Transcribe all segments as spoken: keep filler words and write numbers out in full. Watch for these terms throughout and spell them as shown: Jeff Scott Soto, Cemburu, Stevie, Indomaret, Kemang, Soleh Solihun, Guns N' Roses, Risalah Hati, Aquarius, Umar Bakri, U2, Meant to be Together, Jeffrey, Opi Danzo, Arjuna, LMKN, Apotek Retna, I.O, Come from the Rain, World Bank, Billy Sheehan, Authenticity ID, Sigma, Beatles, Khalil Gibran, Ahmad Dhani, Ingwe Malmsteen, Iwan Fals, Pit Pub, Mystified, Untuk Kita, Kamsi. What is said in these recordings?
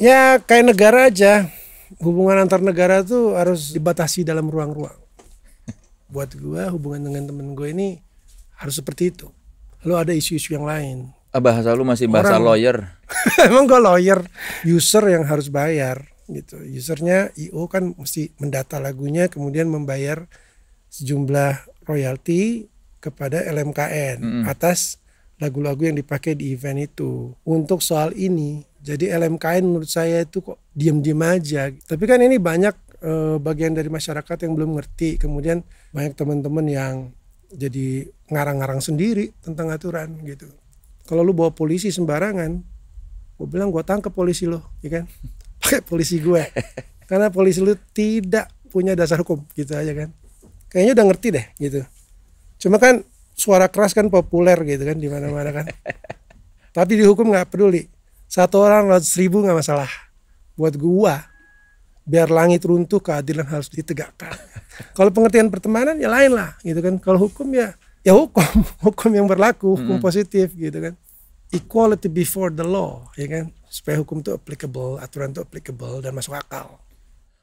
Ya kayak negara aja, hubungan antar negara tuh harus dibatasi dalam ruang-ruang. Buat gue hubungan dengan temen gue ini harus seperti itu. Lalu ada isu-isu yang lain. Bahasa lu masih bahasa orang, lawyer. Emang gue lawyer, user yang harus bayar gitu. Usernya I O kan mesti mendata lagunya, kemudian membayar sejumlah royalti kepada L M K N mm-hmm. atas lagu-lagu yang dipakai di event itu. Untuk soal ini, jadi L M K N menurut saya itu kok diem-diem aja. Tapi kan ini banyak eh, bagian dari masyarakat yang belum ngerti. Kemudian banyak teman-teman yang jadi ngarang-ngarang sendiri tentang aturan gitu. Kalau lu bawa polisi sembarangan, gue bilang gue tangkep polisi lo, ya kan? Pakai polisi gue, karena polisi lu tidak punya dasar hukum, gitu aja kan? Kayaknya udah ngerti deh, gitu. Cuma kan suara keras kan populer gitu kan di mana-mana kan. Tapi dihukum nggak peduli. Satu orang ratus ribu nggak masalah. Buat gua, biar langit runtuh keadilan harus ditegakkan. Kalau pengertian pertemanan ya lain lah, gitu kan? Kalau hukum ya. Ya hukum, hukum yang berlaku, hukum mm-hmm. positif gitu kan. Equality before the law, ya kan. Supaya hukum itu applicable, aturan itu applicable dan masuk akal.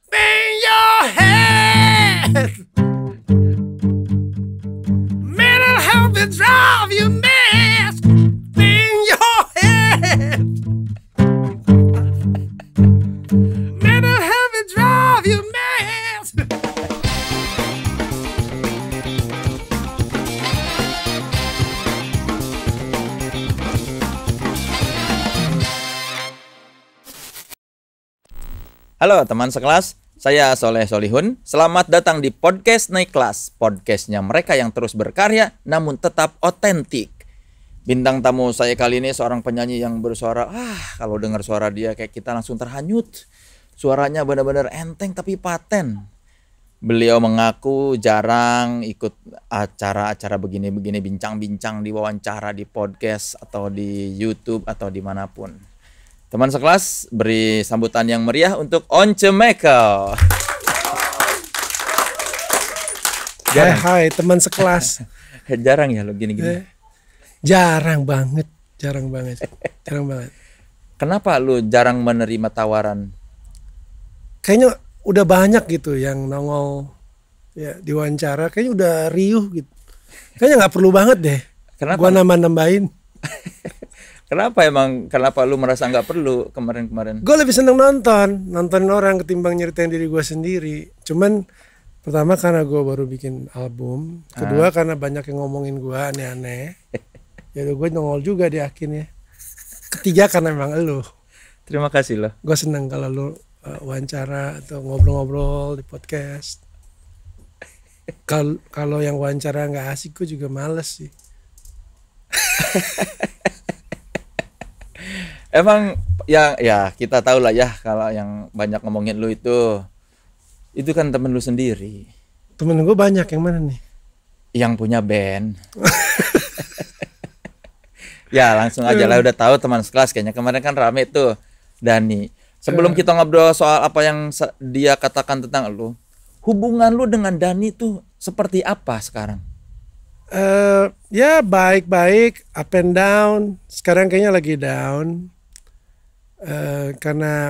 Bang your head, mental health will drive you mad. Bang your head, mental health will drive you mad. Halo teman sekelas, saya Soleh Solihun. Selamat datang di podcast Naik Kelas. Podcastnya mereka yang terus berkarya namun tetap otentik. Bintang tamu saya kali ini seorang penyanyi yang bersuara. Ah, kalau dengar suara dia kayak kita langsung terhanyut. Suaranya benar-benar enteng tapi paten. Beliau mengaku jarang ikut acara-acara begini-begini, bincang-bincang di wawancara, di podcast, atau di YouTube, atau dimanapun. Teman sekelas, beri sambutan yang meriah untuk Once Mekel. Hai hai teman sekelas. Jarang ya lo gini-gini? Eh, jarang banget, jarang banget, jarang banget. Kenapa lo jarang menerima tawaran? Kayaknya udah banyak gitu yang nongol ya, diwawancara, kayaknya udah riuh gitu. Kayaknya gak perlu banget deh. Kenapa? Gua nambah-nambahin. Kenapa emang, kenapa lu merasa nggak perlu kemarin-kemarin? Gue lebih seneng nonton, nontonin orang ketimbang nyeritain diri gue sendiri. Cuman pertama karena gue baru bikin album, kedua ah. karena banyak yang ngomongin gue aneh-aneh. Yaudah gue nongol juga di akhirnya. Ketiga karena emang lu. Terima kasih loh. Gue seneng kalau lu uh, wawancara atau ngobrol-ngobrol di podcast. Kalau kalau yang wawancara nggak asik, gue juga males sih. Emang ya ya kita tahu lah ya kalau yang banyak ngomongin lu itu itu kan temen lu sendiri. Temen gue banyak, yang mana nih? Yang punya band. Ya langsung aja lah, udah tahu teman sekelas kayaknya. Kemarin kan rame tuh Dhani. Sebelum kita ngobrol soal apa yang dia katakan tentang lu, hubungan lu dengan Dhani tuh seperti apa sekarang? Uh, ya baik-baik, up and down. Sekarang kayaknya lagi down. Uh, karena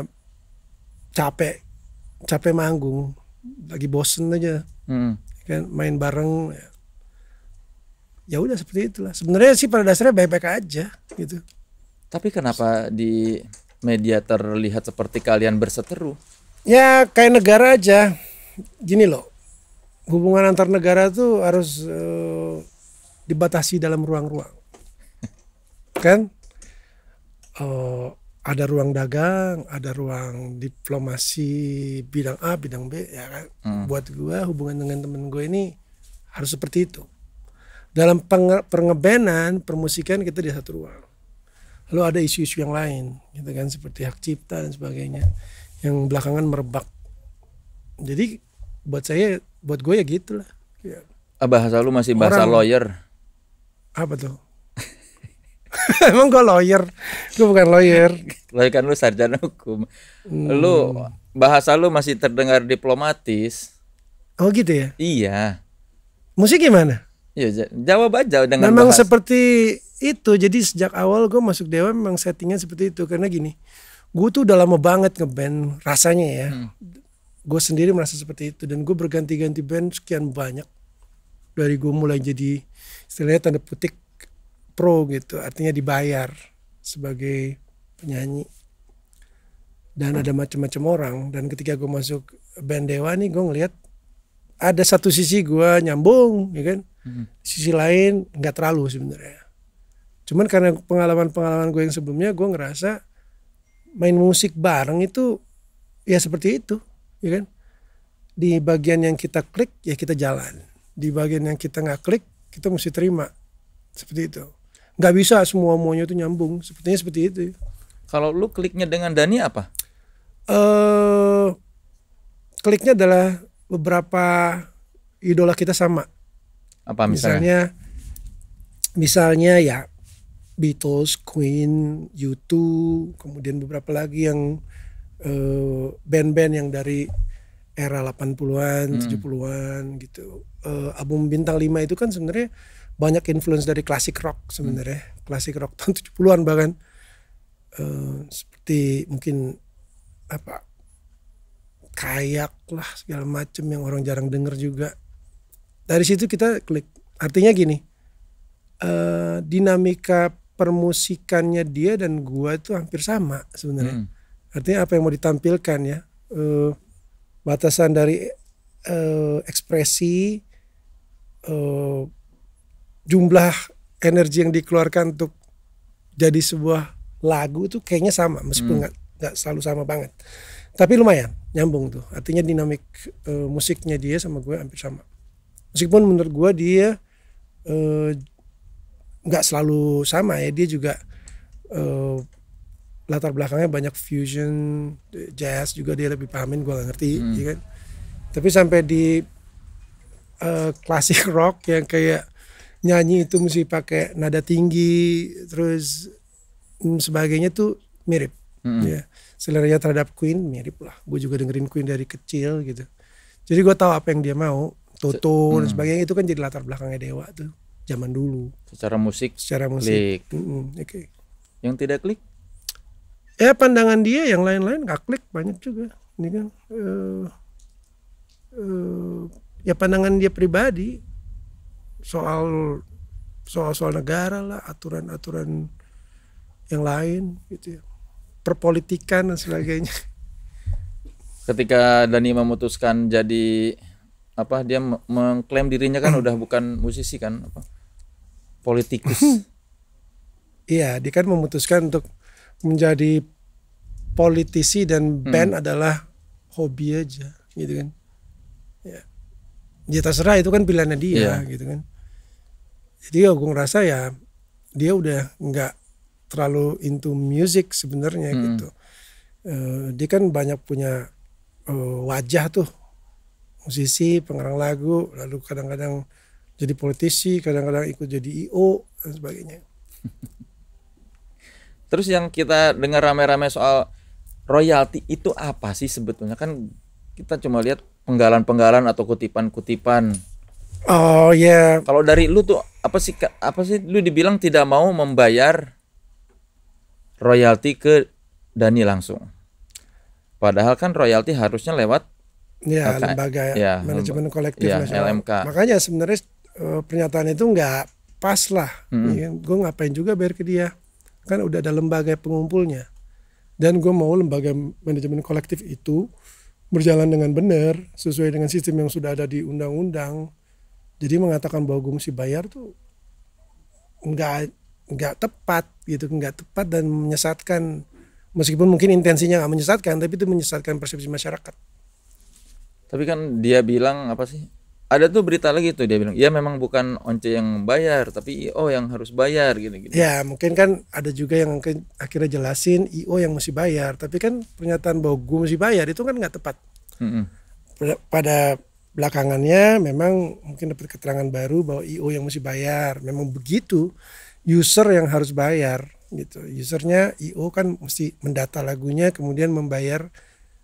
capek, capek manggung, lagi bosen aja, hmm. kan main bareng, ya udah seperti itulah. Sebenarnya sih pada dasarnya baik-baik aja gitu. Tapi kenapa di media terlihat seperti kalian berseteru? Ya kayak negara aja, gini loh, hubungan antar negara tuh harus uh, dibatasi dalam ruang-ruang, kan? Uh, Ada ruang dagang, ada ruang diplomasi bidang A, bidang B, ya kan. Hmm. Buat gue hubungan dengan temen gue ini harus seperti itu. Dalam pengebenan, permusikan kita di satu ruang. Lalu ada isu-isu yang lain, gitu kan, seperti hak cipta dan sebagainya, yang belakangan merebak. Jadi buat saya, buat gue ya gitulah. Ya. Bahasa lu masih bahasa orang, lawyer. Apa tuh? Emang gue lawyer, gue bukan lawyer. Lawyer kan lu sarjana hukum. Hmm. Lu bahasa lu masih terdengar diplomatis. Oh gitu ya? Iya. Musik gimana? Iya, jawab aja dengan memang bahasa. Memang seperti itu. Jadi sejak awal gue masuk Dewa memang settingan seperti itu. Karena gini, gue tuh udah lama banget ngeband rasanya ya. Hmm. Gue sendiri merasa seperti itu, dan gue berganti-ganti band sekian banyak. Dari gue mulai jadi istilahnya tanda petik pro gitu, artinya dibayar sebagai penyanyi. Dan ada macam-macam orang, dan ketika gue masuk band Dewa nih, gue ngeliat ada satu sisi gue nyambung ya kan, hmm. sisi lain nggak terlalu sebenarnya. Cuman karena pengalaman-pengalaman gue yang sebelumnya, gue ngerasa main musik bareng itu ya seperti itu ya kan, di bagian yang kita klik ya kita jalan, di bagian yang kita nggak klik kita mesti terima, seperti itu. Nggak bisa semua semuanya itu nyambung, sepertinya seperti itu. Kalau lu kliknya dengan Dhani apa? Uh, kliknya adalah beberapa idola kita sama. Apa misalnya? Misalnya, misalnya ya Beatles, Queen, U two, kemudian beberapa lagi yang uh, band-band yang dari era delapan puluhan, hmm. tujuh puluhan gitu. Uh, album Bintang lima itu kan sebenarnya banyak influence dari klasik rock sebenarnya. Hmm. Klasik rock tahun tujuh puluhan bahkan. Uh, seperti mungkin apa kayak lah segala macem yang orang jarang denger juga. Dari situ kita klik, artinya gini, uh, dinamika permusikannya dia dan gua itu hampir sama sebenarnya. Hmm. Artinya apa yang mau ditampilkan ya, uh, batasan dari uh, ekspresi, uh, jumlah energi yang dikeluarkan untuk jadi sebuah lagu tuh kayaknya sama, meskipun nggak hmm. nggak selalu sama banget, tapi lumayan nyambung tuh. Artinya dinamik e, musiknya dia sama gue hampir sama, meskipun menurut gue dia nggak e, selalu sama ya. Dia juga e, latar belakangnya banyak fusion jazz juga, dia lebih pahamin, gue gak ngerti hmm. ya kan. Tapi sampai di klasik e, rock yang kayak nyanyi itu mesti pakai nada tinggi terus sebagainya tuh mirip. Mm-hmm. Ya, seleranya terhadap Queen mirip lah. Gue juga dengerin Queen dari kecil gitu. Jadi gue tahu apa yang dia mau. Toto Se- dan sebagainya itu kan jadi latar belakangnya Dewa tuh zaman dulu. Secara musik. Secara musik. Mm-hmm. Oke. Okay. Yang tidak klik? Eh pandangan dia, yang lain-lain nggak klik banyak juga. Ini kan uh, uh, ya pandangan dia pribadi soal soal-soal negara lah, aturan-aturan yang lain gitu ya, perpolitikan dan sebagainya. Ketika Dhani memutuskan jadi apa, dia mengklaim dirinya kan udah bukan musisi kan, apa, politikus. Iya, dia kan memutuskan untuk menjadi politisi dan band hmm. adalah hobi aja gitu kan. Ya, dia terserah, itu kan pilihannya dia yeah. gitu kan. Jadi aku ngerasa ya dia udah nggak terlalu into music sebenarnya hmm. gitu. Uh, dia kan banyak punya uh, wajah tuh, musisi, pengarang lagu, lalu kadang-kadang jadi politisi, kadang-kadang ikut jadi I O dan sebagainya. Terus yang kita dengar rame-rame soal royalti itu apa sih sebetulnya? Kan kita cuma lihat penggalan-penggalan atau kutipan-kutipan. Oh ya. Yeah. Kalau dari lu tuh apa sih, apa sih lu dibilang tidak mau membayar royalti ke Dhani langsung, padahal kan royalti harusnya lewat ya, L K N, lembaga ya, manajemen kolektif ya, nasional. L M K. Makanya sebenarnya e, pernyataan itu nggak pas lah. Mm-hmm. Ya, gue ngapain juga bayar ke dia, kan udah ada lembaga pengumpulnya. Dan gue mau lembaga manajemen kolektif itu berjalan dengan benar, sesuai dengan sistem yang sudah ada di undang-undang. Jadi mengatakan bahwa gue mesti bayar tuh nggak nggak tepat gitu, nggak tepat dan menyesatkan. Meskipun mungkin intensinya nggak menyesatkan, tapi itu menyesatkan persepsi masyarakat. Tapi kan dia bilang apa sih? Ada tuh berita lagi tuh, dia bilang, ya memang bukan Once yang bayar, tapi I O yang harus bayar gitu-gitu. Ya mungkin kan ada juga yang akhirnya jelasin I O yang mesti bayar, tapi kan pernyataan bahwa gue mesti bayar itu kan nggak tepat. Mm-hmm. Pada belakangannya memang mungkin dapat keterangan baru bahwa I O yang mesti bayar, memang begitu. User yang harus bayar gitu. Usernya I O kan mesti mendata lagunya, kemudian membayar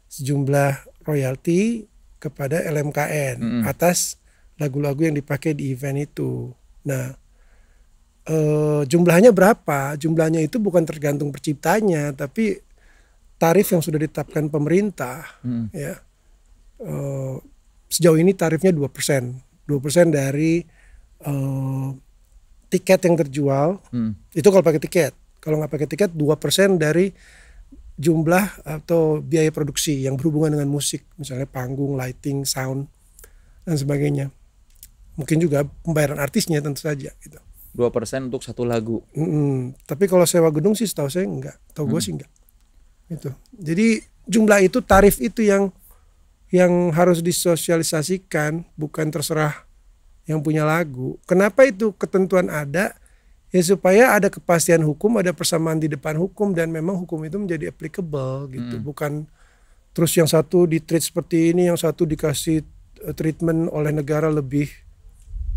sejumlah royalti kepada L M K N mm-hmm. atas lagu-lagu yang dipakai di event itu. Nah, e, jumlahnya berapa? Jumlahnya itu bukan tergantung penciptanya, tapi tarif yang sudah ditetapkan pemerintah, hmm. ya uh, sejauh ini tarifnya dua persen. dua persen dari uh, tiket yang terjual, hmm. itu kalau pakai tiket. Kalau nggak pakai tiket, dua persen dari jumlah atau biaya produksi yang berhubungan dengan musik. Misalnya panggung, lighting, sound, dan sebagainya. Mungkin juga pembayaran artisnya tentu saja gitu. dua persen untuk satu lagu. Mm-mm. Tapi kalau sewa gedung sih setahu saya enggak, tahu hmm. gue sih enggak. Gitu. Jadi jumlah itu, tarif itu yang yang harus disosialisasikan, bukan terserah yang punya lagu. Kenapa itu ketentuan ada? Ya supaya ada kepastian hukum, ada persamaan di depan hukum, dan memang hukum itu menjadi applicable gitu. Hmm. Bukan terus yang satu ditreat seperti ini, yang satu dikasih treatment oleh negara lebih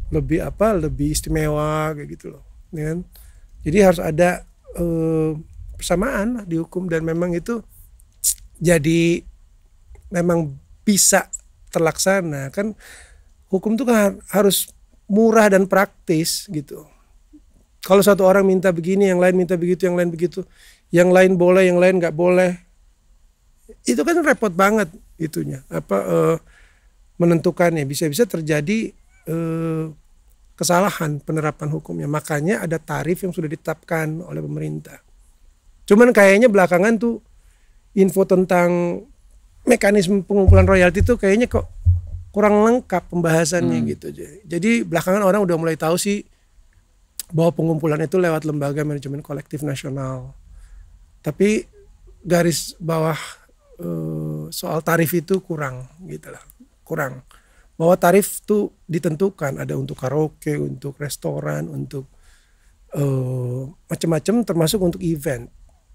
lebih apa lebih istimewa kayak gitu loh, ya kan? Jadi harus ada eh, persamaan lah di hukum, dan memang itu jadi memang bisa terlaksana. Kan hukum itu kan harus murah dan praktis gitu. Kalau satu orang minta begini, yang lain minta begitu, yang lain begitu, yang lain boleh, yang lain nggak boleh, itu kan repot banget itunya apa eh, menentukannya. Bisa-bisa terjadi kesalahan penerapan hukumnya. Makanya ada tarif yang sudah ditetapkan oleh pemerintah. Cuman kayaknya belakangan tuh info tentang mekanisme pengumpulan royalti itu kayaknya kok kurang lengkap pembahasannya hmm. gitu. Jadi belakangan orang udah mulai tahu sih bahwa pengumpulan itu lewat lembaga manajemen kolektif nasional. Tapi garis bawah soal tarif itu kurang gitu lah, kurang. Bahwa tarif itu ditentukan, ada untuk karaoke, untuk restoran, untuk uh, macam-macam, termasuk untuk event.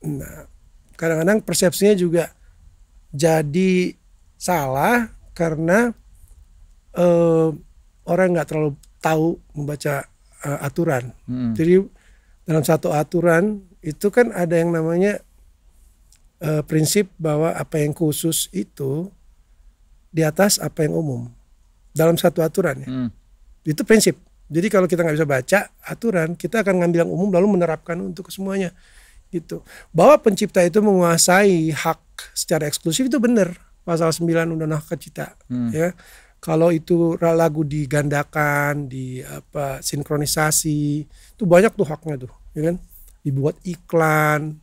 Nah, kadang-kadang persepsinya juga jadi salah karena uh, orang nggak terlalu tahu membaca uh, aturan. Hmm. Jadi dalam satu aturan itu kan ada yang namanya uh, prinsip bahwa apa yang khusus itu di atas apa yang umum. Dalam satu aturan ya, hmm. itu prinsip. Jadi kalau kita nggak bisa baca aturan, kita akan ngambil yang umum lalu menerapkan untuk semuanya gitu. Bahwa pencipta itu menguasai hak secara eksklusif itu benar, pasal sembilan Undang-Undang Hak Cipta. hmm. Ya kalau itu lagu digandakan, di apa sinkronisasi, itu banyak tuh haknya tuh, ya kan? Dibuat iklan,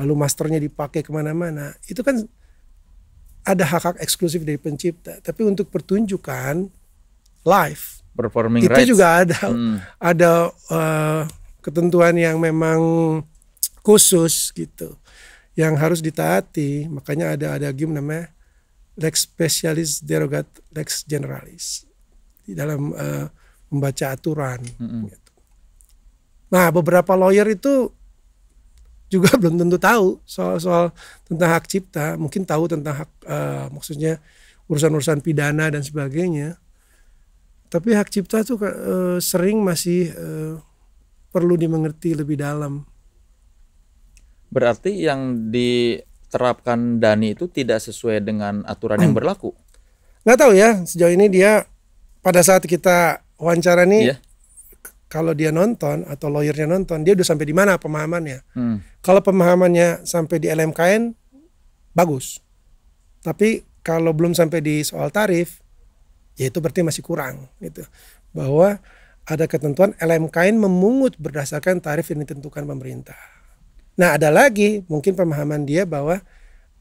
lalu masternya dipakai kemana-mana, itu kan ada hak-hak eksklusif dari pencipta. Tapi untuk pertunjukan live, performing itu rights, juga ada hmm. ada uh, ketentuan yang memang khusus gitu, yang harus ditaati. Makanya ada ada game namanya lex specialis derogat lex generalis di dalam uh, membaca aturan. Hmm. Gitu. Nah, beberapa lawyer itu juga belum tentu tahu soal-soal tentang hak cipta, mungkin tahu tentang hak uh, maksudnya urusan-urusan pidana dan sebagainya, tapi hak cipta tuh uh, sering masih uh, perlu dimengerti lebih dalam. Berarti yang diterapkan Dhani itu tidak sesuai dengan aturan yang berlaku? Nggak tahu ya, sejauh ini dia pada saat kita wawancara nih, yeah. kalau dia nonton atau lawyernya nonton, dia udah sampai di mana pemahamannya. Hmm. Kalau pemahamannya sampai di L M K N, bagus. Tapi kalau belum sampai di soal tarif, ya itu berarti masih kurang. Gitu. Bahwa ada ketentuan L M K N memungut berdasarkan tarif yang ditentukan pemerintah. Nah ada lagi mungkin pemahaman dia bahwa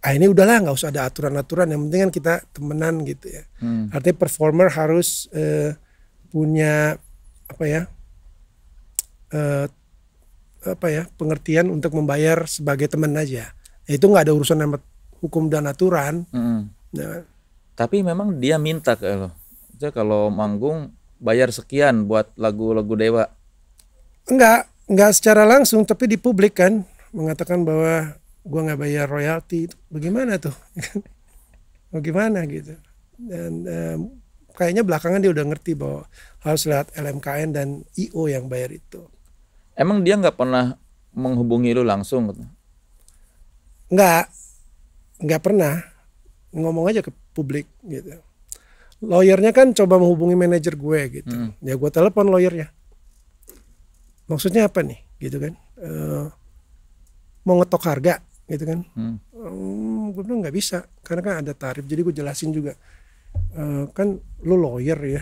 ah ini udahlah nggak usah ada aturan-aturan, yang penting kan kita temenan gitu ya. Hmm. Artinya performer harus eh, punya apa ya? Uh, apa ya pengertian untuk membayar sebagai teman aja, ya, itu nggak ada urusan sama hukum dan aturan. Mm-hmm. Nah. Tapi memang dia minta ke lo, kalau manggung bayar sekian buat lagu-lagu Dewa. Enggak, enggak secara langsung, tapi di publik kan mengatakan bahwa gua nggak bayar royalti, bagaimana tuh? Bagaimana gitu? Dan um, kayaknya belakangan dia udah ngerti bahwa harus lihat L M K N dan I O yang bayar itu. Emang dia nggak pernah menghubungi lu langsung? Nggak, nggak pernah. Ngomong aja ke publik gitu. Lawyernya kan coba menghubungi manajer gue gitu. Hmm. Ya gue telepon lawyernya. Maksudnya apa nih gitu kan? E, mau ngetok harga gitu kan. Hmm. Um, gue bilang nggak bisa, karena kan ada tarif. Jadi gue jelasin juga, uh, kan lu lawyer ya,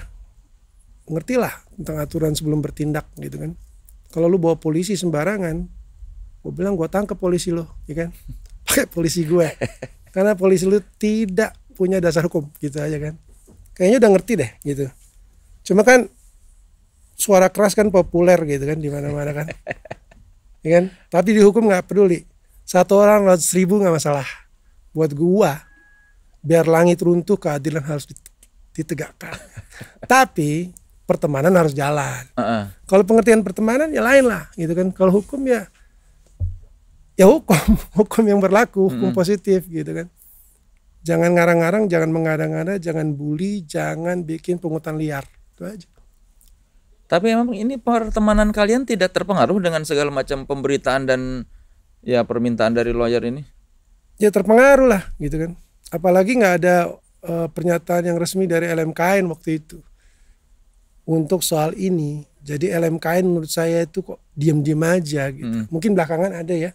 ngerti lah tentang aturan sebelum bertindak gitu kan. Kalau lu bawa polisi sembarangan, gue bilang gue tangkep polisi lo, ya kan, pakai polisi gue, karena polisi lu tidak punya dasar hukum, gitu aja kan. Kayaknya udah ngerti deh gitu. Cuma kan suara keras kan populer gitu kan di mana-mana kan, ya kan. Tapi dihukum nggak peduli. Satu orang lawan seribu nggak masalah. Buat gua, biar langit runtuh keadilan harus ditegakkan. Tapi pertemanan harus jalan. Uh-uh. Kalau pengertian pertemanan ya lain lah, gitu kan. Kalau hukum ya, ya hukum, hukum yang berlaku, hukum mm-hmm. positif gitu kan. Jangan ngarang-ngarang, jangan mengada-ngada, jangan bully, jangan bikin pungutan liar, itu aja. Tapi emang ini pertemanan kalian tidak terpengaruh dengan segala macam pemberitaan dan ya permintaan dari lawyer ini? Ya terpengaruh lah, gitu kan. Apalagi nggak ada uh, pernyataan yang resmi dari L M K N waktu itu untuk soal ini. Jadi L M K N menurut saya itu kok diem-diem aja gitu. Hmm. Mungkin belakangan ada ya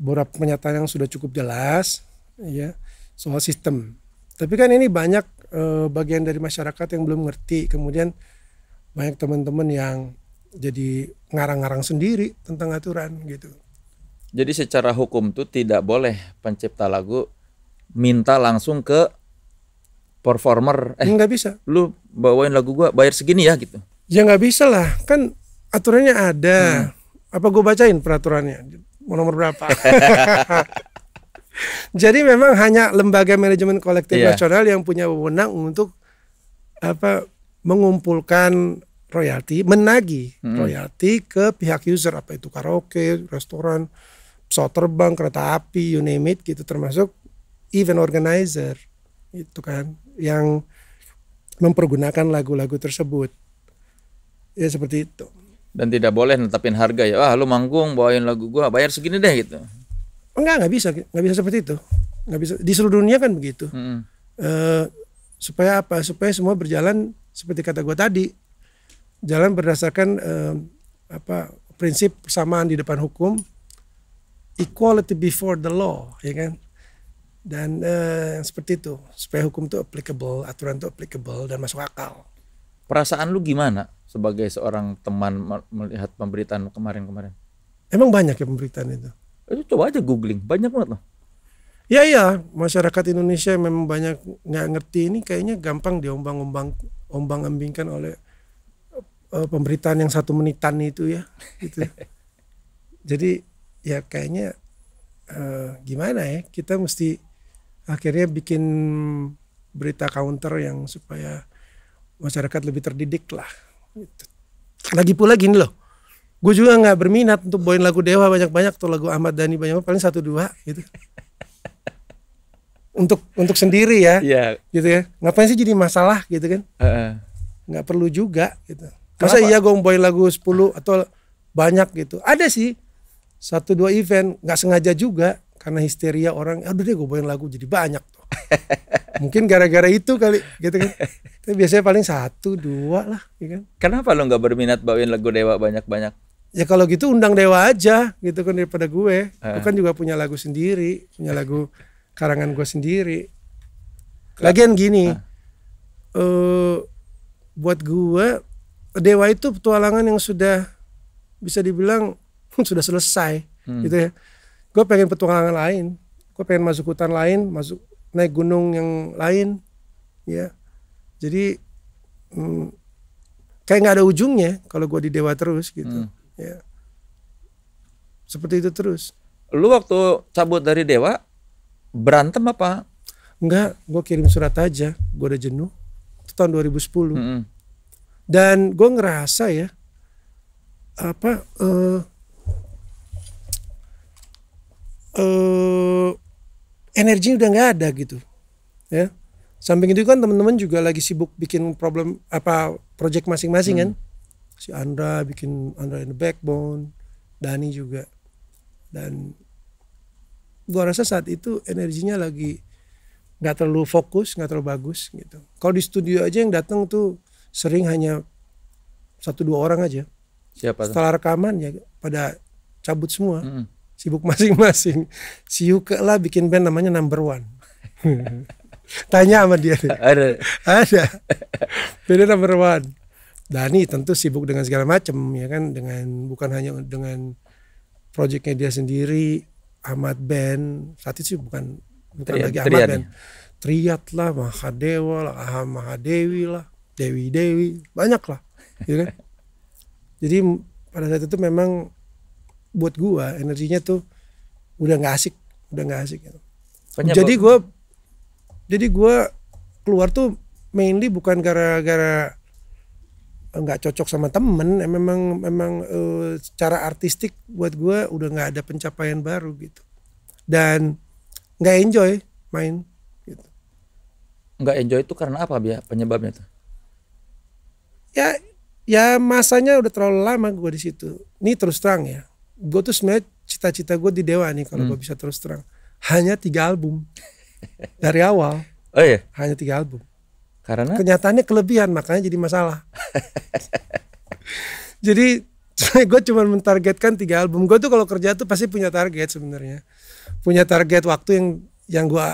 beberapa pernyataan yang sudah cukup jelas, ya. Soal sistem, tapi kan ini banyak e, bagian dari masyarakat yang belum ngerti. Kemudian banyak teman-teman yang jadi ngarang-ngarang sendiri tentang aturan gitu. Jadi secara hukum tuh tidak boleh pencipta lagu minta langsung ke performer. Eh nggak bisa. Lu bawain lagu gua bayar segini ya gitu. Ya nggak bisa lah, kan aturannya ada. Hmm. Apa gua bacain peraturannya? Mau nomor berapa? Jadi memang hanya lembaga manajemen kolektif yeah. nasional yang punya wewenang untuk apa mengumpulkan royalti, menagih hmm. royalti ke pihak user, apa itu karaoke, restoran, pesawat terbang, kereta api, you name it gitu, termasuk event organizer itu kan yang mempergunakan lagu-lagu tersebut. Ya seperti itu. Dan tidak boleh netapin harga ya. Ah, lu manggung bawain lagu gua, bayar segini deh gitu. Enggak, nggak bisa, nggak bisa seperti itu, nggak bisa. Di seluruh dunia kan begitu. Mm. E, supaya apa? Supaya semua berjalan seperti kata gue tadi, jalan berdasarkan e, apa prinsip persamaan di depan hukum, equality before the law, ya kan? Dan e, seperti itu, supaya hukum itu applicable, aturan itu applicable dan masuk akal. Perasaan lu gimana sebagai seorang teman melihat pemberitaan kemarin-kemarin? Emang banyak ya pemberitaan itu. Itu coba aja googling, banyak banget loh. Ya ya, masyarakat Indonesia memang banyak nggak ngerti ini, kayaknya gampang diombang-ombang, ombang-ambingkan oleh uh, pemberitaan yang satu menitan itu ya. Gitu. Jadi ya kayaknya uh, gimana ya, kita mesti akhirnya bikin berita counter yang supaya masyarakat lebih terdidik lah. Gitu. Lagi pula gini loh. Gue juga nggak berminat untuk bawain lagu Dewa banyak-banyak atau lagu Ahmad Dhani banyak-banyak, paling satu dua gitu. Untuk untuk sendiri ya, yeah. gitu ya. Ngapain sih jadi masalah gitu kan? Nggak uh-uh. perlu juga gitu. Masa kenapa? Iya gue bawain lagu sepuluh atau banyak gitu. Ada sih satu dua event nggak sengaja juga karena histeria orang. Aduh deh gue bawain lagu jadi banyak tuh. Mungkin gara-gara itu kali gitu kan. Tapi biasanya paling satu dua lah. Gitu kan. Kenapa lo nggak berminat bawain lagu Dewa banyak-banyak? Ya kalau gitu undang Dewa aja gitu kan daripada gue. Gue kan juga punya lagu sendiri, punya lagu karangan gue sendiri. Lagian gini, uh, buat gue Dewa itu petualangan yang sudah bisa dibilang sudah selesai hmm. gitu ya. Gue pengen petualangan lain, gue pengen masuk hutan lain, masuk naik gunung yang lain, ya. Jadi hmm, kayak nggak ada ujungnya kalau gue di Dewa terus gitu. Hmm. Ya. Seperti itu terus. Lu waktu cabut dari Dewa berantem apa? Enggak, gue kirim surat aja. Gue udah jenuh. Itu tahun dua ribu sepuluh. Mm-hmm. Dan gue ngerasa ya apa uh, uh, energi udah nggak ada gitu. Ya. Samping itu kan teman-teman juga lagi sibuk bikin problem apa project masing-masing mm. kan. Si Andra bikin Andra in the Backbone, Dhani juga, dan gua rasa saat itu energinya lagi nggak terlalu fokus, nggak terlalu bagus gitu. Kalau di studio aja yang datang tuh sering hanya satu dua orang aja. Siapa? Setelah rekaman ya pada cabut semua. Mm-hmm. sibuk masing-masing. Si Yuke lah bikin band namanya Number One. Tanya sama dia deh. Ada. Ada. Beda Number One. Dhani tentu sibuk dengan segala macam ya kan, dengan bukan hanya dengan proyeknya dia sendiri, Ahmad Band, saat itu bukan bukan triad, lagi Ahmad Band. Triad lah, Mahadewa lah, Aha Mahadewi lah, Dewi Dewi, banyak lah. Gitu kan? Jadi pada saat itu memang buat gua energinya tuh udah nggak asik, udah nggak asik. Gitu. Jadi gua Jadi gue keluar tuh mainly bukan gara-gara nggak cocok sama temen, memang memang e, secara artistik buat gue udah nggak ada pencapaian baru gitu, dan nggak enjoy main. Gitu. Nggak enjoy itu karena apa biar penyebabnya tuh? Ya ya masanya udah terlalu lama gue di situ. Ini terus terang ya, gue tuh sebenarnya cita-cita gue di Dewa nih kalau hmm. gue bisa terus terang, hanya tiga album. Dari awal, oh iya? Hanya tiga album. Karena kenyataannya kelebihan, makanya jadi masalah. Jadi gue cuma mentargetkan tiga album. Gue tuh kalau kerja tuh pasti punya target sebenarnya, punya target waktu yang yang gue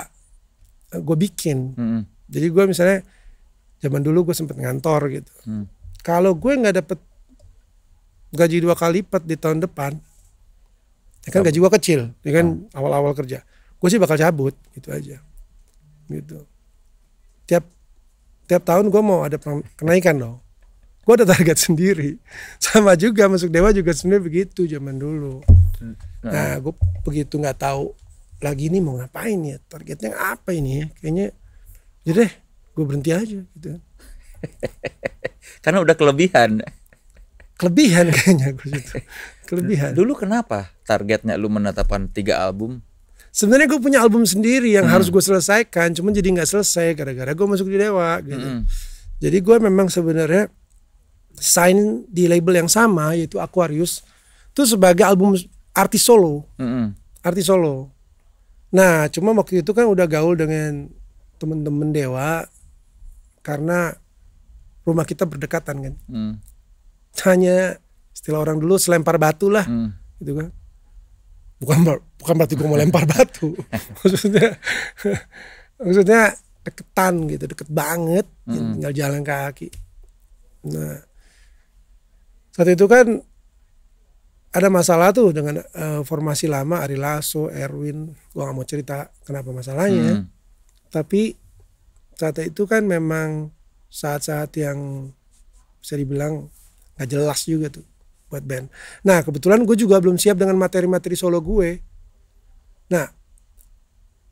gue bikin. Mm-hmm. Jadi gue misalnya zaman dulu gue sempet ngantor gitu. Mm. Kalau gue nggak dapet gaji dua kali lipat di tahun depan, ya kan gaji gue kecil, ya kan oh. awal-awal kerja. Gue sih bakal cabut gitu aja, gitu. Tiap tiap tahun gue mau ada kenaikan dong. Gue ada target sendiri. Sama juga masuk Dewa juga sebenarnya begitu zaman dulu. Nah, gue begitu nggak tahu lagi ini mau ngapain ya, targetnya apa ini ya. Kayaknya, jadi deh, gue berhenti aja gitu. Karena udah kelebihan. Kelebihan kayaknya gue gitu. Kelebihan. Dulu kenapa targetnya lu menetapkan tiga album? Sebenarnya gue punya album sendiri yang hmm. harus gue selesaikan, cuman jadi nggak selesai gara-gara gue masuk di Dewa gitu. Hmm. Jadi gue memang sebenarnya sign di label yang sama yaitu Aquarius, itu sebagai album artis solo, hmm. artis solo. Nah cuma waktu itu kan udah gaul dengan temen-temen Dewa karena rumah kita berdekatan kan. Hmm. Hanya istilah orang dulu selempar batu lah, hmm. gitu kan. Bukan, bukan berarti gue mau lempar batu, maksudnya maksudnya deketan gitu, deket banget, mm. tinggal jalan kaki. Nah saat itu kan ada masalah tuh dengan uh, formasi lama, Ari Lasso, Erwin, gue gak mau cerita kenapa masalahnya, mm. tapi saat itu kan memang saat-saat yang bisa dibilang gak jelas juga tuh buat band. Nah kebetulan gue juga belum siap dengan materi-materi solo gue. Nah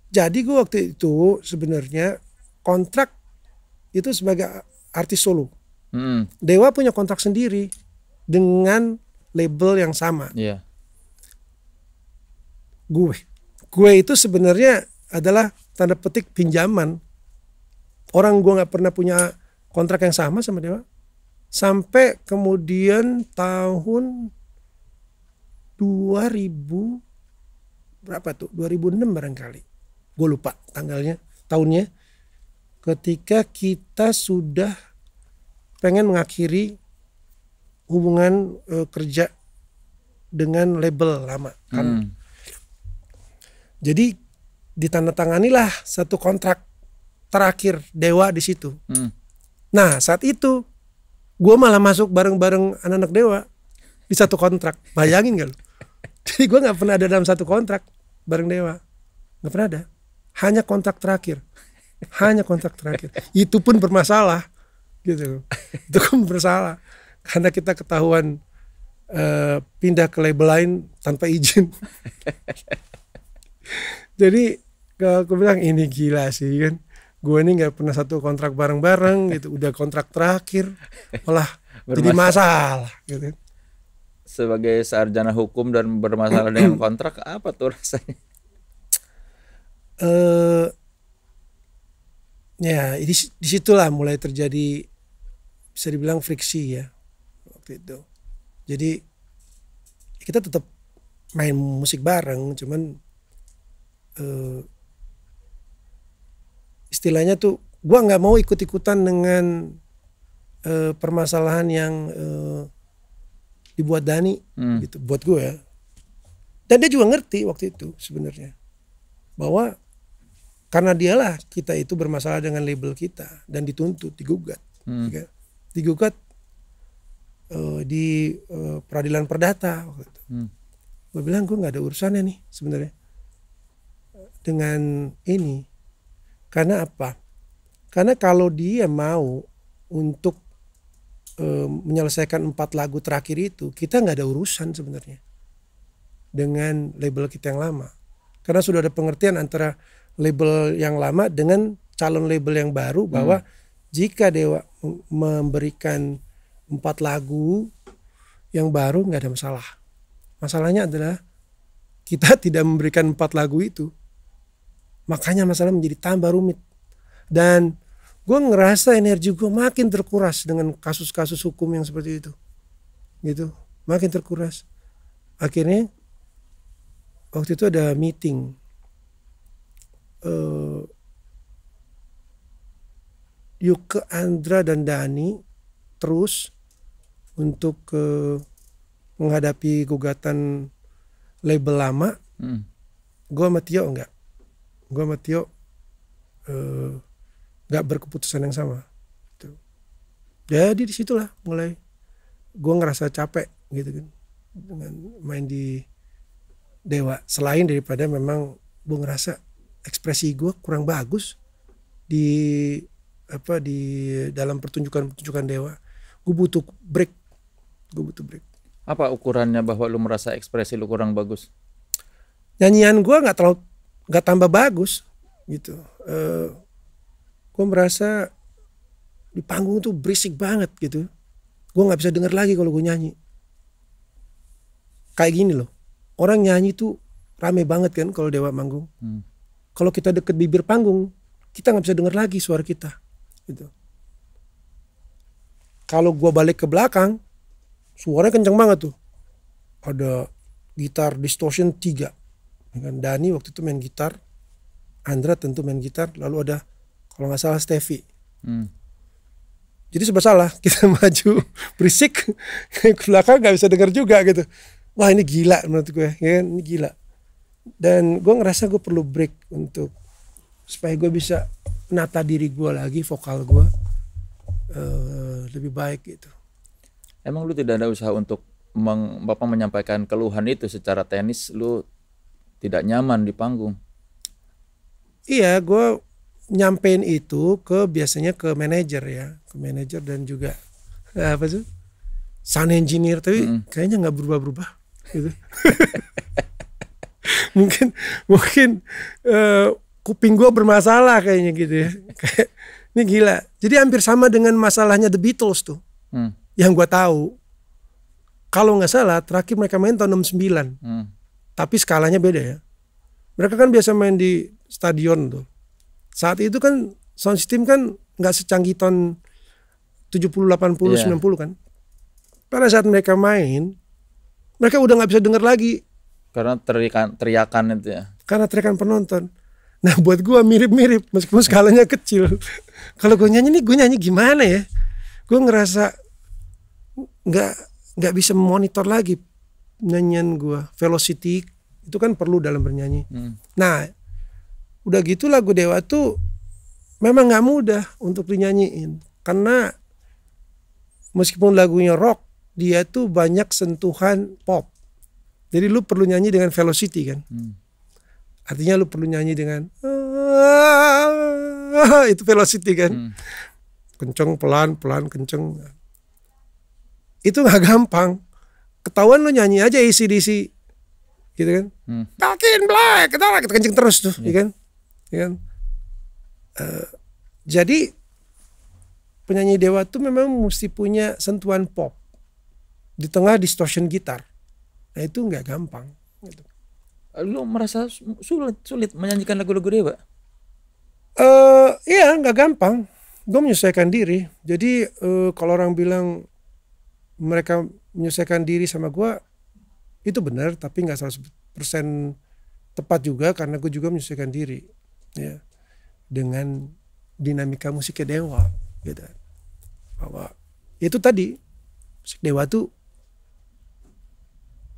jadi gue waktu itu sebenarnya kontrak itu sebagai artis solo. Mm. Dewa punya kontrak sendiri dengan label yang sama. Yeah. Gue, gue itu sebenarnya adalah tanda petik pinjaman. Orang gue nggak pernah punya kontrak yang sama sama Dewa. Sampai kemudian tahun dua ribu berapa tuh? dua ribu enam barangkali. Gue lupa tanggalnya, tahunnya. Ketika kita sudah pengen mengakhiri hubungan e, kerja dengan label lama kan. Hmm. Jadi ditandatanganilah satu kontrak terakhir Dewa di situ. Hmm. Nah, saat itu gue malah masuk bareng-bareng anak-anak Dewa di satu kontrak, bayangin gak lu? Jadi gue gak pernah ada dalam satu kontrak bareng Dewa, gak pernah ada, hanya kontrak terakhir, hanya kontrak terakhir, itu pun bermasalah gitu, itu pun bersalah karena kita ketahuan uh, pindah ke label lain tanpa izin. Jadi kalau aku bilang ini gila sih kan. Gue ini nggak pernah satu kontrak bareng-bareng gitu, udah kontrak terakhir malah jadi masalah gitu. Sebagai sarjana hukum dan bermasalah dengan kontrak, apa tuh rasanya? Uh, ya dis disitulah mulai terjadi bisa dibilang friksi ya waktu itu. Jadi kita tetap main musik bareng, cuman uh, istilahnya tuh gue nggak mau ikut-ikutan dengan e, permasalahan yang e, dibuat Dhani, hmm. gitu buat gue ya. Dan dia juga ngerti waktu itu sebenarnya bahwa karena dialah kita itu bermasalah dengan label kita dan dituntut, digugat, hmm. ya. digugat uh, di uh, peradilan perdata waktu itu. Hmm. Gue bilang gue nggak ada urusannya nih sebenarnya dengan ini, karena apa? Karena kalau dia mau untuk e, menyelesaikan empat lagu terakhir itu, kita nggak ada urusan sebenarnya dengan label kita yang lama, karena sudah ada pengertian antara label yang lama dengan calon label yang baru bahwa hmm. jika Dewa memberikan empat lagu yang baru nggak ada masalah. Masalahnya adalah kita tidak memberikan empat lagu itu, makanya masalah menjadi tambah rumit. Dan gue ngerasa energi gue makin terkuras dengan kasus-kasus hukum yang seperti itu, gitu, makin terkuras. Akhirnya waktu itu ada meeting uh, Yuke, Andra dan Dhani terus untuk uh, menghadapi gugatan label lama. hmm. Gue sama Tio enggak, gue sama Tio uh, nggak berkeputusan yang sama. Jadi disitulah mulai gue ngerasa capek gitu kan dengan main di Dewa. Selain daripada memang gue ngerasa ekspresi gue kurang bagus di apa di dalam pertunjukan-pertunjukan Dewa, gue butuh break, gue butuh break. Apa ukurannya bahwa lu merasa ekspresi lu kurang bagus? Nyanyian gue nggak terlalu nggak tambah bagus gitu. Uh, Gue merasa di panggung tuh berisik banget gitu. Gue gak bisa denger lagi kalau gue nyanyi. Kayak gini loh, orang nyanyi tuh rame banget kan kalau Dewa manggung. Hmm. Kalau kita deket bibir panggung, kita gak bisa denger lagi suara kita. Gitu. Kalau gue balik ke belakang, suaranya kenceng banget tuh. Ada gitar distortion tiga. Dengan Dhani waktu itu main gitar, Andra tentu main gitar, lalu ada kalau nggak salah Stevie. Hmm. Jadi serba salah, kita maju berisik ke belakang nggak bisa dengar juga gitu. Wah ini gila menurut gue, ya, ini gila. Dan gue ngerasa gue perlu break untuk supaya gue bisa menata diri gue lagi, vokal gue uh, lebih baik gitu. Emang lu tidak ada usaha untuk meng, bapak menyampaikan keluhan itu secara teknis, lu tidak nyaman di panggung? Iya, gue nyampein itu ke biasanya ke manajer ya, ke manajer dan juga apa tuh sound engineer, tapi mm. kayaknya nggak berubah-berubah gitu. mungkin mungkin uh, kuping gue bermasalah kayaknya gitu ya. Kayak, ini gila. Jadi hampir sama dengan masalahnya The Beatles tuh, mm. yang gue tahu kalau nggak salah terakhir mereka main tahun enam sembilan, mm. tapi skalanya beda ya. Mereka kan biasa main di stadion tuh. Saat itu kan sound system kan nggak secanggih tahun tujuh puluh, delapan puluh, yeah. sembilan puluh kan. Pada saat mereka main, mereka udah nggak bisa dengar lagi. Karena teriakan, teriakan itu ya. Karena teriakan penonton. Nah buat gua mirip-mirip meskipun skalanya kecil. Kalau gua nyanyi nih, gua nyanyi gimana ya? Gua ngerasa nggak nggak bisa memonitor lagi nyanyian gua. Velocity itu kan perlu dalam bernyanyi. Hmm. Nah udah gitu lagu Dewa tuh memang nggak mudah untuk dinyanyiin, karena meskipun lagunya rock, dia tuh banyak sentuhan pop. Jadi lu perlu nyanyi dengan velocity kan, hmm. artinya lu perlu nyanyi dengan itu velocity kan, hmm. kenceng pelan pelan kenceng. Itu nggak gampang. Ketahuan lu nyanyi aja A C D C gitu kan, hmm. takin black, kita kita kenceng terus tuh, yeah. ya kan. Ya kan? Uh, jadi penyanyi Dewa tuh memang mesti punya sentuhan pop di tengah distortion gitar. Nah itu nggak gampang. Gitu. Lo merasa sulit sulit menyanyikan lagu-lagu Dewa? Uh, iya nggak gampang. Gue menyesuaikan diri. Jadi uh, kalau orang bilang mereka menyesuaikan diri sama gue, itu benar tapi nggak seratus persen tepat juga, karena gue juga menyesuaikan diri. Ya, dengan dinamika musiknya Dewa gitu. Bahwa itu tadi musik Dewa tuh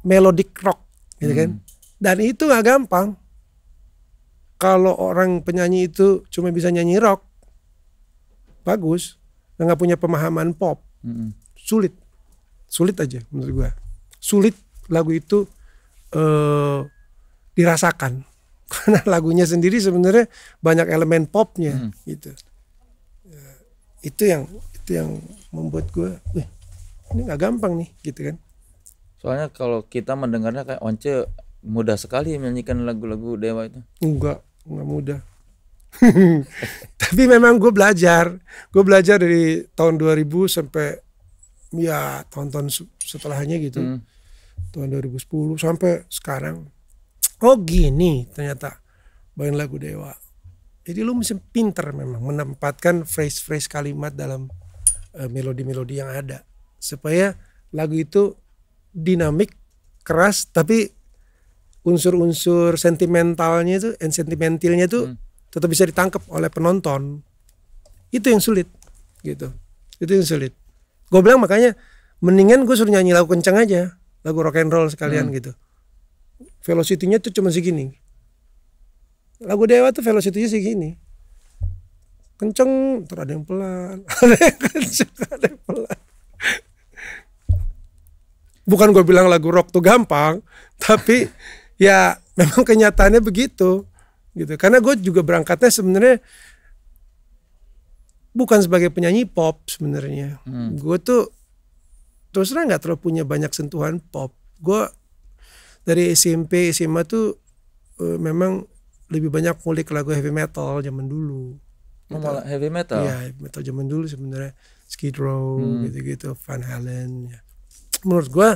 melodic rock gitu kan, hmm. Dan itu gak gampang. Kalau orang penyanyi itu cuma bisa nyanyi rock, bagus, dan gak punya pemahaman pop, mm-hmm. sulit, sulit aja menurut gua. Sulit lagu itu eh, dirasakan, karena lagunya sendiri sebenarnya banyak elemen popnya, mm. gitu. Itu yang itu yang membuat gua, wih, ini gak gampang nih, gitu kan? Soalnya kalau kita mendengarnya kayak Once mudah sekali menyanyikan lagu-lagu Dewa itu. Enggak. Nggak mudah. Tapi memang gue belajar, gue belajar dari tahun dua ribu sampai ya tahun-tahun setelahnya gitu, hmm. tahun dua ribu sepuluh sampai sekarang. Oh gini ternyata bagian lagu Dewa. Jadi lu mesti pinter memang menempatkan phrase-phrase kalimat dalam melodi-melodi uh, yang ada supaya lagu itu dinamik, keras, tapi unsur-unsur sentimentalnya itu, and sentimentalnya itu hmm. tetap bisa ditangkap oleh penonton. Itu yang sulit, gitu. Itu yang sulit. Gue bilang makanya mendingan gue suruh nyanyi lagu kenceng aja, lagu rock and roll sekalian hmm. gitu. Velocity-nya tuh cuma segini. Lagu Dewa tuh velocity-nya segini. Kenceng, terus ada yang pelan, ada yang kenceng, ada yang pelan. Bukan gue bilang lagu rock tuh gampang, tapi ya memang kenyataannya begitu gitu. Karena gue juga berangkatnya sebenarnya bukan sebagai penyanyi pop sebenarnya. Hmm. Gue tuh terus terang nggak terlalu punya banyak sentuhan pop. Gue dari S M P S M A tuh uh, memang lebih banyak ngulik lagu heavy metal zaman dulu. Oh, malah heavy metal? Iya, heavy metal zaman dulu sebenarnya, Skid Row hmm. gitu-gitu, Van Halen. Ya. Menurut gue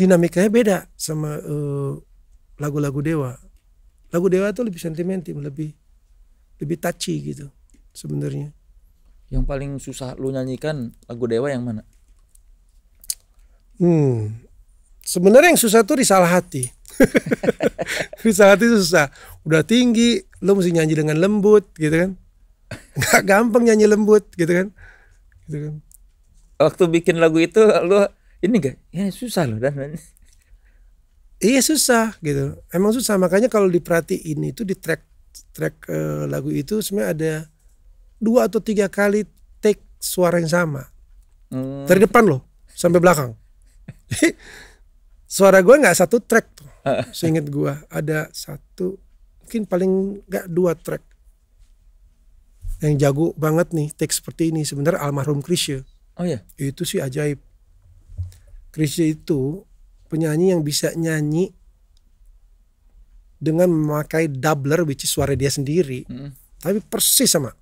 dinamikanya beda sama lagu-lagu uh, Dewa. Lagu Dewa tuh lebih sentimental, lebih lebih touchy gitu sebenarnya. Yang paling susah lu nyanyikan lagu Dewa yang mana? Hmm, sebenarnya yang susah tuh Risalah Hati. Risalah Hati susah. Udah tinggi, lu mesti nyanyi dengan lembut gitu kan? Gak gampang nyanyi lembut gitu kan? Gitu kan? Waktu bikin lagu itu lu ini gak? Ya susah loh dan iya susah gitu. Emang susah, makanya kalau diperhatiin itu di track track uh, lagu itu sebenarnya ada dua atau tiga kali take suara yang sama. Hmm. Dari depan loh sampai belakang. Suara gue nggak satu track tuh. Seinget gue ada satu, mungkin paling nggak dua track. Yang jago banget nih take seperti ini sebenarnya almarhum Chrisye. Oh ya, itu sih ajaib. Chrisye itu penyanyi yang bisa nyanyi dengan memakai doubler, which is suara dia sendiri, hmm. tapi persis sama,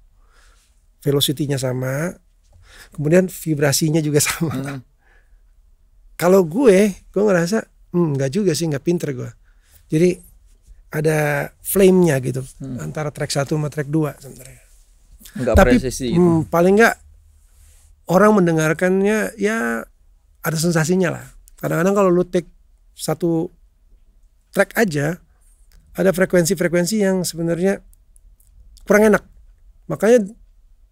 velocity-nya sama, kemudian vibrasinya juga sama. Hmm. Kalau gue, gue ngerasa hmm, nggak juga sih, nggak pinter gue. Jadi ada flame-nya gitu hmm. antara track satu sama track dua sebenarnya. Tapi presisi, hmm, gitu. Paling nggak orang mendengarkannya ya ada sensasinya lah. Kadang-kadang kalau lu take satu track aja ada frekuensi-frekuensi yang sebenarnya kurang enak. Makanya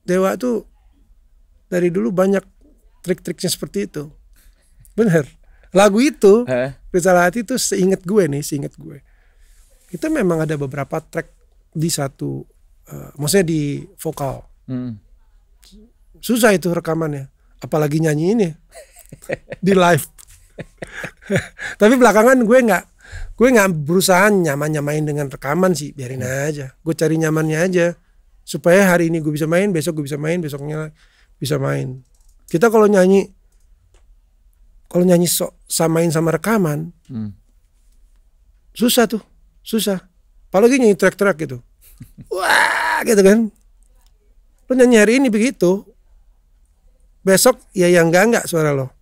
Dewa tuh dari dulu banyak trik-triknya seperti itu. Bener. Lagu itu Risalah Hati itu seingat gue nih, seingat gue itu memang ada beberapa track di satu uh, maksudnya di vokal. Hmm. Susah itu rekamannya, apalagi nyanyi ini di live. Tapi belakangan gue nggak gue nggak berusaha nyaman-nyamain dengan rekaman sih, biarin aja. Gue cari nyamannya aja supaya hari ini gue bisa main, besok gue bisa main, besoknya bisa main. Kita kalau nyanyi kalau nyanyi so, samain sama rekaman hmm. susah tuh, susah. Apalagi nyanyi track-track gitu, wah gitu kan. Lo nyanyi hari ini begitu, besok ya yang enggak-enggak suara lo,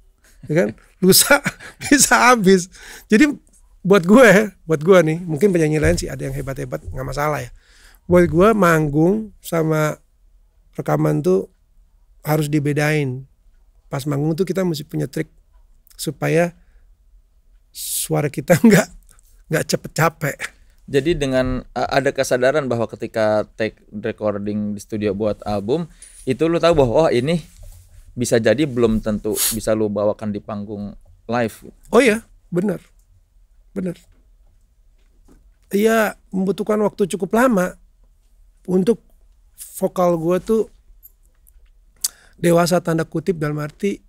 ya kan? Lusa bisa habis. Jadi buat gue, buat gue nih, mungkin penyanyi lain sih ada yang hebat-hebat nggak masalah ya. Buat gue manggung sama rekaman tuh harus dibedain. Pas manggung tuh kita mesti punya trik supaya suara kita nggak nggak cepet capek. Jadi dengan ada kesadaran bahwa ketika take recording di studio buat album itu lu tahu bahwa oh ini bisa jadi belum tentu bisa lu bawakan di panggung live. Oh iya, benar, benar. Iya, membutuhkan waktu cukup lama untuk vokal gue tuh dewasa tanda kutip, dalam arti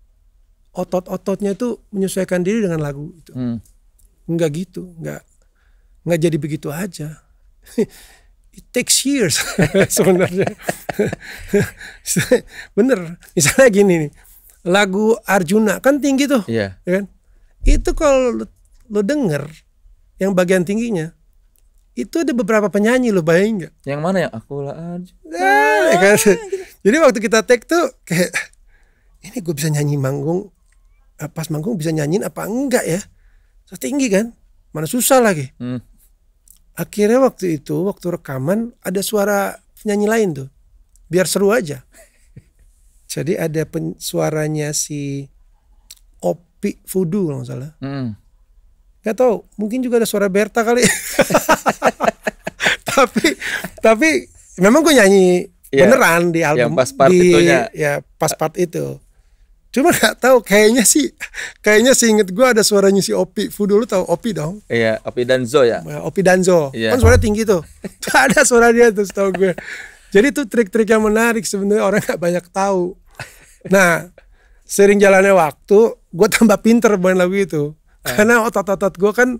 otot-ototnya tuh menyesuaikan diri dengan lagu itu. Hmm. Enggak gitu, enggak enggak jadi begitu aja. It takes years sebenarnya. Bener, misalnya gini nih, lagu Arjuna kan tinggi tuh, yeah. ya kan? Itu kalau lo, lo denger yang bagian tingginya, itu ada beberapa penyanyi, lo bayangin nggak? Yang mana ya? Akulah Arjuna. Nah, kan? Jadi waktu kita take tuh kayak, ini gue bisa nyanyi manggung, pas manggung bisa nyanyiin apa enggak ya? So, tinggi kan? Mana susah lagi. Hmm. Akhirnya waktu itu, waktu rekaman ada suara penyanyi lain tuh, biar seru aja. Jadi ada pen, suaranya si Opi Fudu kalau nggak salah. Hmm. Gak tau, mungkin juga ada suara Berta kali. tapi, tapi memang gue nyanyi ya, beneran di album, pas part di itunya. ya pas part itu. Cuma gak tahu, kayaknya sih, kayaknya sih inget gue ada suaranya si Opi Fudu. Lu tau Opi dong? Iya, Opi Danzo ya? Opi Danzo, iya. Kan suaranya tinggi tuh. Tuh ada suara dia tuh setau gue. Jadi tuh trik-trik yang menarik sebenarnya, orang gak banyak tahu. Nah, sering jalannya waktu, gue tambah pinter main lagu itu. Karena otot-otot gue kan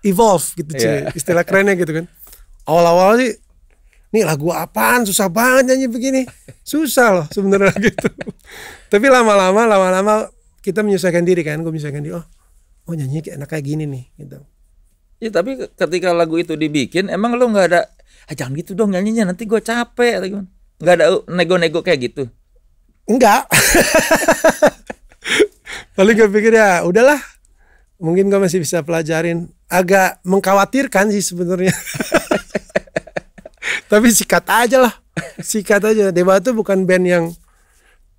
evolve gitu, yeah. Cik, istilah kerennya gitu kan. Awal-awal sih, nih lagu apaan, susah banget nyanyi begini. Susah loh sebenarnya gitu. Tapi lama-lama, lama-lama kita menyesuaikan diri kan. Gue menyesuaikan diri, oh, oh nyanyi kayak enak kayak gini nih gitu. Ya tapi ketika lagu itu dibikin, emang lo gak ada, ah, jangan gitu dong nyanyinya, nanti gue capek. Gak ada nego-nego kayak gitu? Enggak. Lalu gue pikir ya udahlah, mungkin gue masih bisa pelajarin. Agak mengkhawatirkan sih sebenarnya. Tapi sikat aja lah, sikat aja. Dewa itu bukan band yang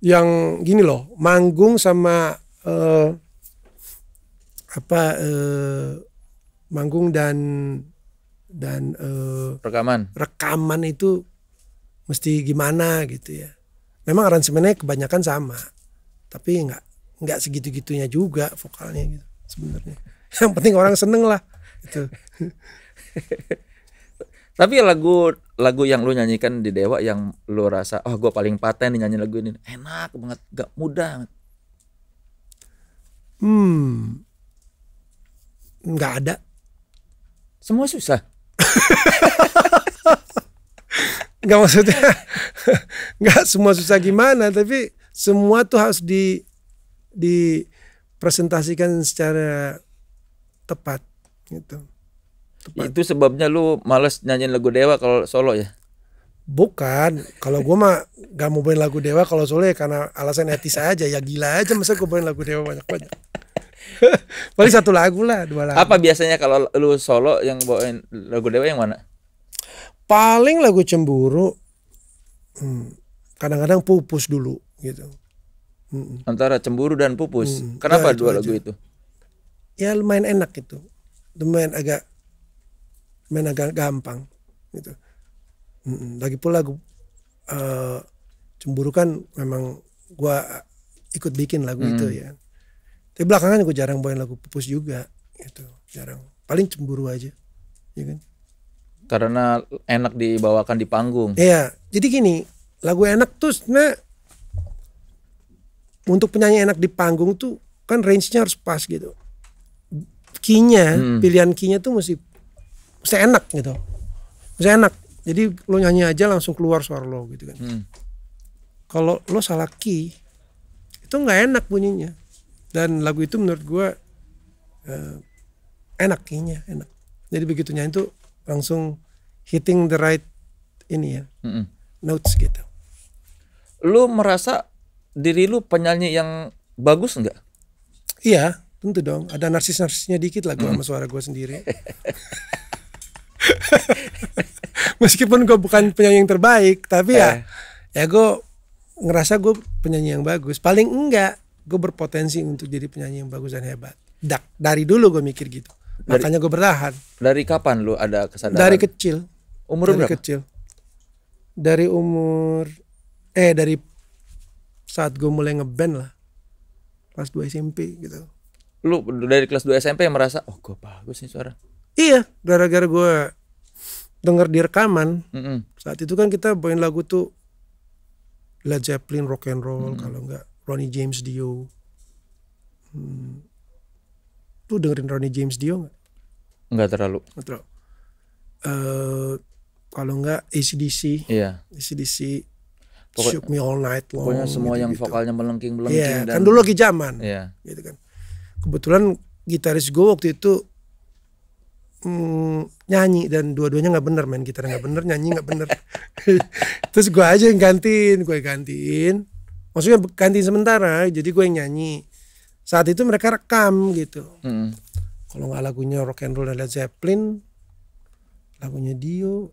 yang gini loh, manggung sama uh, apa uh, manggung dan dan uh, rekaman. Rekaman itu mesti gimana gitu ya. Memang aransemennya kebanyakan sama, tapi nggak nggak segitu-gitunya juga vokalnya gitu sebenarnya. Yang penting orang seneng lah gitu. Tapi lagu lagu yang lu nyanyikan di Dewa yang lu rasa, oh gue paling paten nyanyi lagu ini, enak banget, gak mudah. Hmm, nggak ada. Semua susah. Nggak maksudnya, nggak semua susah gimana, tapi semua tuh harus di dipresentasikan secara tepat gitu. Tepat. Itu sebabnya lu males nyanyiin lagu Dewa kalau solo ya? Bukan, kalau gue mah gak mau main lagu Dewa kalau solo ya, karena alasan etis aja. Ya gila aja masa gue main lagu Dewa banyak-banyak. Paling satu lagu lah, dua lagu. Apa biasanya kalau lu solo yang bawain lagu Dewa yang mana? Paling lagu Cemburu, kadang-kadang hmm, Pupus dulu gitu. Hmm. Antara Cemburu dan Pupus, hmm. Kenapa ya, dua aja. Lagu itu? Ya lumayan enak gitu, lumayan agak main agak gampang gitu. Lagi pula lagu uh, Cemburu kan memang gua ikut bikin lagu hmm. itu ya. Tapi belakangan gua jarang bawain lagu Pupus juga gitu, jarang. Paling Cemburu aja, ya kan? Karena enak dibawakan di panggung. Iya, jadi gini, lagu enak tuh sebenarnya untuk penyanyi enak di panggung tuh kan range-nya harus pas gitu. Key-nya, hmm. pilihan key-nya tuh mesti mesti enak gitu, mesti enak. Jadi lo nyanyi aja langsung keluar suara lo gitu kan. Hmm. Kalau lo salah key, itu nggak enak bunyinya. Dan lagu itu menurut gue uh, enak key-nya, enak. Jadi begitu nyanyi itu langsung hitting the right ini ya, hmm. notes gitu. Lo merasa diri lo penyanyi yang bagus nggak? Iya, tentu dong. Ada narsis-narsisnya dikit lah gue hmm. sama suara gue sendiri. Meskipun gue bukan penyanyi yang terbaik, tapi ya, eh. ya gue ngerasa gue penyanyi yang bagus. Paling enggak, gue berpotensi untuk jadi penyanyi yang bagus dan hebat. Dak, dari dulu gue mikir gitu, dari, makanya gue bertahan. Dari kapan lu ada kesadaran? Dari kecil. Umur dari berapa? Kecil. Dari umur, eh dari saat gue mulai ngeband lah, kelas dua S M P gitu. Lu dari kelas dua S M P yang merasa, oh gue bagus nih suara? Iya, gara-gara gue denger di rekaman. Mm-hmm. Saat itu kan kita bawain lagu tuh Led Zeppelin, rock and roll, mm-hmm. kalau enggak Ronnie James Dio. Hmm. Lu dengerin Ronnie James Dio nggak? Nggak terlalu. Nggak terlalu. Uh, kalau nggak A C D C, iya. A C D C, Pokok, Shook Me All Night Long. Pokoknya semua gitu, yang gitu. Vokalnya melengking-melengking. Iya, yeah, kan dulu lagi zaman. Iya. Yeah. Gitu kan. Kebetulan gitaris gue waktu itu mm, nyanyi dan dua-duanya nggak bener, main gitar nggak bener, nyanyi nggak bener. Terus gue aja yang gantiin, gue gantiin. Maksudnya gantiin sementara, jadi gue yang nyanyi. Saat itu mereka rekam gitu. Mm. Kalau nggak lagunya rock and roll dan Led Zeppelin, lagunya Dio,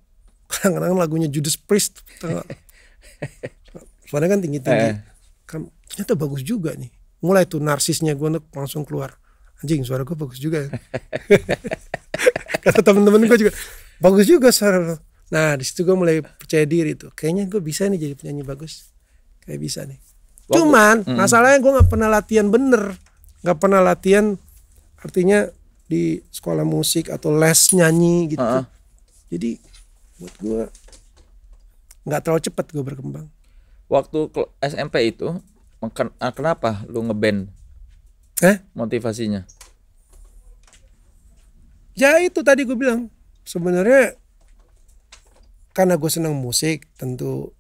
kadang-kadang lagunya Judas Priest. Soalnya kan tinggi-tinggi. Eh. Ternyata bagus juga nih. Mulai tuh narsisnya gue langsung keluar. Anjing, suara gue bagus juga. Kata temen-temen gue juga, bagus juga suara lo. Nah, disitu gue mulai percaya diri tuh. Kayaknya gue bisa nih jadi penyanyi bagus. Kayak bisa nih. Cuman hmm. masalahnya gue nggak pernah latihan bener, nggak pernah latihan artinya di sekolah musik atau les nyanyi gitu. Uh-uh. Jadi buat gue nggak terlalu cepat gue berkembang. Waktu S M P itu kenapa lu ngeband? Eh? Motivasinya? Ya itu tadi gue bilang, sebenarnya karena gue senang musik tentu.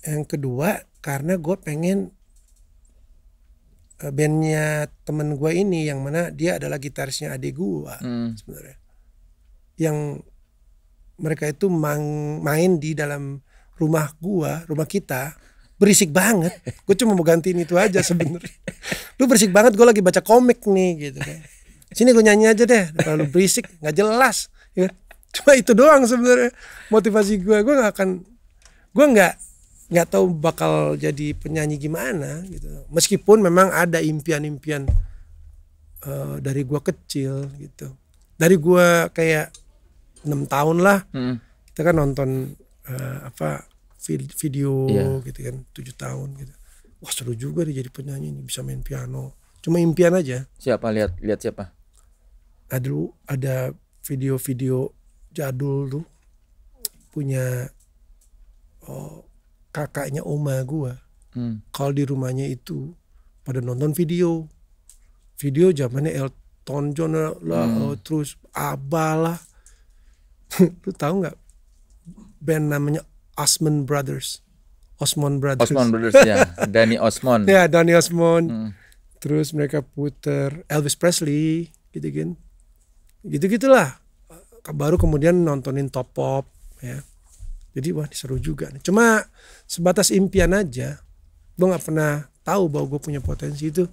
Yang kedua, karena gue pengen bandnya temen gue ini, yang mana dia adalah gitarisnya adik gue hmm. sebenarnya, yang mereka itu main di dalam rumah gue, rumah kita, berisik banget. Gue cuma mau gantiin itu aja sebenarnya. Lu berisik banget, gue lagi baca komik nih gitu kan. Sini gue nyanyi aja deh, lu berisik nggak jelas. Ya. Cuma itu doang sebenarnya motivasi gue. Gue nggak akan, gue nggak nggak tahu bakal jadi penyanyi gimana gitu, meskipun memang ada impian-impian uh, dari gua kecil gitu, dari gua kayak enam tahun lah hmm. kita kan nonton uh, apa video yeah. gitu kan, tujuh tahun gitu, wah seru juga dia jadi penyanyi ini, bisa main piano, cuma impian aja. Siapa lihat lihat siapa? Nah, dulu ada video-video jadul tuh punya oh, kakaknya oma gua, hmm. kalau di rumahnya itu pada nonton video, video zamannya Elton John lah, hmm. terus Abba lah. Lu tahu nggak band namanya Osmond Brothers, Osmond Brothers. Osmond Brothers ya, Danny Osmond. Ya Danny Osmond, hmm. terus mereka puter Elvis Presley, gitu kan, gitu gitulah. Baru kemudian nontonin Top Pop, ya. Jadi wah ini seru juga. Cuma sebatas impian aja. Gue nggak pernah tahu bahwa gue punya potensi itu.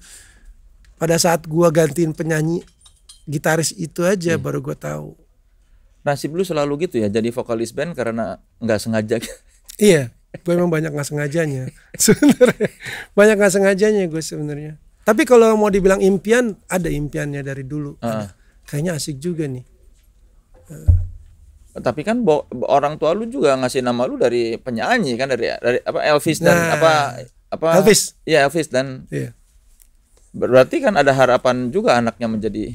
Pada saat gue gantiin penyanyi gitaris itu aja hmm. baru gue tahu. Nasib lu selalu gitu ya, jadi vokalis band karena nggak sengaja. Iya, gue emang banyak nggak sengajanya. Sebenarnya banyak nggak sengajanya gue sebenarnya. Tapi kalau mau dibilang impian, ada impiannya dari dulu. Uh. Kayaknya asik juga nih. Uh. Tapi kan orang tua lu juga ngasih nama lu dari penyanyi kan, dari dari apa Elvis dan nah, apa apa Elvis. Iya, Elvis dan iya. Berarti kan ada harapan juga anaknya menjadi.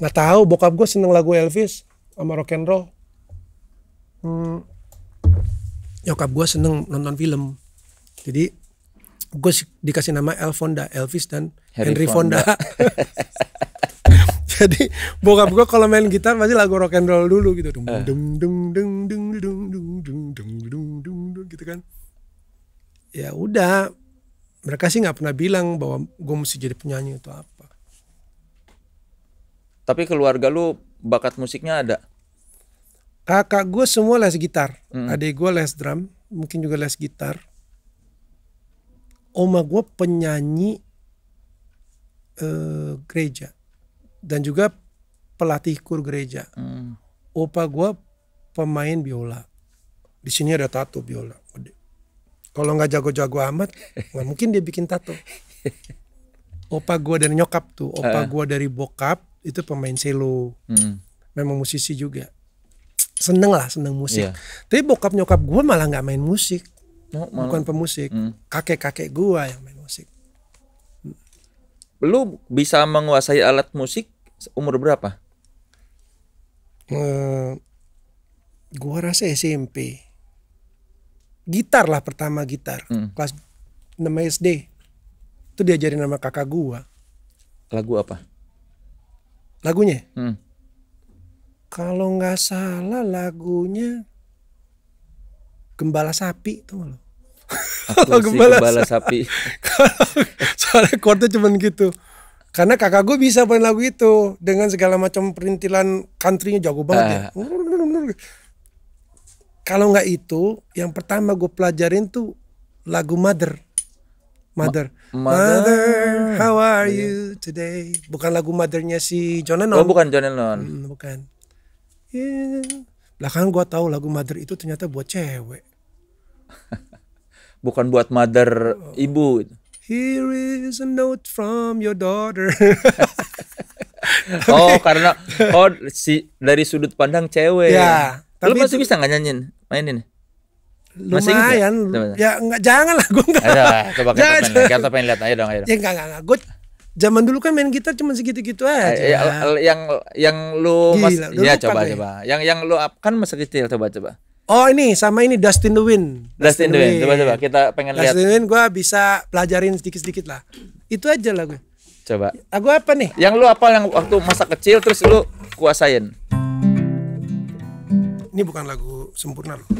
Nggak tahu, bokap gue seneng lagu Elvis sama rock and roll. Hmm. Nyokap gue seneng nonton film. Jadi gue dikasih nama El Fonda, Elvis dan Harry Henry Fonda. Fonda. Jadi bokap gue kalau main gitar pasti lagu rock and roll dulu gitu, dung dung dung dung dung dung dung dung dung gitu kan. Ya udah, mereka sih nggak pernah bilang bahwa gue mesti jadi penyanyi atau apa. Tapi keluarga lu bakat musiknya ada? Kakak gue semua les gitar, hmm. adik gue les drum, mungkin juga les gitar. Oma gue penyanyi eh, gereja. Dan juga pelatih kur gereja. Hmm. Opa gue pemain biola. Di sini ada tato biola. Kalau nggak jago-jago amat, nggak mungkin dia bikin tato. Opa gue dari nyokap tuh. Opa uh. gue dari bokap itu pemain selo. Hmm. Memang musisi juga. Seneng lah, seneng musik. Yeah. Tapi bokap nyokap gue malah nggak main musik. Oh, bukan pemusik. Hmm. Kakek-kakek gue yang main musik. Lu bisa menguasai alat musik umur berapa? uh, gua rasa S M P. Gitar lah, pertama gitar. Hmm. Kelas enam S D. Itu diajarin sama kakak gua. Lagu apa? Lagunya? Hmm. Kalau nggak salah lagunya Gembala Sapi tuh loh. Kalau Gembala, Gembala Sapi. Soalnya chordnya cuman gitu. Karena kakak gue bisa main lagu itu dengan segala macam perintilan countrynya, jago banget. Uh. Ya. Kalau nggak itu, yang pertama gue pelajarin tuh lagu Mother. Mother. Ma Mother, Mother, how are you today? Bukan lagu Mothernya si John Lennon. Oh, bukan John Lennon. Hmm, bukan. Yeah. Belakangan gue tahu lagu Mother itu ternyata buat cewek. Bukan buat mother, oh, ibu. Here is a note from your daughter. Oh, karena oh si dari sudut pandang cewek. Ya, tapi lu masih itu, bisa nggak nyanyiin, mainin? Lumayan. Masih ya nggak, jangan lah, gue nggak. Ada, coba kita pengen, kita pengen lihat aja dong. Ayo. Ya nggak nggak nggak. Gue zaman dulu kan main gitar cuma segitu-gitu aja. Ya, yang yang lu mas, gila, ya coba coba. Ya. Yang yang lu kan masa kecil, coba coba. Oh ini sama ini Dust in the Wind. Dust in the Wind. Coba-coba kita pengen lihat. Dust in the Wind gue bisa pelajarin sedikit-sedikit lah. Itu aja lah gue. Coba. Lagu apa nih? Yang lu apa yang waktu masa kecil terus lu kuasain? Ini bukan lagu sempurna loh.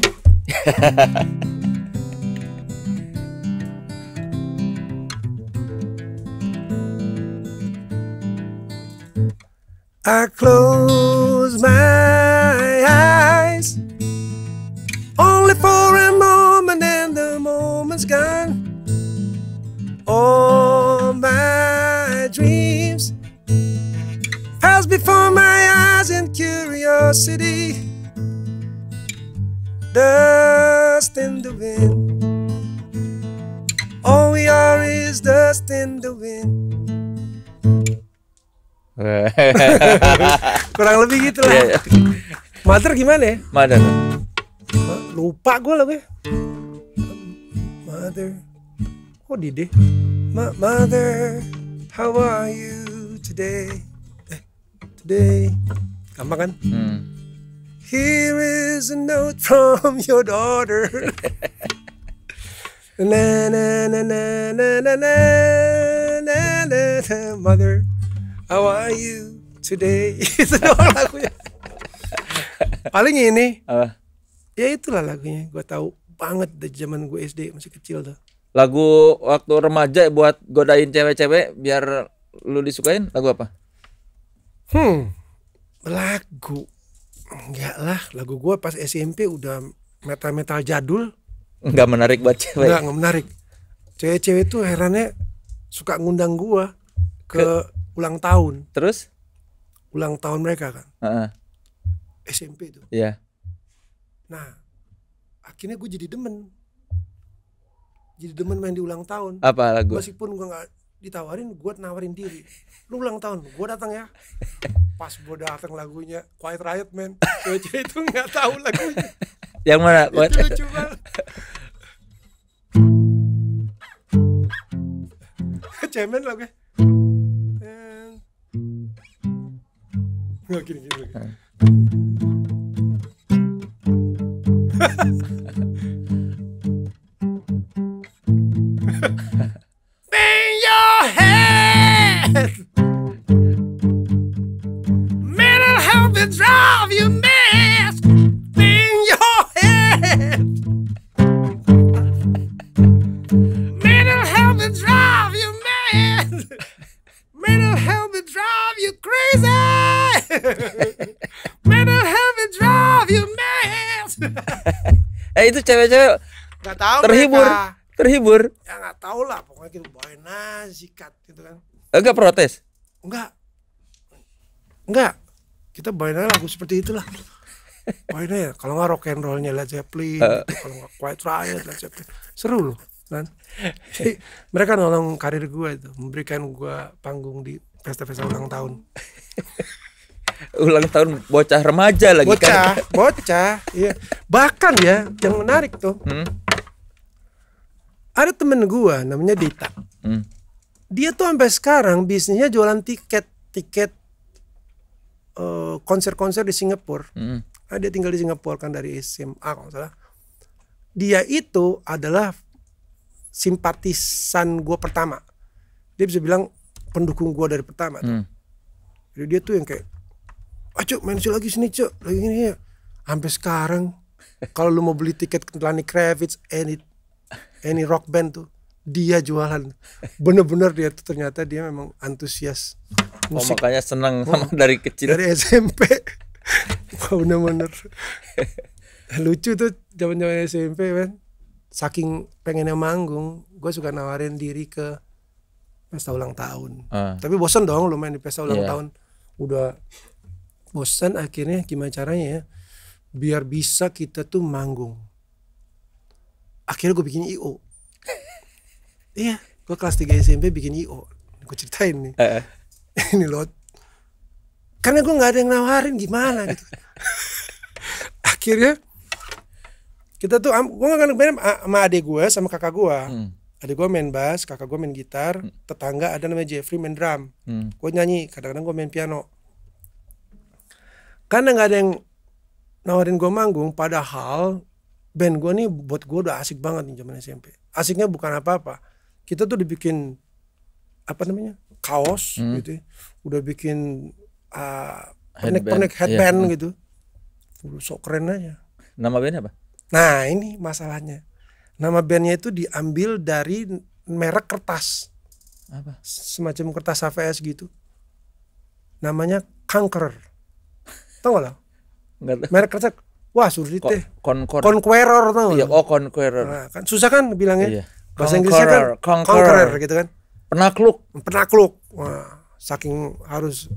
I close my eyes only for a moment and the moment's gone. All my dreams pass before my eyes in curiosity. Dust in the wind. All we are is dust in the wind. Kurang lebih gitu lah. Mater gimana ya? Mater. Lupa gue lah gue. Mother, kok dide? Ma mother, how are you today? Eh, today, gampang kan? Hmm. Here is a note from your daughter. Na na na na na na na na na. Mother, how are you today? Itu doang lagunya. Paling ini. Apa? Ya itulah lagunya, gue tahu banget dari zaman gue S D masih kecil tuh. Lagu waktu remaja buat godain cewek-cewek biar lu disukain, lagu apa? Hmm, lagu enggak lah, lagu gue pas S M P udah metal-metal jadul. Enggak menarik buat cewek. Enggak, enggak menarik. Cewek-cewek tuh herannya suka ngundang gue ke, ke ulang tahun. Terus? Ulang tahun mereka kan. Uh-uh. S M P tuh. Iya. Yeah. Nah, akhirnya gue jadi demen, jadi demen main di ulang tahun. Apa lagu? Meskipun gue nggak ditawarin, gue nawarin diri. Lu ulang tahun, gue datang ya. Pas gue datang lagunya Quiet Riot Man. Cewek-cewek itu nggak tahu lagunya. Yang mana? Itu lucu banget. Cemen lagunya. Nggak gini-gini lagi. Bend your head. Men will help you drive you mad. Bend your head. Men will help you drive you mad. Men will help you drive you crazy. Men will help you drive you mad. Eh itu cewek-cewek nggak tahu, terhibur mereka. Terhibur ya nggak tahu lah, pokoknya gitu bawain nazikat gitu kan. Enggak protes, enggak enggak kita bawain lagu seperti itulah. Bawain ya kalau nggak rock and rollnya Led Zeppelin, uh. gitu. Kalau nggak Quiet Riot Led Zeppelin, seru loh kan. Jadi, mereka nolong karir gue itu, memberikan gue panggung di pesta-pesta ulang tahun. Ulang tahun bocah remaja lagi, bocah, kan? Bocah, iya. Bahkan ya, yang menarik tuh, hmm? Ada temen gua namanya Dita. Hmm. Dia tuh sampai sekarang bisnisnya jualan tiket, tiket konser-konser di Singapura. Mm. Nah, dia tinggal di Singapura kan dari S M A kalau nggak salah. Dia itu adalah simpatisan gue pertama. Dia bisa bilang pendukung gue dari pertama. Mm. Jadi dia tuh yang kayak, ah cuk main lagi sini cuk, lagi ini ya. Sampai sekarang kalau lu mau beli tiket Lenny Kravitz, any any rock band tuh dia jualan. Bener-bener dia tuh ternyata dia memang antusias musik. Oh makanya seneng sama oh, dari kecil. Dari S M P. Bener-bener. Lucu tuh zaman-zaman S M P kan. Saking pengennya manggung, gue suka nawarin diri ke pesta ulang tahun. Uh. Tapi bosan dong lu main di pesta ulang yeah. tahun. Udah bosan akhirnya gimana caranya ya. Biar bisa kita tuh manggung. Akhirnya gue bikin I O. Iya, gue kelas tiga S M P bikin I O. Gue ceritain nih uh. Ini loh, karena gue gak ada yang nawarin gimana gitu. Akhirnya kita tuh, gue gak main sama adik gue sama kakak gue. hmm. Adik gue main bass, kakak gue main gitar. hmm. Tetangga ada namanya Jeffrey main drum. hmm. Gue nyanyi, kadang-kadang gue main piano. Karena gak ada yang nawarin gue manggung, padahal band gue nih buat gue udah asik banget nih zaman S M P. Asiknya bukan apa-apa. Kita tuh dibikin apa namanya kaos hmm. gitu, udah bikin uh, pernik-pernik headband yeah. gitu, sok keren aja. Nama bandnya apa? Nah ini masalahnya, nama bandnya itu diambil dari merek kertas, apa? Semacam kertas H V S gitu. Namanya Conqueror, tau gak lo? Merek kertas. Wah sulit deh. Conqueror. Conqueror tau iya, oh Conqueror. Nah, kan susah kan bilangnya. Iya. Bahasa Inggrisnya kan Conqueror. Conqueror gitu kan. Penakluk. Penakluk. Wah, saking harus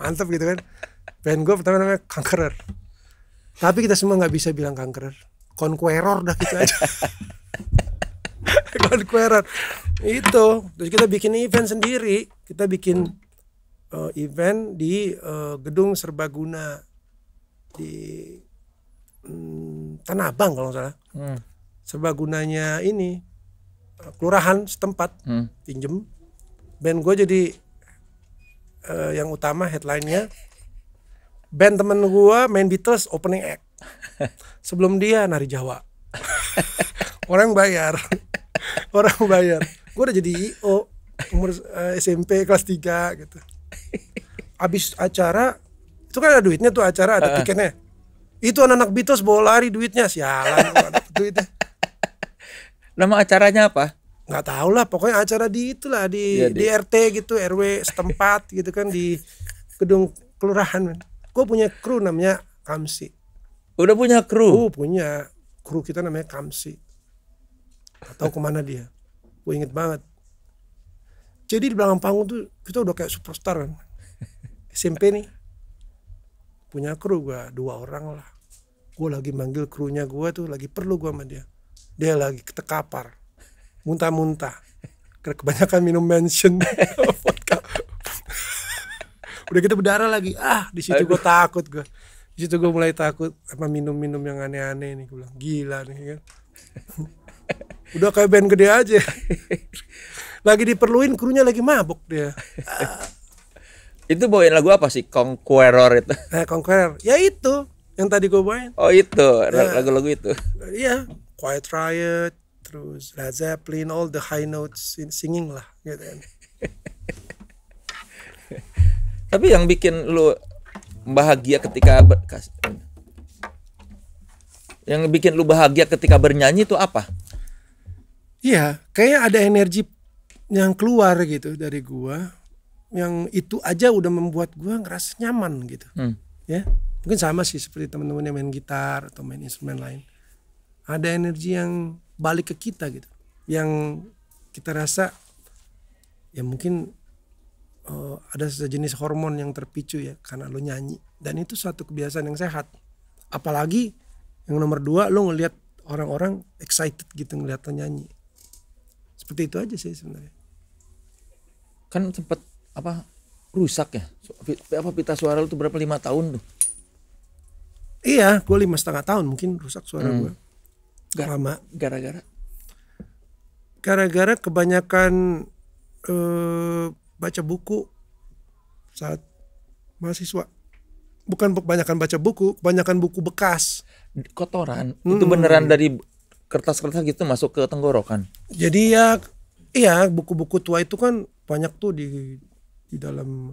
mantep gitu kan. Band gue pertama namanya Conqueror. Tapi kita semua nggak bisa bilang Conqueror. Conqueror dah gitu aja. Conqueror. Itu. Terus kita bikin event sendiri. Kita bikin uh, event di uh, gedung serbaguna di hmm, Tanah Abang kalau nggak salah. hmm. Serbagunanya ini kelurahan setempat. hmm. Pinjem band gue jadi uh, yang utama headlinenya. Band temen gue main Beatles opening act. Sebelum dia nari Jawa. Orang bayar. Orang bayar. Gue udah jadi I O umur uh, S M P kelas tiga gitu. Abis acara itu kan ada duitnya tuh, acara ada tiketnya. Itu anak-anak Beatles bawa lari duitnya, sialan. Duitnya. Nama acaranya apa? Nggak tahu lah, pokoknya acara di itulah di, ya, di di R T gitu, R W setempat gitu kan, di gedung kelurahan. Gue punya kru namanya Kamsi. Udah punya kru? Oh punya, kru kita namanya Kamsi. Nggak tahu kemana dia. Gue inget banget. Jadi di belakang panggung tuh kita udah kayak superstar kan. S M P nih. Punya kru gue dua orang lah. Gue lagi manggil krunya gue tuh lagi perlu gue sama dia. Dia lagi ketekapar, muntah-muntah, kebanyakan minum Mansion. Udah kita berdarah lagi. Ah di situ gue takut gue. Di situ gue mulai takut sama minum-minum yang aneh-aneh nih. Gue bilang gila nih kan. Udah kayak band gede aja. Lagi diperluin krunya lagi mabuk dia. Ah. Itu bawain lagu apa sih? Conqueror itu. Nah, Conqueror. Ya itu yang tadi gue bawain. Oh itu, lagu-lagu nah, itu. Iya, Quiet Riot, terus Led Zeppelin, all the high notes singing lah gitu. Tapi yang bikin lu bahagia ketika ber... yang bikin lu bahagia ketika bernyanyi itu apa? Iya, kayaknya ada energi yang keluar gitu dari gua. Yang itu aja udah membuat gue ngerasa nyaman gitu. hmm. Ya mungkin sama sih seperti teman-teman yang main gitar atau main instrumen lain, ada energi yang balik ke kita gitu, yang kita rasa ya mungkin uh, ada sejenis hormon yang terpicu ya karena lo nyanyi, dan itu suatu kebiasaan yang sehat. Apalagi yang nomor dua, lo ngelihat orang-orang excited gitu ngeliat lo nyanyi. Seperti itu aja sih sebenarnya. Kan sempet apa rusak ya apa pita suara lu tuh berapa, lima tahun tuh? Iya gue lima setengah tahun mungkin rusak suara hmm. gue. Gara, lama gara-gara gara-gara kebanyakan eh, baca buku saat mahasiswa. Bukan kebanyakan baca buku, kebanyakan buku bekas. Kotoran, hmm. itu beneran dari kertas-kertas gitu masuk ke tenggorokan. Jadi ya, iya buku-buku tua itu kan banyak tuh di di dalam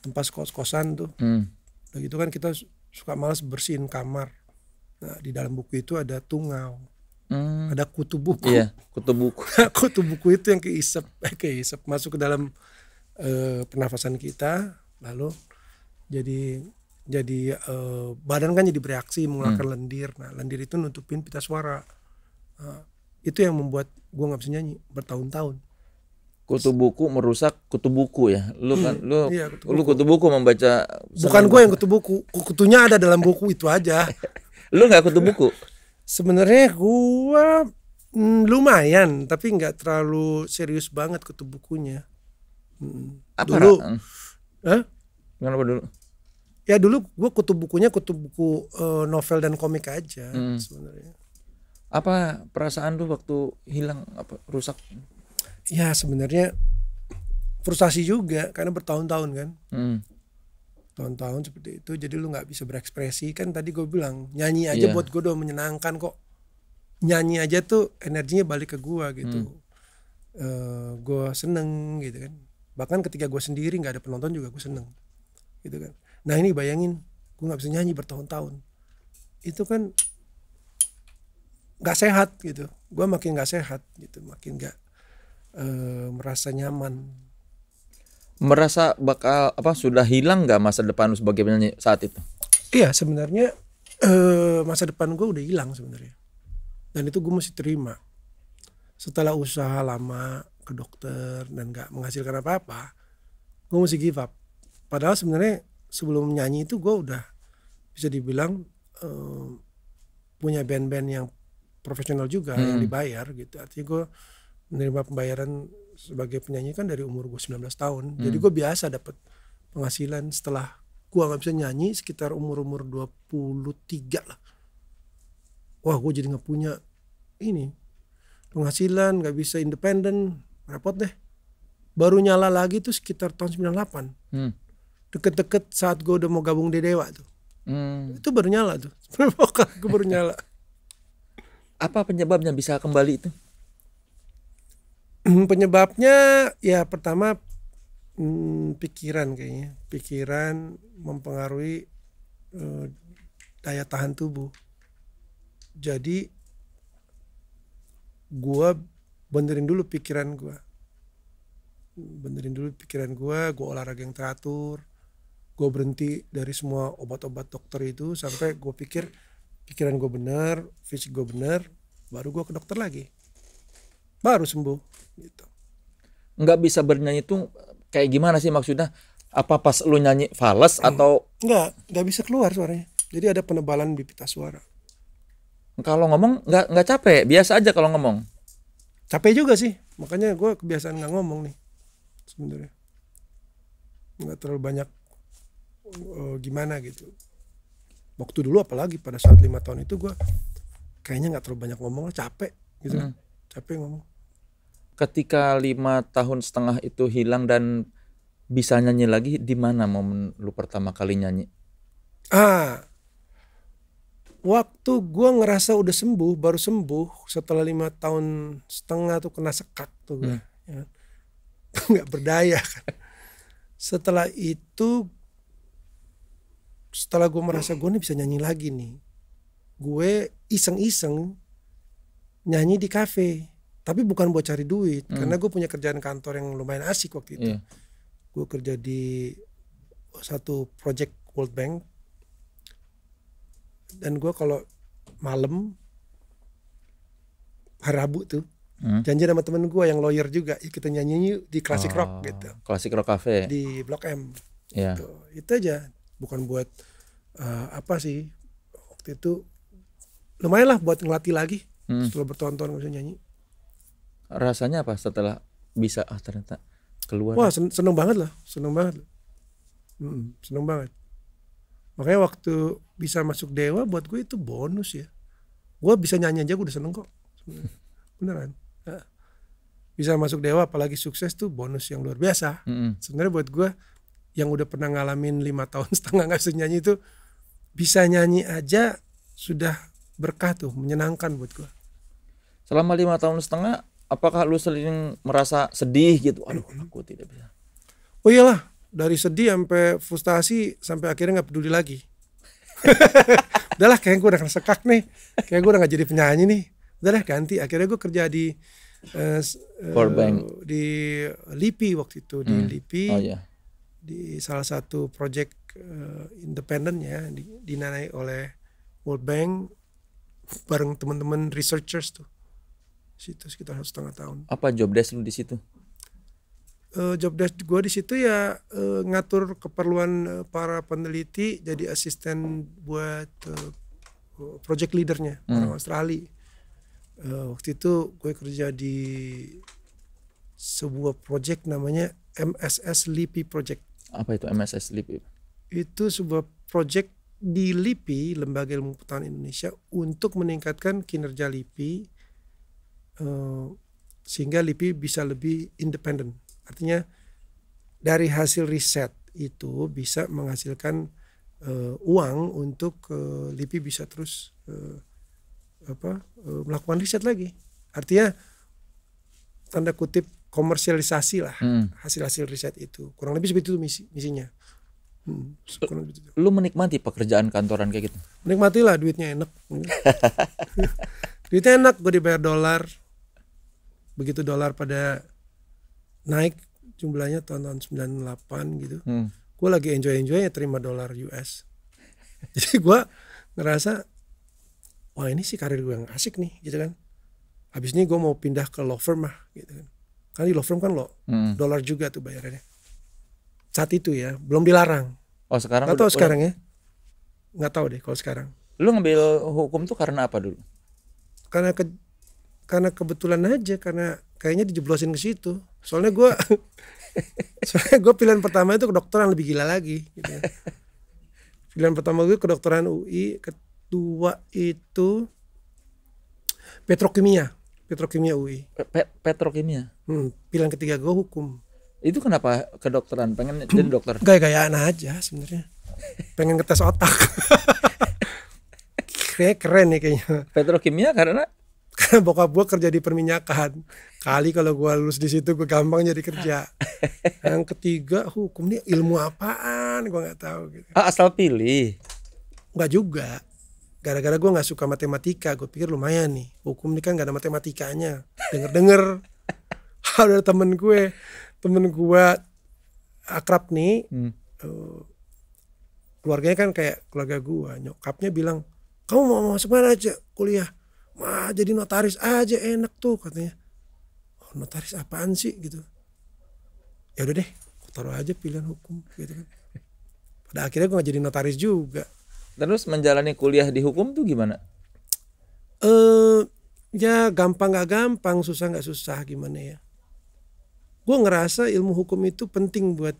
tempat kos-kosan tuh. Hmm. Nah gitu kan kita suka malas bersihin kamar. Nah di dalam buku itu ada tungau, hmm. ada kutu buku. Iya, kutu buku. Kutu buku itu yang keisep, keisep masuk ke dalam eh, pernafasan kita, lalu jadi Jadi eh, badan kan jadi bereaksi mengeluarkan hmm. lendir. Nah lendir itu nutupin pita suara. Nah, itu yang membuat gua nggak bisa nyanyi bertahun-tahun. Kutu buku merusak kutu buku ya. Lu hmm, kan lu, iya, kutu, lu buku. kutu buku membaca. Bukan gua yang kutu buku. Kutunya ada dalam buku itu aja. Lu nggak kutu buku? Sebenarnya gua mm, lumayan, tapi nggak terlalu serius banget kutu bukunya. Hmm. Apa dulu? Hah? Kenapa dulu? Ya dulu gue kutu bukunya kutu buku uh, novel dan komik aja hmm. sebenarnya. Apa perasaan lu waktu hilang apa rusak? Ya sebenarnya frustasi juga karena bertahun-tahun kan, hmm. tahun-tahun seperti itu. Jadi lu nggak bisa berekspresi kan, tadi gue bilang nyanyi aja yeah. buat gue udah menyenangkan kok. Nyanyi aja tuh energinya balik ke gue gitu. Hmm. Uh, gue seneng gitu kan. Bahkan ketika gue sendiri nggak ada penonton juga gue seneng gitu kan. Nah ini bayangin, gue gak bisa nyanyi bertahun-tahun. Itu kan gak sehat gitu. Gue makin gak sehat gitu, makin gak uh, merasa nyaman. Merasa bakal apa sudah hilang gak masa depan lu sebagai penyanyi saat itu? Iya sebenarnya uh, masa depan gue udah hilang sebenarnya. Dan itu gue mesti terima. Setelah usaha lama ke dokter dan gak menghasilkan apa-apa, gue mesti give up. Padahal sebenarnya sebelum nyanyi itu gue udah bisa dibilang uh, punya band-band yang profesional juga hmm. yang dibayar gitu. Artinya gue menerima pembayaran sebagai penyanyi kan dari umur gue sembilan belas tahun. Hmm. Jadi gue biasa dapat penghasilan setelah gue gak bisa nyanyi sekitar umur-umur dua puluh tiga lah. Wah gue jadi gak punya ini penghasilan, gak bisa independen, repot deh. Baru nyala lagi tuh sekitar tahun sembilan puluh delapan. Hmm. Deket-deket saat gue udah mau gabung di Dewa tuh, hmm. itu baru nyala tuh. Gue baru nyala. Apa penyebabnya bisa kembali itu? Penyebabnya ya pertama hmm, pikiran kayaknya. Pikiran mempengaruhi eh, daya tahan tubuh. Jadi gue benerin dulu pikiran gue. Benerin dulu pikiran gue, gue olahraga yang teratur. Gue berhenti dari semua obat-obat dokter itu sampai gue pikir pikiran gue benar, fisik gue benar, baru gue ke dokter lagi, baru sembuh. Gitu. Nggak bisa bernyanyi tuh kayak gimana sih maksudnya? Apa pas lu nyanyi fales hmm. atau? Nggak, nggak bisa keluar suaranya. Jadi ada penebalan di pita suara. Kalau ngomong nggak nggak capek, biasa aja kalau ngomong. Capek juga sih, makanya gue kebiasaan nggak ngomong nih sebenarnya. Nggak terlalu banyak. Uh, gimana gitu waktu dulu, apalagi pada saat lima tahun itu gue kayaknya nggak terlalu banyak ngomong, capek gitu, hmm. capek ngomong. Ketika lima tahun setengah itu hilang dan bisa nyanyi lagi, di mana momen lu pertama kali nyanyi? Ah, waktu gue ngerasa udah sembuh, baru sembuh setelah lima tahun setengah tuh kena sekak tuh gue, hmm. nggak berdaya kan. Setelah itu Setelah gue merasa gue nih bisa nyanyi lagi nih, gue iseng-iseng nyanyi di kafe. Tapi bukan buat cari duit, hmm. karena gue punya kerjaan kantor yang lumayan asik waktu itu. Yeah. Gue kerja di satu project World Bank. Dan gue kalau malam, hari Rabu tuh, hmm. janji sama temen gue yang lawyer juga, kita nyanyi di Classic oh, Rock gitu. Classic Rock Cafe. Di Blok M. Yeah. Gitu. Itu aja. Bukan buat uh, apa sih waktu itu, lumayan lah buat ngelatih lagi hmm. setelah bertahun-tahun bisa nyanyi. Rasanya apa setelah bisa ah ternyata keluar? Wah sen seneng banget lah, seneng banget, hmm, seneng banget. Makanya waktu bisa masuk Dewa buat gue itu bonus ya. Gue bisa nyanyi aja gue udah seneng kok, beneran. Bisa masuk Dewa apalagi sukses tuh bonus yang luar biasa. Hmm. Sebenarnya buat gue yang udah pernah ngalamin lima tahun setengah nggak bisa nyanyi itu bisa nyanyi aja sudah berkah tuh, menyenangkan buat gua. Selama lima tahun setengah, apakah lu sering merasa sedih gitu? Aduh, aku tidak bisa. Oh iyalah, dari sedih sampai frustasi sampai akhirnya nggak peduli lagi. Udah lah, kayaknya gue udah kesekak nih, kayak gue udah nggak jadi penyanyi nih. Udah lah ganti. Akhirnya gue kerja di uh, uh, di L I P I waktu itu, di hmm. L I P I, oh, yeah. di salah satu project uh, independen ya, dindanai oleh World Bank bareng teman-teman researchers tuh. Situ sekitar setengah tahun. Apa job desk lu di situ? Uh, job desk gue di situ ya uh, ngatur keperluan uh, para peneliti, jadi asisten buat uh, project leadernya hmm. orang Australia. Uh, waktu itu gue kerja di sebuah project namanya M S S L I P I Project. Apa itu M S S L I P I? Itu sebuah project di L I P I, Lembaga Ilmu Pengetahuan Indonesia, untuk meningkatkan kinerja L I P I Uh, sehingga L I P I bisa lebih independen, artinya dari hasil riset itu bisa menghasilkan uh, uang untuk uh, L I P I bisa terus uh, apa uh, melakukan riset lagi, artinya tanda kutip komersialisasi lah hmm. hasil-hasil riset itu, kurang lebih seperti itu misi misinya. Hmm, lu menikmati pekerjaan kantoran kayak gitu? Menikmati lah, duitnya enak. Duitnya enak, gue dibayar dolar. Begitu dolar pada naik jumlahnya tahun-tahun sembilan puluh delapan gitu, hmm. gue lagi enjoy-enjoy ya terima dolar U S. Jadi gue ngerasa, wah ini sih karir gue yang asik nih gitu kan. Habis ini gue mau pindah ke law firm lah gitu kan. Karena di law firm kan lo hmm. dolar juga tuh bayarannya. Saat itu ya, belum dilarang. Oh sekarang? Gak tau sekarang ya. Gak tau deh kalau sekarang. Lu ngambil hukum tuh karena apa dulu? Karena ke, karena kebetulan aja, karena kayaknya dijeblosin ke situ. Soalnya gue, soalnya gue pilihan pertama itu kedokteran, lebih gila lagi. Gitu. Pilihan pertama gue kedokteran U I, kedua itu petrokimia, petrokimia U I. Pe petrokimia. Hmm, pilihan ketiga gue hukum. Itu kenapa kedokteran? Pengen jadi dokter? Gaya-gayaan aja sebenarnya. Pengen ngetes otak. Kayak keren ya kayaknya. Petrokimia karena karena bokap gua kerja di perminyakan. Kali kalau gua lulus di situ gua gampang jadi kerja. Yang ketiga hukum, nih ilmu apaan gua nggak tahu gitu. Ah, asal pilih. Nggak juga. Gara-gara gua nggak suka matematika, gua pikir lumayan nih. Hukum ini kan nggak ada matematikanya. Denger-denger ada temen gue, temen gua akrab nih. Hmm. Uh, keluarganya kan kayak keluarga gua, nyokapnya bilang, kamu mau masuk mana aja kuliah? Wah jadi notaris aja enak tuh katanya. Oh, notaris apaan sih gitu? Ya udah deh, taruh aja pilihan hukum gitu kan. Pada akhirnya gue nggak jadi notaris juga. Terus menjalani kuliah di hukum tuh gimana? Eh ya gampang nggak gampang, susah nggak susah, gimana ya? Gue ngerasa ilmu hukum itu penting buat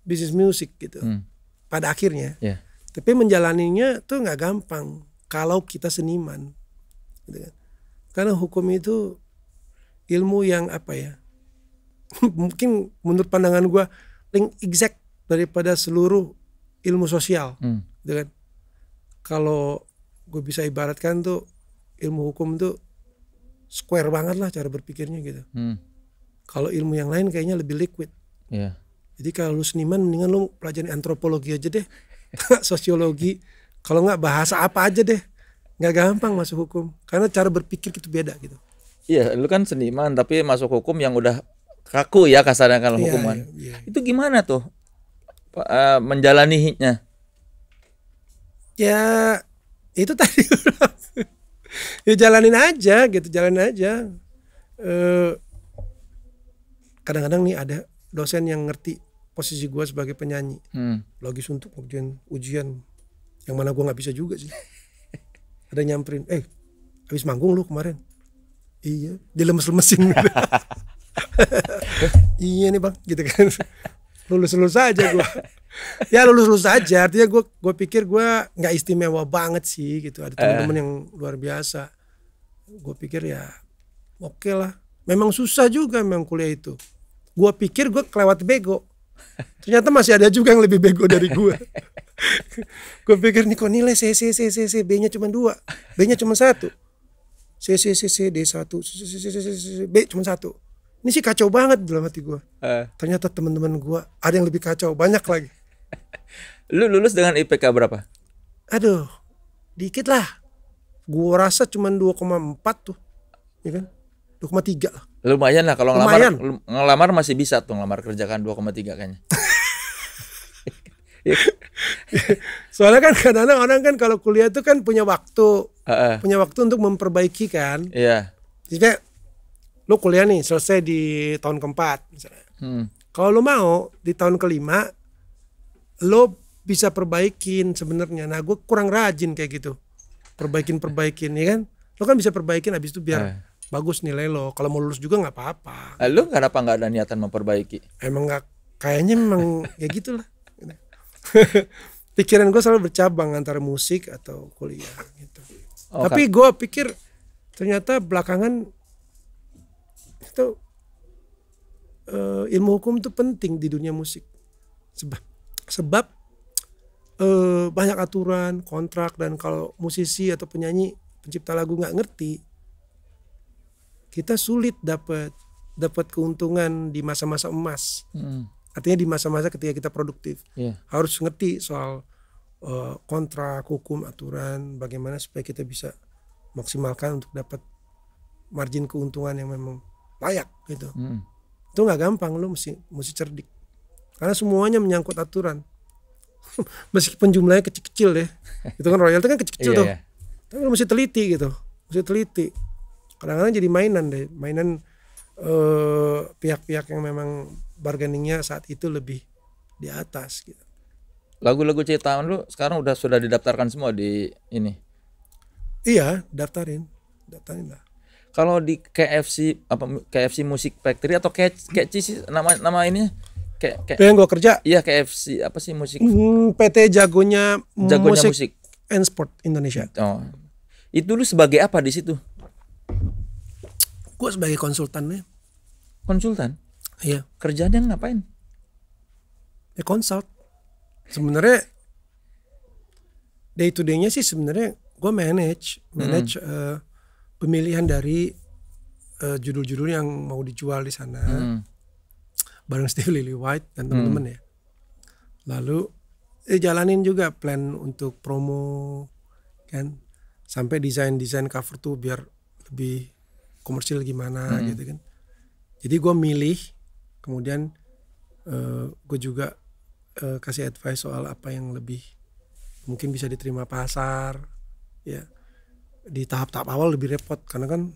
bisnis musik gitu. Hmm. Pada akhirnya. Yeah. Tapi menjalaninya tuh nggak gampang kalau kita seniman, gitu kan. Karena hukum itu ilmu yang apa ya? Mungkin menurut pandangan gue paling exact daripada seluruh ilmu sosial, hmm. gitu kan. Kalau gue bisa ibaratkan tuh ilmu hukum tuh square banget lah cara berpikirnya gitu. Hmm. Kalau ilmu yang lain kayaknya lebih liquid. Yeah. Jadi kalau lu seniman mendingan lu pelajari antropologi aja deh. Sosiologi, kalau nggak bahasa apa aja deh, nggak gampang masuk hukum karena cara berpikir itu beda gitu. Iya, lu kan seniman tapi masuk hukum yang udah kaku ya kasarnya kalau iya, hukuman. Iya, iya. Itu gimana tuh uh, menjalaninya? Ya itu tadi ya jalanin aja gitu, jalanin aja. Kadang-kadang uh, nih ada dosen yang ngerti posisi gue sebagai penyanyi, hmm. lagi suntuk ujian, ujian yang mana gue nggak bisa juga sih. Ada nyamperin, eh habis manggung lu kemarin? Iya, dia lemes-lemesin. Iya nih bang, gitu kan. Lulus-lulus aja gue. Ya lulus-lulus aja, artinya gue gue pikir gue nggak istimewa banget sih gitu. Ada teman-teman uh. yang luar biasa. Gue pikir ya oke okay lah. Memang susah juga memang kuliah itu. Gue pikir gue kelewat bego. Ternyata masih ada juga yang lebih bego dari gue. Gue pikir nih kok nilai C, C, C, C, C, B-nya cuma dua, B-nya cuma satu, C, C, C, C, D satu, C, C, C, C, C, B cuma satu. Ini sih kacau banget dalam hati gue. Uh. Ternyata teman-teman gue ada yang lebih kacau, banyak lagi. Lu lulus dengan I P K berapa? Aduh, dikit lah. Gue rasa cuma dua koma empat tuh, ya kan? dua koma tiga lah. Lumayan lah kalau ngelamar, ngelamar masih bisa tuh, ngelamar kerjakan dua koma tiga kayaknya. Soalnya kan kadang-kadang orang kan kalau kuliah tuh kan punya waktu, uh -uh. punya waktu untuk memperbaiki kan. Iya. Yeah. Jadi lu kuliah nih selesai di tahun keempat misalnya. Hmm. Kalau lu mau di tahun kelima, lu bisa perbaikin sebenarnya. Nah gue kurang rajin kayak gitu, perbaikin-perbaikin ya kan. Lu kan bisa perbaikin abis itu biar uh. bagus nilai lo. Kalau mau lulus juga nggak apa-apa. Eh, lu kenapa nggak ada niatan memperbaiki? Emang nggak, kayaknya memang ya gitulah. Pikiran gue selalu bercabang antara musik atau kuliah gitu. Oh, tapi gue pikir ternyata belakangan itu uh, ilmu hukum itu penting di dunia musik. Sebab sebab uh, banyak aturan, kontrak, dan kalau musisi atau penyanyi pencipta lagu nggak ngerti, kita sulit dapat dapat keuntungan di masa-masa emas. Mm. Artinya di masa-masa ketika kita produktif. Yeah. Harus ngerti soal uh, kontrak, hukum, aturan, bagaimana supaya kita bisa maksimalkan untuk dapat margin keuntungan yang memang layak gitu. Mm. Itu nggak gampang, lo mesti mesti cerdik. Karena semuanya menyangkut aturan. Meskipun jumlahnya kecil-kecil deh. Itu kan royalti kan kecil-kecil yeah, tuh. Yeah. Tapi lo mesti teliti gitu. Mesti teliti. Kadang-kadang jadi mainan deh, mainan pihak-pihak uh, yang memang bargainingnya saat itu lebih di atas gitu. Lagu-lagu ciptaan lu sekarang udah sudah didaftarkan semua di ini? Iya, daftarin, daftarin lah. Kalau di K F C apa K F C Music Factory atau Catchy sih nama nama ini? Kayak K... yang gua kerja? Iya K F C apa sih musik? Hmm, P T Jagonya, Jagonya Musik, Musik and Sport Indonesia. Oh. Itu lu sebagai apa di situ? Gue sebagai konsultan nih. Konsultan? Iya. Kerjanya ngapain? Ya konsult. Sebenarnya day to day-nya sih sebenarnya gue manage, manage mm. uh, pemilihan dari uh, judul-judul yang mau dijual di sana, mm. bareng Steve Lily White dan teman-teman mm. ya. Lalu eh, jalanin juga plan untuk promo kan, sampai desain-desain cover tuh biar lebih komersil gimana hmm. gitu kan. Jadi gue milih, kemudian uh, gue juga uh, kasih advice soal apa yang lebih mungkin bisa diterima pasar ya. Di tahap-tahap awal lebih repot karena kan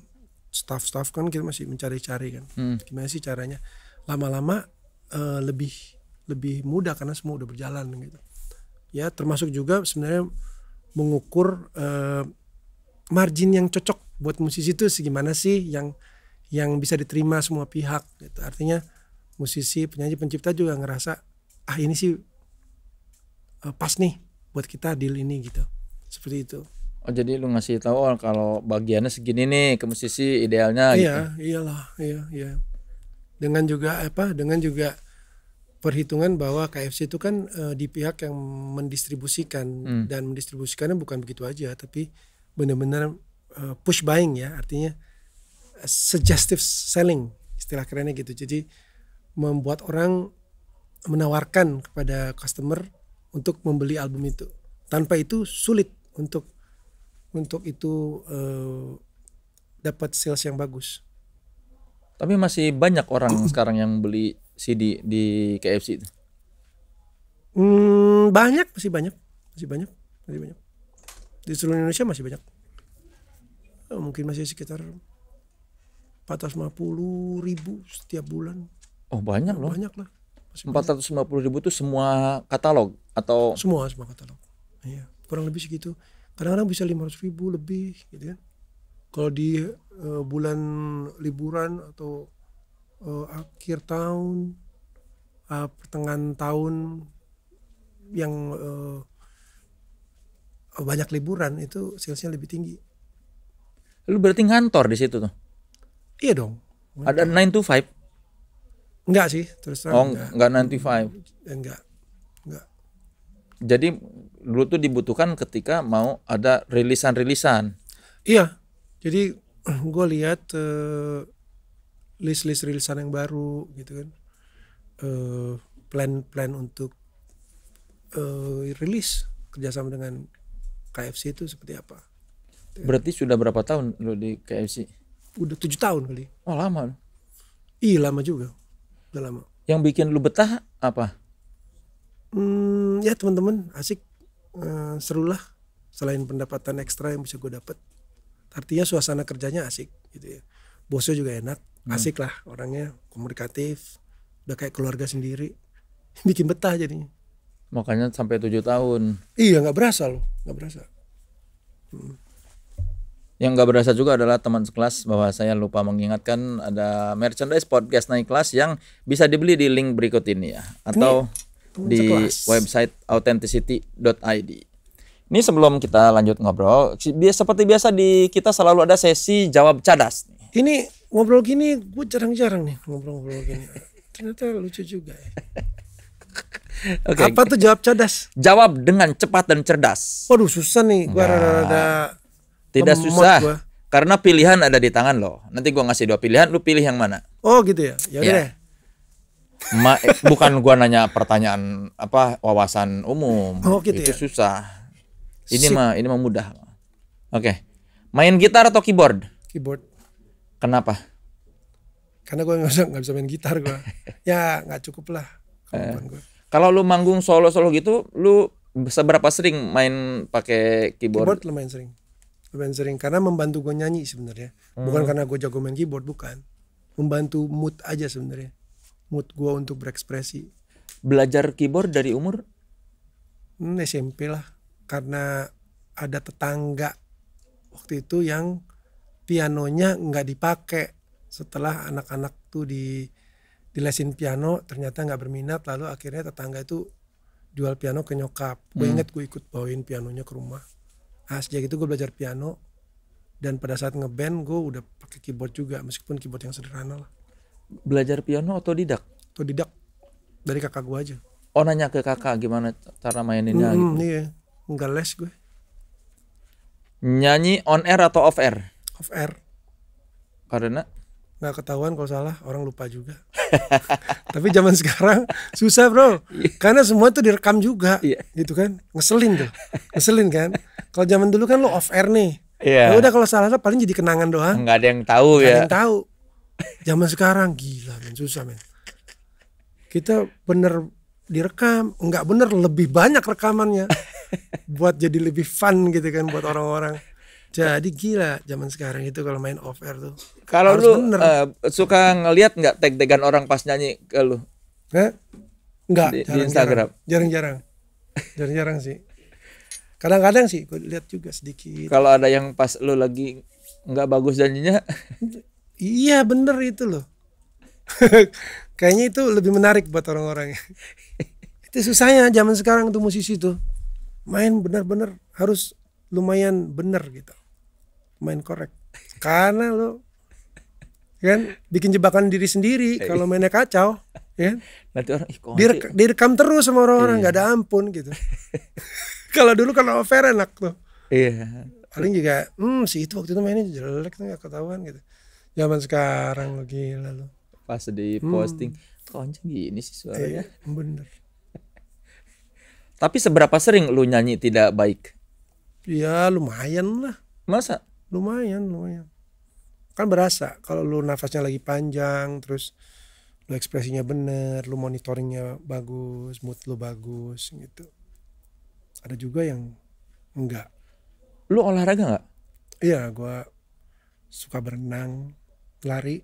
staff-staff kan kita masih mencari-cari kan. Hmm. Gimana sih caranya? Lama-lama uh, lebih lebih mudah karena semua udah berjalan gitu. Ya termasuk juga sebenarnya mengukur uh, margin yang cocok buat musisi itu segimana sih yang yang bisa diterima semua pihak gitu. Artinya musisi, penyanyi, pencipta juga ngerasa ah ini sih uh, pas nih buat kita deal ini gitu. Seperti itu. Oh jadi lu ngasih tahu oh, kalau bagiannya segini nih ke musisi idealnya iya, gitu. Iya, iyalah, iya, iya. Dengan juga apa? Dengan juga perhitungan bahwa K F C itu kan uh, di pihak yang mendistribusikan hmm. dan mendistribusikannya bukan begitu aja tapi benar-benar uh, push buying ya, artinya uh, suggestive selling istilah kerennya gitu. Jadi membuat orang menawarkan kepada customer untuk membeli album itu. Tanpa itu sulit untuk untuk itu uh, dapat sales yang bagus. Tapi masih banyak orang sekarang yang beli C D di K F C itu. Hmm, banyak, masih banyak, masih banyak, masih banyak. Di seluruh Indonesia masih banyak, mungkin masih sekitar empat ratus lima puluh ribu setiap bulan. Oh banyak loh. Banyak lah. empat ratus lima puluh ribu itu semua katalog atau? Semua semua katalog. Iya kurang lebih segitu. Kadang-kadang bisa lima ratus ribu lebih gitu kan. Kalau di uh, bulan liburan atau uh, akhir tahun, uh, pertengahan tahun yang uh, banyak liburan itu salesnya lebih tinggi. Lu berarti ngantor di situ tuh? Iya dong. Ngantor. Ada nine to five? Enggak sih, terus terang. Oh, enggak, enggak sembilan puluh lima. Enggak. Enggak. Jadi dulu tuh dibutuhkan ketika mau ada rilisan-rilisan. Iya. Jadi gue lihat uh, list-list rilisan yang baru gitu kan. Uh, plan-plan untuk uh, rilis kerjasama dengan K F C itu seperti apa. Berarti sudah berapa tahun lo di K F C? Udah tujuh tahun kali. Oh, lama. Iya, lama juga. Udah lama. Yang bikin lu betah apa? Hmm, ya teman-teman, asik, uh, serulah. Selain pendapatan ekstra yang bisa gue dapet, artinya suasana kerjanya asik gitu ya. Bosnya juga enak, asik lah orangnya, komunikatif, udah kayak keluarga sendiri. Bikin betah jadinya. Makanya sampai tujuh tahun. Iya, nggak berasa loh, nggak berasa. Hmm. Yang nggak berasa juga adalah teman sekelas, bahwa saya lupa mengingatkan ada merchandise podcast naik kelas yang bisa dibeli di link berikut ini ya, atau ini, di sekelas. Website authenticity dot i d. Ini sebelum kita lanjut ngobrol, seperti biasa di kita selalu ada sesi jawab cadas. Ini ngobrol gini, gue jarang-jarang nih ngobrol-ngobrol gini. Ternyata lucu juga ya. Okay. Apa tuh jawab cadas? Jawab dengan cepat dan cerdas. Waduh, susah nih, gue rada-rada. Tidak susah gua, karena pilihan ada di tangan lo. Nanti gua ngasih dua pilihan, lu pilih yang mana? Oh gitu ya. Ya udah. Ya. Ma, bukan gua nanya pertanyaan apa wawasan umum. Oh, gitu itu ya? Susah. Ini Sip. mah ini mah mudah. Oke. Okay. Main gitar atau keyboard? Keyboard. Kenapa? Karena gua nggak bisa nggak bisa main gitar gua. Ya nggak cukup lah. Eh. Kalau lu manggung solo-solo gitu, lu seberapa sering main pakai keyboard? Keyboard lumayan sering. Lumayan sering, karena membantu gue nyanyi sebenarnya, bukan hmm. karena gue jago main keyboard, bukan, membantu mood aja sebenarnya, mood gue untuk berekspresi. Belajar keyboard dari umur hmm, S M P lah, karena ada tetangga waktu itu yang pianonya nggak dipakai, setelah anak-anak tuh di dilesin piano ternyata nggak berminat, lalu akhirnya tetangga itu jual piano ke nyokap. Gue hmm. inget gue ikut bawain pianonya ke rumah. Nah, sejak itu gue belajar piano, dan pada saat ngeband gue udah pakai keyboard juga, meskipun keyboard yang sederhana lah. Belajar piano otodidak? Otodidak, dari kakak gue aja. Oh, nanya ke kakak gimana cara maininnya hmm, gitu? Iya, nggak les gue. Nyanyi on air atau off air? Off air. Karena? Nggak ketahuan kalau salah, orang lupa juga. Tapi zaman sekarang susah bro, karena semua tuh direkam juga gitu kan. Ngeselin tuh, ngeselin kan. Kalau zaman dulu kan lo off air nih, yeah. Udah kalau salah salah paling jadi kenangan doang. Nggak ada yang tahu Nggak ya. Ada yang tahu. Zaman sekarang gila men, susah men. Kita bener direkam, nggak bener lebih banyak rekamannya, buat jadi lebih fun gitu kan buat orang-orang. Jadi gila zaman sekarang itu kalau main off air tuh. Kalau lu uh, suka ngelihat nggak tag-tagan orang pas nyanyi ke lu? Hah? Nggak. Di, jarang, di Instagram. Jarang-jarang. Jarang-jarang sih. Kadang-kadang sih gue lihat juga sedikit. Kalau ada yang pas lu lagi nggak bagus janjinya. Iya bener itu loh. Kayaknya itu lebih menarik buat orang-orang. Itu susahnya zaman sekarang tuh musisi tuh. Main bener-bener harus lumayan bener gitu. Main korek. Karena lo kan bikin jebakan diri sendiri kalau mainnya kacau. Ya. Nanti orang direk, direkam terus sama orang-orang, nggak ada ampun gitu. Kalau dulu kalau fair enak tuh. Iya. Paling juga hmm si itu waktu itu mainnya jelek tuh nggak ketahuan gitu. Zaman sekarang lo gila lo. Pas di posting hmm. konjeng gini sih suaranya. Eh, bener. Tapi seberapa sering lu nyanyi tidak baik? Ya lumayan lah. Masa? Lumayan, lumayan. Kan berasa kalau lu nafasnya lagi panjang, terus lu ekspresinya bener, lu monitoringnya bagus, mood lu bagus gitu. Ada juga yang enggak. Lu olahraga nggak? Iya, gua suka berenang, lari.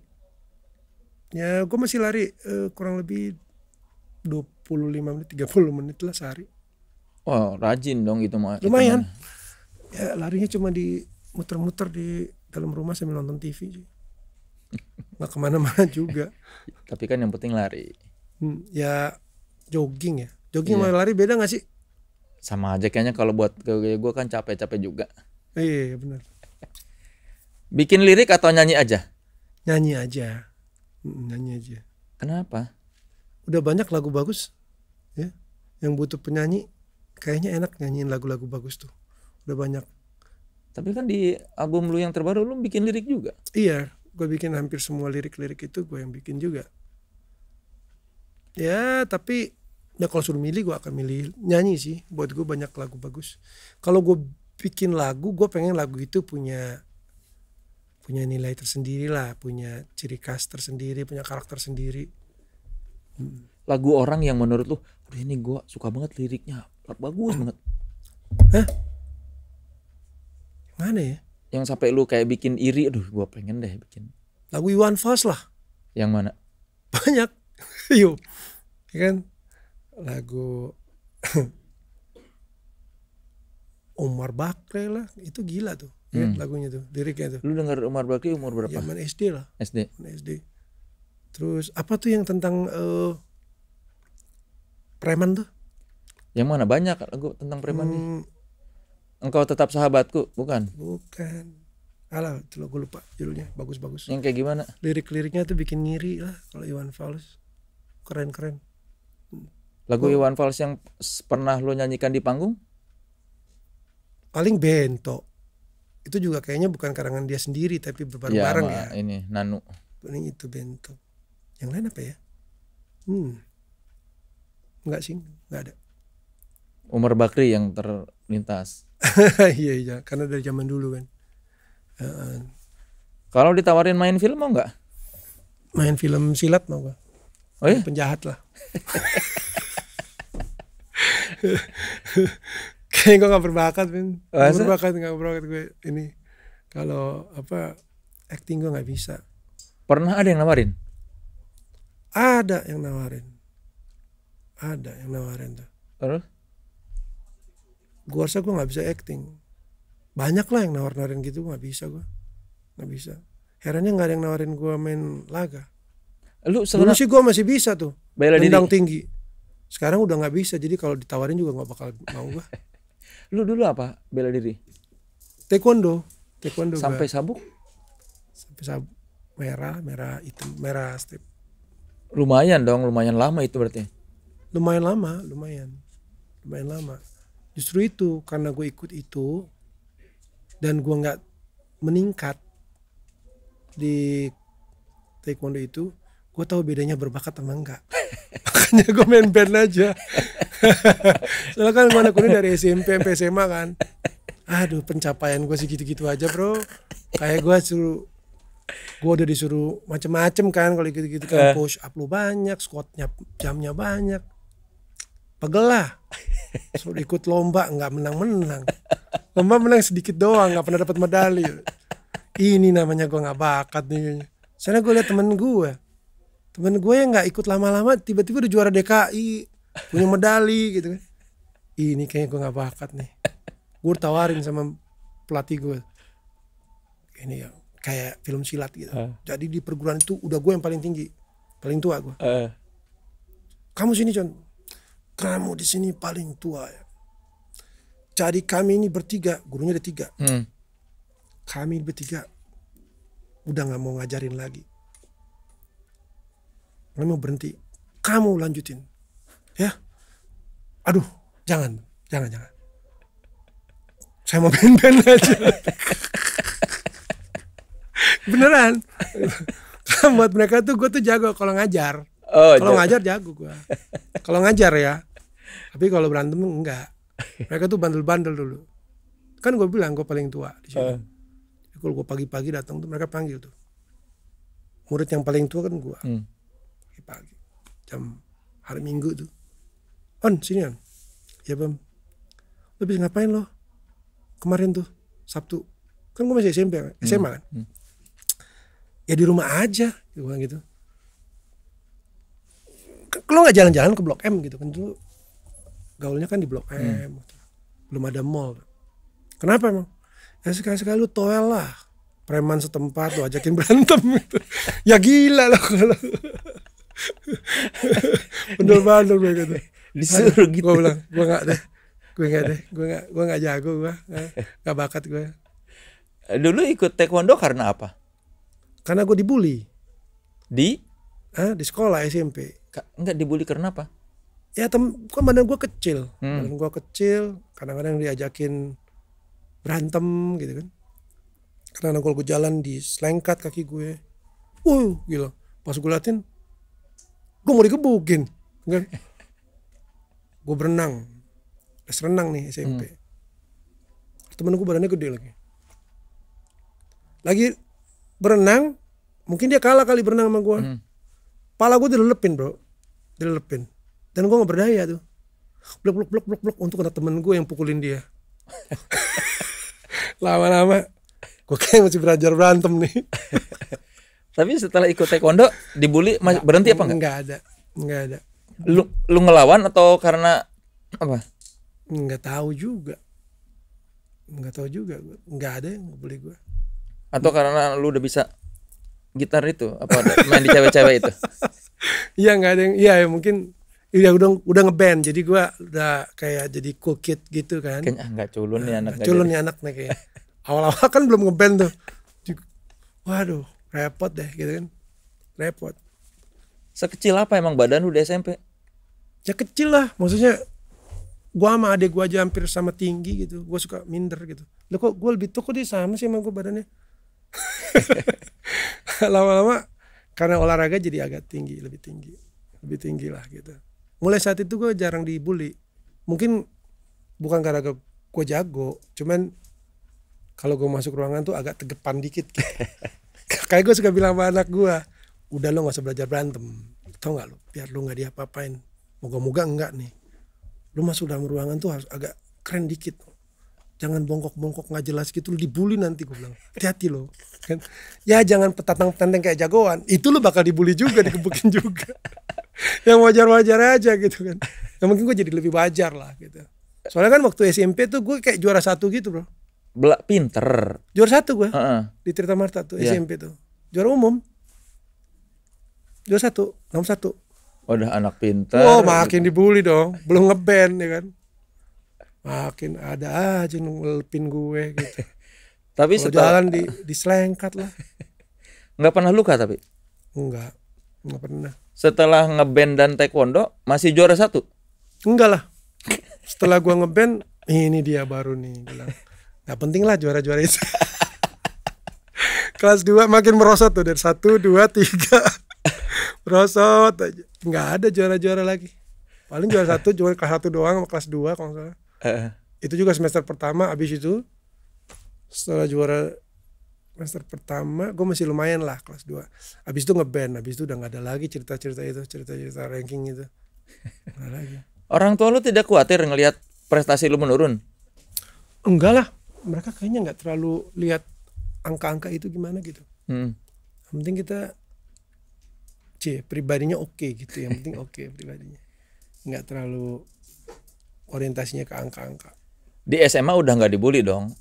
Ya, gua masih lari eh, kurang lebih dua puluh lima menit, tiga puluh menit lah sehari. Oh, rajin dong gitu mah. Lumayan. Itu ya, larinya cuma di muter-muter di dalam rumah sambil nonton T V. Nggak kemana-mana juga. Tapi kan yang penting lari. Hmm, ya jogging ya. Jogging sama yeah. lari beda nggak sih? Sama aja kayaknya kalau buat gue, gue kan capek-capek juga. Iya benar. Bikin lirik atau nyanyi aja? Nyanyi aja, nyanyi aja. Kenapa? Udah banyak lagu bagus ya, yang butuh penyanyi. Kayaknya enak nyanyiin lagu-lagu bagus tuh. Udah banyak. Tapi kan di album lu yang terbaru lu bikin lirik juga. Iya, gue bikin hampir semua lirik-lirik itu gue yang bikin juga. Ya tapi ya kalau suruh milih gue akan milih nyanyi sih. Buat gue banyak lagu bagus. Kalau gue bikin lagu, gue pengen lagu itu punya punya nilai tersendiri lah, punya ciri khas tersendiri, punya karakter sendiri. Hmm. Lagu orang yang menurut lu, aduh ini gue suka banget liriknya, bagus banget. Hah? Mana ya? Yang sampai lu kayak bikin iri, aduh gua pengen deh bikin. Lagu Iwan Fals lah. Yang mana? Banyak. Yuk. Ya kan? Lagu Umar Bakri lah, itu gila tuh. Hmm. Lagunya tuh, liriknya tuh. Lu denger Umar Bakri umur berapa? Zaman S D lah. S D. S D. Terus apa tuh yang tentang uh, preman tuh? Yang mana? Banyak lagu tentang preman hmm. nih. Engkau Tetap Sahabatku, bukan? Bukan. Alah, itu gue lupa judulnya. Bagus-bagus. Yang kayak gimana? Lirik-liriknya tuh bikin ngiri lah kalau Iwan Fals. Keren-keren. Lagu oh. Iwan Fals yang pernah lo nyanyikan di panggung? Paling Bento. Itu juga kayaknya bukan karangan dia sendiri tapi berbareng-bareng ya, ya. Ini Nanu. Paling itu Bento. Yang lain apa ya? Hmm. Enggak sih, enggak ada. Umar Bakri yang terlintas. Iya iya, karena dari zaman dulu kan. Uh, Kalau ditawarin main film mau nggak? Main film silat mau nggak? Oh iya? Penjahat lah. Kayaknya gue nggak berbakat, men. Nggak berbakat, nggak berbakat gue ini. Kalau apa acting gue nggak bisa. Pernah ada yang nawarin? Ada yang nawarin. Ada yang nawarin tuh. Terus? Gua rasa gue nggak bisa acting. Banyak lah yang nawar-nawarin gitu, nggak bisa gue, nggak bisa. Herannya nggak ada yang nawarin gue main laga. Lu dulu sih gue masih bisa tuh, tendang tinggi. Sekarang udah nggak bisa, jadi kalau ditawarin juga nggak bakal mau gue. Lu dulu apa bela diri? Taekwondo, taekwondo. Sampai gua. Sabuk? Sampai sabuk merah, merah hitam, merah strip. Lumayan dong, lumayan lama itu berarti. Lumayan lama, lumayan, lumayan lama. Justru itu karena gue ikut itu dan gue nggak meningkat di taekwondo itu, gue tahu bedanya berbakat sama enggak. Makanya gue main band aja. Soalnya kan gue anak kuliah dari S M P sampai S M A kan. Aduh pencapaian gue sih gitu-gitu aja bro. Kayak gue suruh, gue udah disuruh macem-macem kan kalau gitu-gitu kan, push up lu banyak, squatnya jamnya banyak. Pegel lah. Suruh ikut lomba nggak menang-menang, lomba menang sedikit doang, nggak pernah dapat medali. Ini namanya gue nggak bakat nih. Soalnya gue liat temen gue, temen gue yang nggak ikut lama-lama tiba-tiba udah juara D K I, punya medali gitu kan. Ini kayaknya gue nggak bakat nih. Gue tawarin sama pelatih gue, ini ya kayak film silat gitu. Uh. Jadi di perguruan itu udah gue yang paling tinggi, paling tua gue. Uh. Kamu sini John. Kamu di sini paling tua ya. Jadi kami ini bertiga, gurunya ada tiga. Hmm. Kami bertiga udah nggak mau ngajarin lagi. Kami mau berhenti. Kamu lanjutin, ya. Aduh, jangan, jangan, jangan. Saya mau main-main aja. Beneran. Buat mereka tuh gue tuh jago kalau ngajar. Oh, kalau ngajar jago gue. Kalau ngajar ya. Tapi kalau berantem enggak. Mereka tuh bandel-bandel dulu. Kan gue bilang gue paling tua di sini. Uh. Kalau gue pagi-pagi datang tuh mereka panggil tuh. Murid yang paling tua kan gue. Hmm. Pagi-pagi. Jam hari Minggu tuh. On sini kan. Ya Bang. Lu bisa ngapain lo? Kemarin tuh Sabtu. Kan gue masih S M P, kan? Hmm. S M A kan. Hmm. Ya di rumah aja. Gue gitu. Lo nggak jalan-jalan ke Blok M gitu kan, dulu gaulnya kan di Blok M, hmm. belum ada mall. Kenapa emang? Ya sekali-sekali lu toel lah, preman setempat lu ajakin berantem gitu. Ya gila lo kalau bener-bener gue gitu. Disuruh gitu. Gue bilang, gue nggak deh, gue nggak deh, gue nggak, gue nggak jago gue, nggak bakat gue. Dulu ikut taekwondo karena apa? Karena gue dibully. Di? Hah? Di sekolah S M P. Enggak dibully karena apa? Ya tem, kan badan gue kecil, hmm. badan gue kecil, kadang-kadang diajakin berantem gitu kan. Karena kalau gue jalan di selengkat kaki gue, wuh gila. Pas gue liatin, gue mau dikebukin, kan? Gue berenang, les renang nih S M P. Hmm. Temen gue badannya gede lagi, lagi berenang, mungkin dia kalah kali berenang sama gue. Hmm. Pala gue dilelepin bro, dilelepin. Dan gue gak berdaya tuh, blok blok blok blok blok untuk ada temen gue yang pukulin dia. Lama-lama gue kayak masih belajar berantem nih. Tapi setelah ikut taekwondo dibully mas, berhenti apa enggak? Enggak ada, enggak ada. Lu, lu ngelawan atau karena apa? Enggak tahu juga, enggak tahu juga. Enggak ada yang ngebully gue. Atau karena lu udah bisa gitar itu apa main di cewek-cewek itu? Iya nggak ada yang, iya ya, mungkin. Iya udah udah ngeband, jadi gua udah kayak jadi cool kid gitu kan. Kayaknya nggak culun nih anak. Culun nih anak nih kayak. Awal-awal kan belum ngeband tuh. Waduh, repot deh gitu kan. Repot. Sekecil apa emang badan lu di S M P? Ya kecil lah, maksudnya gua sama adik gua aja hampir sama tinggi gitu. Gua suka minder gitu. Loh kok gua lebih tuh, kok dia sama sih sama gua badannya. Lama-lama karena olahraga jadi agak tinggi, lebih tinggi. Lebih tinggi lah gitu. Mulai saat itu gue jarang dibully. Mungkin bukan karena gue jago, cuman kalau gue masuk ruangan tuh agak terdepan dikit. Kayak gue suka bilang sama anak gue, udah lo gak usah belajar berantem, tau gak lo, biar lo gak diapa-apain. Moga-moga enggak nih, lo masuk dalam ruangan tuh harus agak keren dikit, jangan bongkok-bongkok gak jelas gitu, lo dibully nanti. Gue bilang hati-hati lo kan? Ya jangan petatang-petatang kayak jagoan, itu lo bakal dibully juga, dikebukin juga. Yang wajar-wajar aja gitu kan. Yang mungkin gue jadi lebih wajar lah gitu. Soalnya kan waktu S M P tuh gue kayak juara satu gitu bro. Belak pinter. Juara satu gue uh-uh. di Tirta Marta tuh yeah. S M P tuh. Juara umum. Juara satu, nomor satu. Udah anak pinter. Oh makin dibully dong. Belum ngeband ya kan. Makin ada aja ngelepin gue gitu. Tapi setelah jalan di diselengkat lah. Nggak pernah luka tapi? Enggak, nggak pernah. Setelah ngeband dan taekwondo masih juara satu? Enggak lah. Setelah gua ngeband, ini dia baru nih bilang. Nah, penting lah juara-juara itu. Kelas dua makin merosot tuh dari satu, dua, tiga. Merosot aja. Enggak ada juara-juara lagi. Paling juara satu, juara kelas satu doang sama kelas dua kalau enggak salah. Uh. Itu juga semester pertama. Abis itu setelah juara semester pertama, gue masih lumayan lah kelas dua. Abis itu ngeband, abis itu udah gak ada lagi cerita-cerita itu, cerita-cerita ranking itu. Gak lagi. Orang tua lu tidak khawatir ngelihat prestasi lu menurun? Enggak lah, mereka kayaknya gak terlalu lihat angka-angka itu gimana gitu. Hmm. Yang penting kita, cie, pribadinya oke okay gitu, yang penting oke okay pribadinya. Gak terlalu orientasinya ke angka-angka. Di S M A udah gak dibully dong?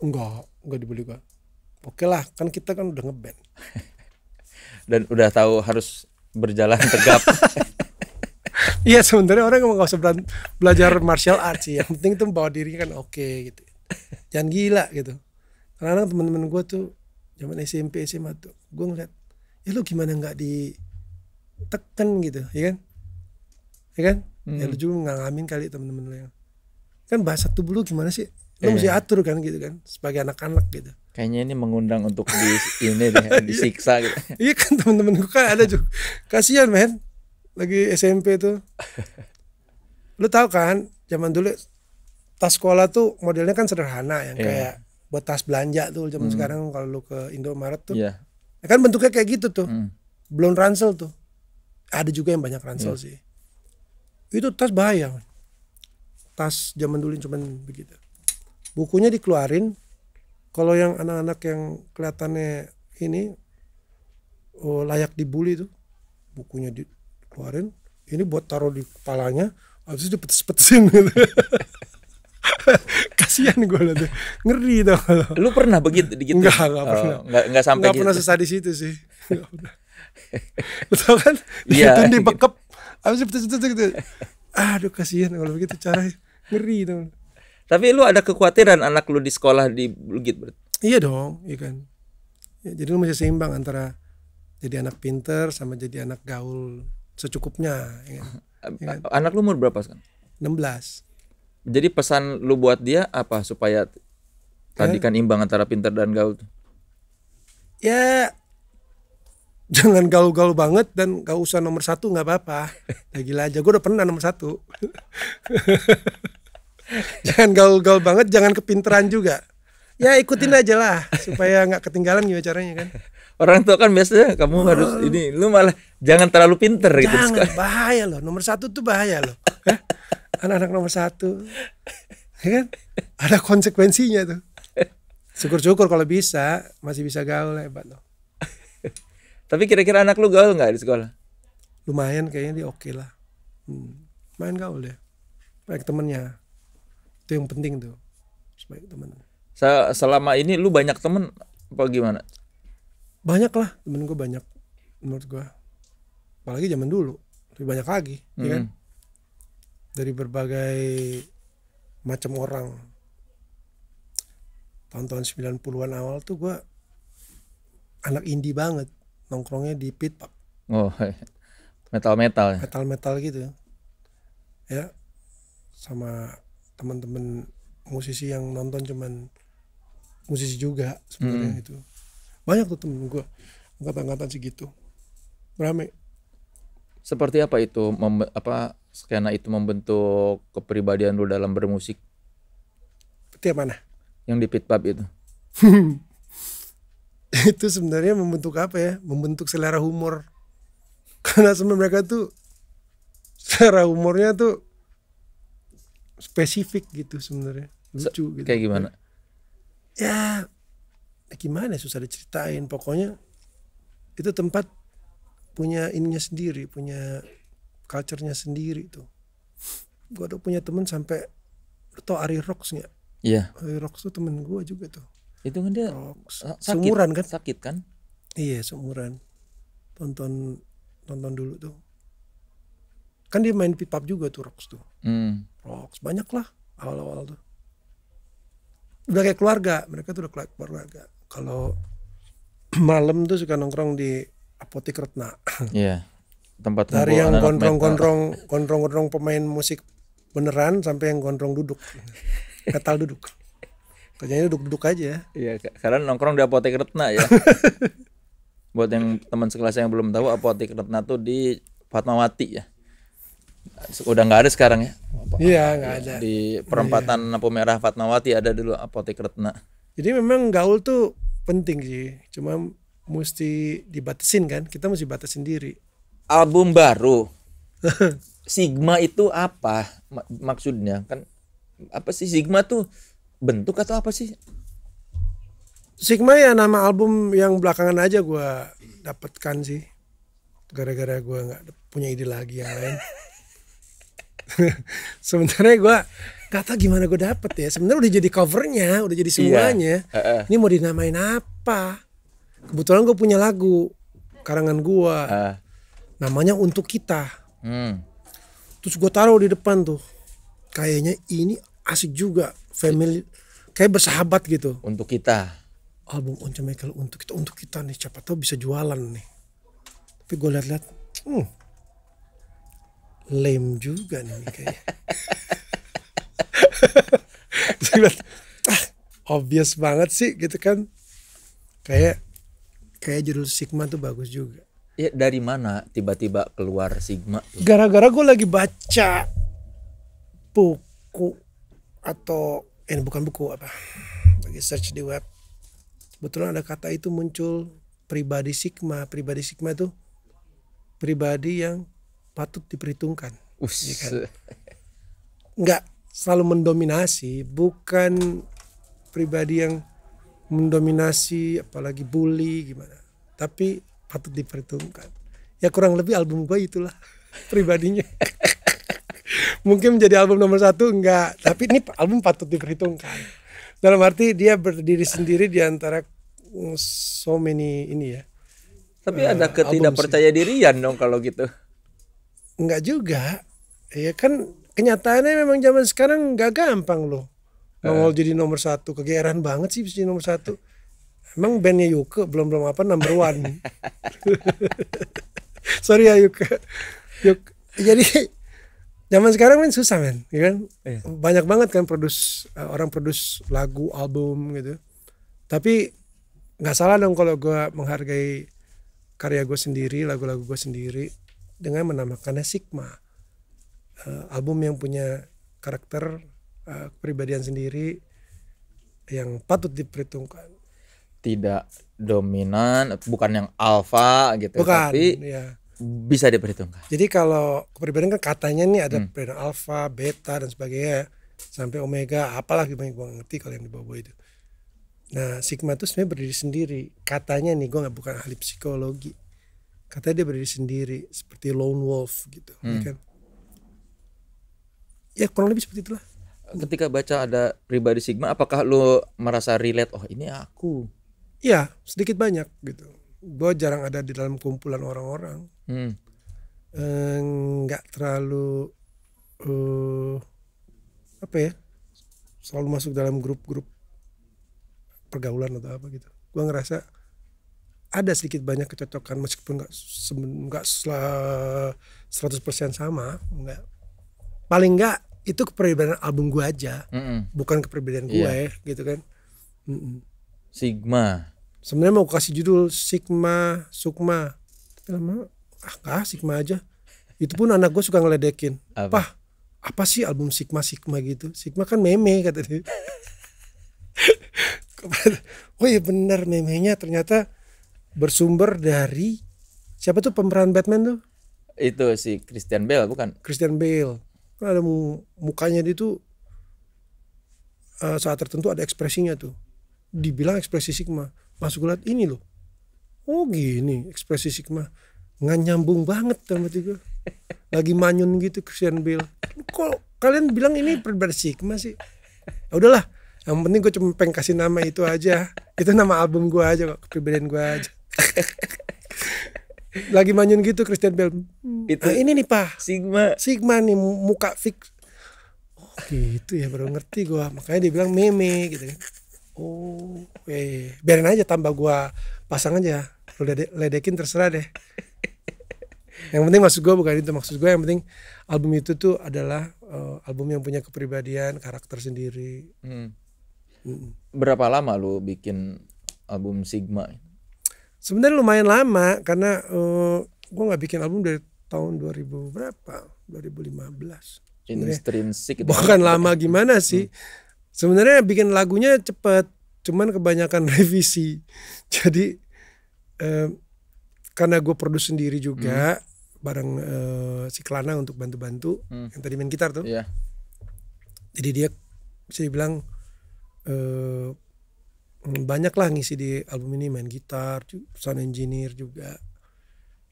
Enggak, enggak dibully gue. Oke lah, kan kita kan udah ngeband. Dan udah tahu harus berjalan tegap. Iya sebenarnya orang emang gak usah belajar martial arts sih. Yang penting tuh bawa dirinya kan oke gitu. Jangan gila gitu. Karena teman-teman gue tuh zaman S M P S M A tuh gue ngeliat, ya lu gimana nggak ditekan gitu, ya kan? Ya kan? Hmm. Ya lu juga ngalamin kali teman-teman lu yang kan bahasa tubuh lu gimana sih? Lu eh. mesti atur kan gitu kan? Sebagai anak-anak gitu. Kayaknya ini mengundang untuk di ini deh, disiksa gitu. Iya kan temen-temen gue kan ada juga. Kasian men, lagi S M P tuh. Lu tahu kan, zaman dulu tas sekolah tuh modelnya kan sederhana yang yeah. kayak buat tas belanja tuh. Zaman hmm. sekarang kalau lu ke Indomaret tuh, yeah. ya kan bentuknya kayak gitu tuh. Hmm. Belum ransel tuh. Ada juga yang banyak ransel yeah. sih. Itu tas bahaya. Man. Tas zaman dulu cuman begitu. Bukunya dikeluarin. Kalau yang anak-anak yang kelihatannya ini oh, layak dibully tuh, bukunya dikeluarin, ini buat taruh di kepalanya, habis itu dipetes-petesin gitu. Kasihan gue lah tuh, ngeri tau. Lu pernah begitu? Gitu? Enggak, enggak oh, pernah. Enggak, enggak sampai enggak gitu. Pernah sesadis itu sih. Betul kan? Iya. Itu dibekep, habis itu dipetes-petes gitu. Aduh kasihan kalau begitu caranya, ngeri tau. Tapi lu ada kekhawatiran anak lu di sekolah di Blugit? Iya dong, iya kan. Ya, jadi lu masih seimbang antara jadi anak pinter sama jadi anak gaul secukupnya. Ya, ya kan? Anak lu umur berapa sekarang? enam belas. Jadi pesan lu buat dia apa supaya tadi kan ya, imbang antara pinter dan gaul? Ya jangan gaul-gaul banget dan gak usah nomor satu, nggak apa-apa. Ya gila aja, gue udah pernah nomor satu. Jangan gaul-gaul banget, jangan kepinteran juga. Ya ikutin aja lah supaya nggak ketinggalan gimana caranya kan. Orang tua kan biasanya kamu oh, harus ini, lu malah jangan terlalu pinter gitu. Jangan, bahaya loh, nomor satu tuh bahaya loh. Anak-anak nomor satu, ya kan? Ada konsekuensinya tuh. Syukur-syukur kalau bisa, masih bisa gaul, hebat loh. Tapi kira-kira anak lu gaul nggak di sekolah? Lumayan kayaknya, dia oke okay lah. Hmm, main gaul deh, baik temennya. Itu yang penting tuh, baik temennya. Selama ini lu banyak temen apa gimana? Banyak lah, temen gue banyak menurut gue. Apalagi zaman dulu, lebih banyak lagi, mm-hmm, ya kan? Dari berbagai macam orang. Tahun-tahun sembilan puluhan awal tuh gue anak indie banget, nongkrongnya di pit pub. Oh, metal-metal ya? Metal-metal gitu ya, sama teman-teman musisi yang nonton cuman musisi juga sebenarnya. Hmm, itu banyak tuh temen gue angkatan-angkatan segitu rame. Seperti apa itu mem- apa skena itu membentuk kepribadian lu dalam bermusik? Seperti mana yang di pit pub itu? Itu sebenarnya membentuk apa ya, membentuk selera humor, karena sebenarnya mereka tuh selera humornya tuh spesifik gitu sebenarnya, lucu gitu. Kayak gimana? Ya gimana, susah diceritain. Pokoknya itu tempat punya ininya sendiri, punya culture-nya sendiri tuh. Gue udah punya temen sampai, lu tau Ari Rocks gak? Iya. Ari Rocks tuh temen gue juga tuh. Itu kan dia sakit, seumuran kan? Sakit kan? Iya seumuran. Tonton tonton dulu tuh. Kan dia main pipap juga tuh Rocks tuh. Hmm. Rocks banyak lah awal-awal tuh. Udah kayak keluarga, mereka tuh udah kayak keluarga. Kalau malam tuh suka nongkrong di Apotek Retna. Iya. Tempat dari yang gondrong-gondrong, gondrong-gondrong pemain musik beneran sampai yang gondrong duduk. Metal duduk. Kerjanya duduk-duduk aja. Iya, karena nongkrong di Apotek Retna ya. Buat yang teman sekelas yang belum tahu, Apotek Retna tuh di Fatmawati ya. Udah nggak ada sekarang ya? Iya nggak ada. Di perempatan Lampu Merah Fatmawati ada dulu Apotek Retna. Jadi memang gaul tuh penting sih, cuma mesti dibatasin kan, kita mesti batasin diri. Album baru Sigma itu apa maksudnya kan? Apa sih Sigma tuh, bentuk atau apa sih? Sigma ya nama album yang belakangan aja gue dapatkan sih, gara-gara gue nggak punya ide lagi yang lain. Sebenarnya gue gak tau gimana gue dapet ya. Sebenarnya udah jadi covernya, udah jadi semuanya. Iya. Uh-uh. Ini mau dinamain apa? Kebetulan gue punya lagu karangan gue, uh. namanya Untuk Kita. Hmm. Terus gue taruh di depan tuh. Kayaknya ini asik juga, family, kayak bersahabat gitu. Untuk Kita. Album Once Mekel Untuk Kita, Untuk Kita nih, siapa tahu bisa jualan nih. Tapi gue liat-liat, hmm, lame juga nih kayaknya. Ah, obvious banget sih gitu kan. Kayak kayak judul Sigma tuh bagus juga. Ya dari mana tiba-tiba keluar Sigma tuh? Gara-gara gue lagi baca buku atau eh bukan buku apa. Lagi search di web. Kebetulan ada kata itu muncul, pribadi Sigma. Pribadi Sigma tuh pribadi yang patut diperhitungkan, ya kan? Nggak selalu mendominasi, bukan pribadi yang mendominasi apalagi bully gimana, tapi patut diperhitungkan. Ya kurang lebih album gue itulah pribadinya. Mungkin menjadi album nomor satu enggak, tapi ini album patut diperhitungkan dalam arti dia berdiri sendiri di antara so many ini ya. Tapi uh, ada ketidakpercaya dirian dong kalau gitu. Enggak juga, ya kan kenyataannya memang zaman sekarang nggak gampang loh nongol uh. jadi nomor satu, kegeeran banget sih jadi nomor satu. Emang bandnya Yuke belum belum apa number one. Sorry ya Yuke. Yuke. Jadi zaman sekarang kan susah men, ya kan? Iya. Banyak banget kan produce orang produce lagu, album gitu. Tapi nggak salah dong kalau gue menghargai karya gue sendiri, lagu-lagu gue sendiri dengan menamakannya Sigma. Uh, album yang punya karakter, uh, kepribadian sendiri yang patut diperhitungkan. Tidak dominan, bukan yang alfa gitu, bukan, tapi ya. Bisa diperhitungkan. Jadi kalau kepribadian kan katanya nih ada hmm. perbedaan alfa, beta dan sebagainya sampai omega, apalah gimana gue ngerti kalau yang dibawa itu. Nah Sigma itu sebenarnya berdiri sendiri. Katanya nih, gue nggak bukan ahli psikologi. Katanya dia berdiri sendiri seperti lone wolf gitu, hmm. kan? Ya kurang lebih seperti itulah. Ketika baca ada pribadi Sigma, apakah lo merasa relate? Oh ini aku. Iya, sedikit banyak gitu. Gue jarang ada di dalam kumpulan orang-orang. hmm. Nggak eh, terlalu eh, apa ya, selalu masuk dalam grup-grup pergaulan atau apa gitu. Gue ngerasa ada sedikit banyak kecocokan, meskipun nggak nggak seratus persen sama. Nggak, paling nggak itu kepribadian album gue aja, mm-mm. bukan kepribadian gue, yeah. gitu kan. Mm-mm. Sigma. Sebenarnya mau kasih judul Sigma, Sukma. Tapi lama, ah gak, Sigma aja. Itu pun anak gue suka ngeledekin. Apa? Pah, apa sih album Sigma Sigma gitu? Sigma kan meme kata dia. Oh iya benar, memenya ternyata bersumber dari siapa tuh pemeran Batman tuh? Itu si Christian Bale bukan? Christian Bale. Kan ada mu, mukanya dia tuh uh, saat tertentu ada ekspresinya tuh. Dibilang ekspresi Sigma, pas gue liat ini loh, oh gini ekspresi Sigma, nggak nyambung banget sama tiga, lagi manyun gitu Christian Bale. Kok kalian bilang ini perbedaan Sigma sih? Ya udahlah, yang penting gue cuma pengen kasih nama itu aja, itu nama album gue aja kok, kepribadian gue aja. Lagi manyun gitu Christian Bale. Itu ah, ini nih pak, Sigma, Sigma nih muka fix. Oh gitu ya, baru ngerti gue, makanya dia bilang meme gitu kan. Oh, eh, biarin aja, tambah gua pasang aja. Lu ledekin terserah deh. Yang penting maksud gua bukan itu, maksud gua yang penting album itu tuh adalah uh, album yang punya kepribadian, karakter sendiri. Hmm. Mm. Berapa lama lu bikin album Sigma? Sebenarnya lumayan lama karena uh, gua nggak bikin album dari tahun dua ribu berapa? dua ribu lima belas. Intrinsik. Bukan lama gimana sih? Hmm. Sebenarnya bikin lagunya cepet, cuman kebanyakan revisi. Jadi eh, karena gue produksi sendiri juga hmm. bareng eh, si Klana untuk bantu-bantu hmm. yang tadi main gitar tuh. Yeah. Jadi dia bisa dibilang eh, banyak lah ngisi di album ini, main gitar, sound engineer juga.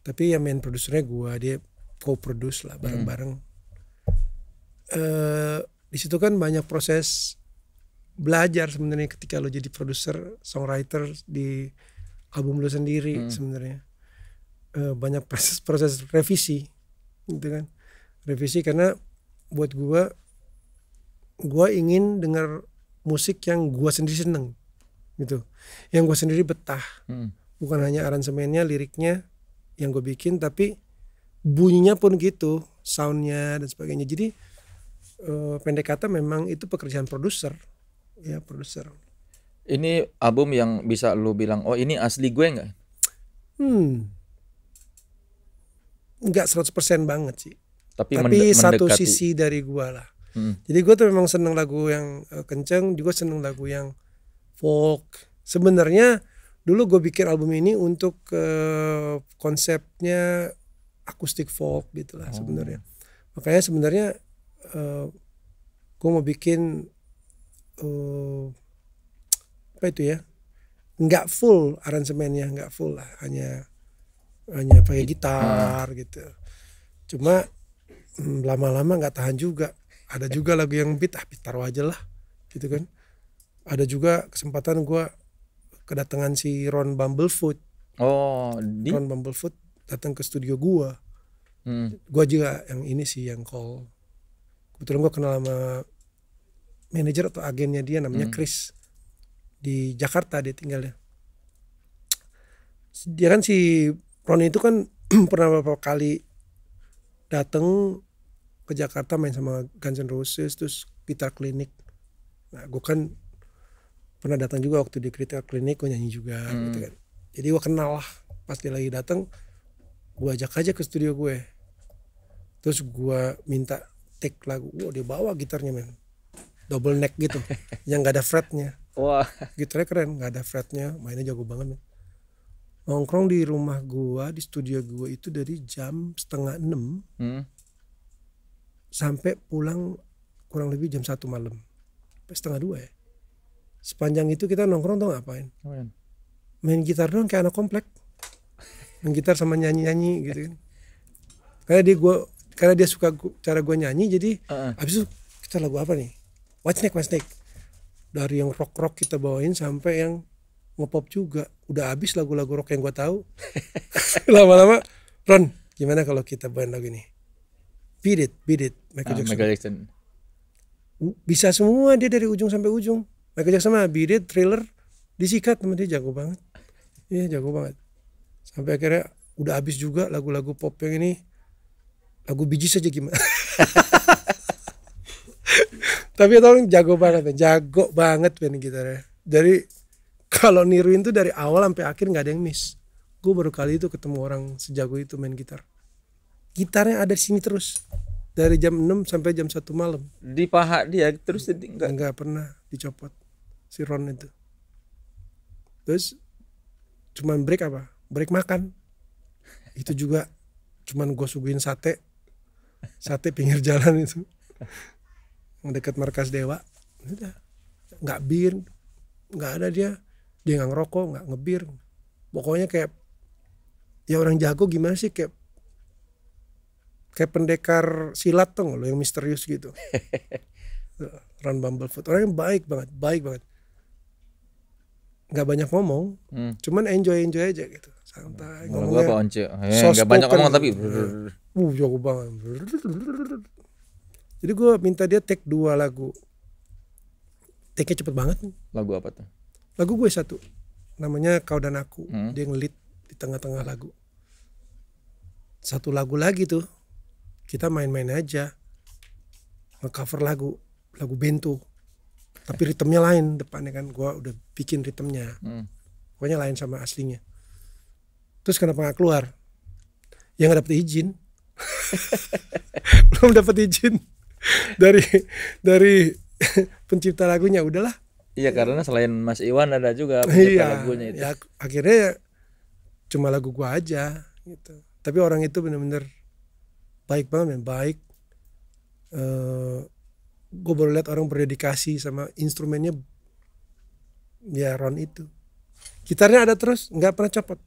Tapi yang main produsernya gue, dia co-produce lah bareng-bareng. Hmm. Eh, di situ kan banyak proses belajar sebenarnya ketika lo jadi produser, songwriter di album lo sendiri. hmm. Sebenarnya e, banyak proses-proses revisi gitu kan, revisi karena buat gua gua ingin dengar musik yang gua sendiri seneng gitu, yang gua sendiri betah. hmm. Bukan hanya aransemennya, liriknya yang gua bikin, tapi bunyinya pun gitu, soundnya dan sebagainya. Jadi e, pendek kata memang itu pekerjaan produser. Ya produser. Ini album yang bisa lu bilang, oh ini asli gue nggak? Hmm, nggak seratus persen banget sih. Tapi, Tapi satu sisi dari gue lah. Hmm. Jadi gue tuh memang seneng lagu yang kenceng, juga seneng lagu yang folk. Sebenarnya dulu gue bikin album ini untuk uh, konsepnya akustik folk gitulah. Oh. Sebenarnya. Makanya sebenarnya uh, gue mau bikin Uh, apa itu ya, nggak full aransemennya, nggak full lah, hanya hanya pakai gitar ah. gitu. Cuma hmm, lama-lama nggak tahan juga, ada juga lagu yang beat, ah beat taruh aja lah gitu kan. Ada juga kesempatan gue kedatangan si Ron Bumblefoot. Oh, di? Ron Bumblefoot datang ke studio gue. hmm. Gue juga yang ini sih yang call, kebetulan gue kenal sama manajer atau agennya dia, namanya hmm. Chrisye, di Jakarta dia tinggalnya. dia kan si Ron itu kan pernah beberapa kali datang ke Jakarta main sama Guns N' Roses, terus Guitar Clinic. Nah, gue kan pernah datang juga waktu di Guitar Clinic, gue nyanyi juga hmm. gitu kan. Jadi gue kenal lah, pas dia lagi datang gue ajak aja ke studio gue. Terus gue minta take lagu, wow, dia bawa gitarnya men, double neck gitu, yang gak ada fretnya. Wah, wow. Gitarnya keren, gak ada fretnya, mainnya jago banget men. Nongkrong di rumah gua, di studio gua itu dari jam setengah enam hmm. sampai pulang kurang lebih jam satu malam, sampai setengah dua ya. Sepanjang itu kita nongkrong tau ngapain? Main, main gitar doang kayak anak komplek, main gitar sama nyanyi-nyanyi gitu kan. Karena dia gua, karena dia suka gua, cara gua nyanyi, jadi uh-uh. abis itu kita lagu apa nih? What's next, what's next? Dari yang rock-rock kita bawain sampai yang ngepop juga. Udah habis lagu-lagu rock yang gue tahu. Lama-lama, Ron, gimana kalau kita bawain lagu ini? Beat it, beat it, Michael ah, Jackson. Michael Jackson. Bisa semua dia dari ujung sampai ujung. Michael Jackson mah Beat It, Thriller, disikat teman dia jago banget. Iya jago banget. Sampai akhirnya udah habis juga lagu-lagu pop yang ini. Lagu biji saja gimana? Tapi tau jago banget, jago banget band gitarnya. Jadi kalau niruin tuh dari awal sampai akhir nggak ada yang miss. Gue baru kali itu ketemu orang sejago itu main gitar. Gitarnya ada di sini terus dari jam enam sampai jam satu malam. Di paha dia terus nggak nggak pernah dicopot si Ron itu. Terus cuman break apa? Break makan. Itu juga cuman gue suguhin sate, sate pinggir jalan itu, dekat markas Dewa. Udah nggak bir, nggak ada dia. Dia nggak ngerokok, nggak ngebir, pokoknya kayak ya orang jago gimana sih, kayak kayak pendekar silat tuh loh yang misterius gitu. Ron Bumblefoot orang yang baik banget, baik banget, nggak banyak ngomong, hmm. cuman enjoy enjoy aja gitu, santai. Ngomong apa Once? Nggak banyak ngomong tapi uh jago banget. Jadi gue minta dia take dua lagu, take nya cepet banget. Lagu apa tuh? Lagu gue satu, namanya Kau dan Aku, hmm. dia ngelit di tengah-tengah lagu. Satu lagu lagi tuh, kita main-main aja, nge-cover lagu, lagu bento. Tapi ritmenya lain, depannya kan gue udah bikin ritmenya, hmm. pokoknya lain sama aslinya. Terus kenapa nggak keluar? Ya nggak dapet izin, belum dapet izin dari dari pencipta lagunya, udahlah. Iya, karena selain Mas Iwan ada juga iya, lagunya itu. Ya, akhirnya ya cuma lagu gua aja gitu. Tapi orang itu bener-bener baik banget, baik. Uh, gua baru lihat orang berdedikasi sama instrumennya. Ya Ron itu. Gitarnya ada terus, nggak pernah copot,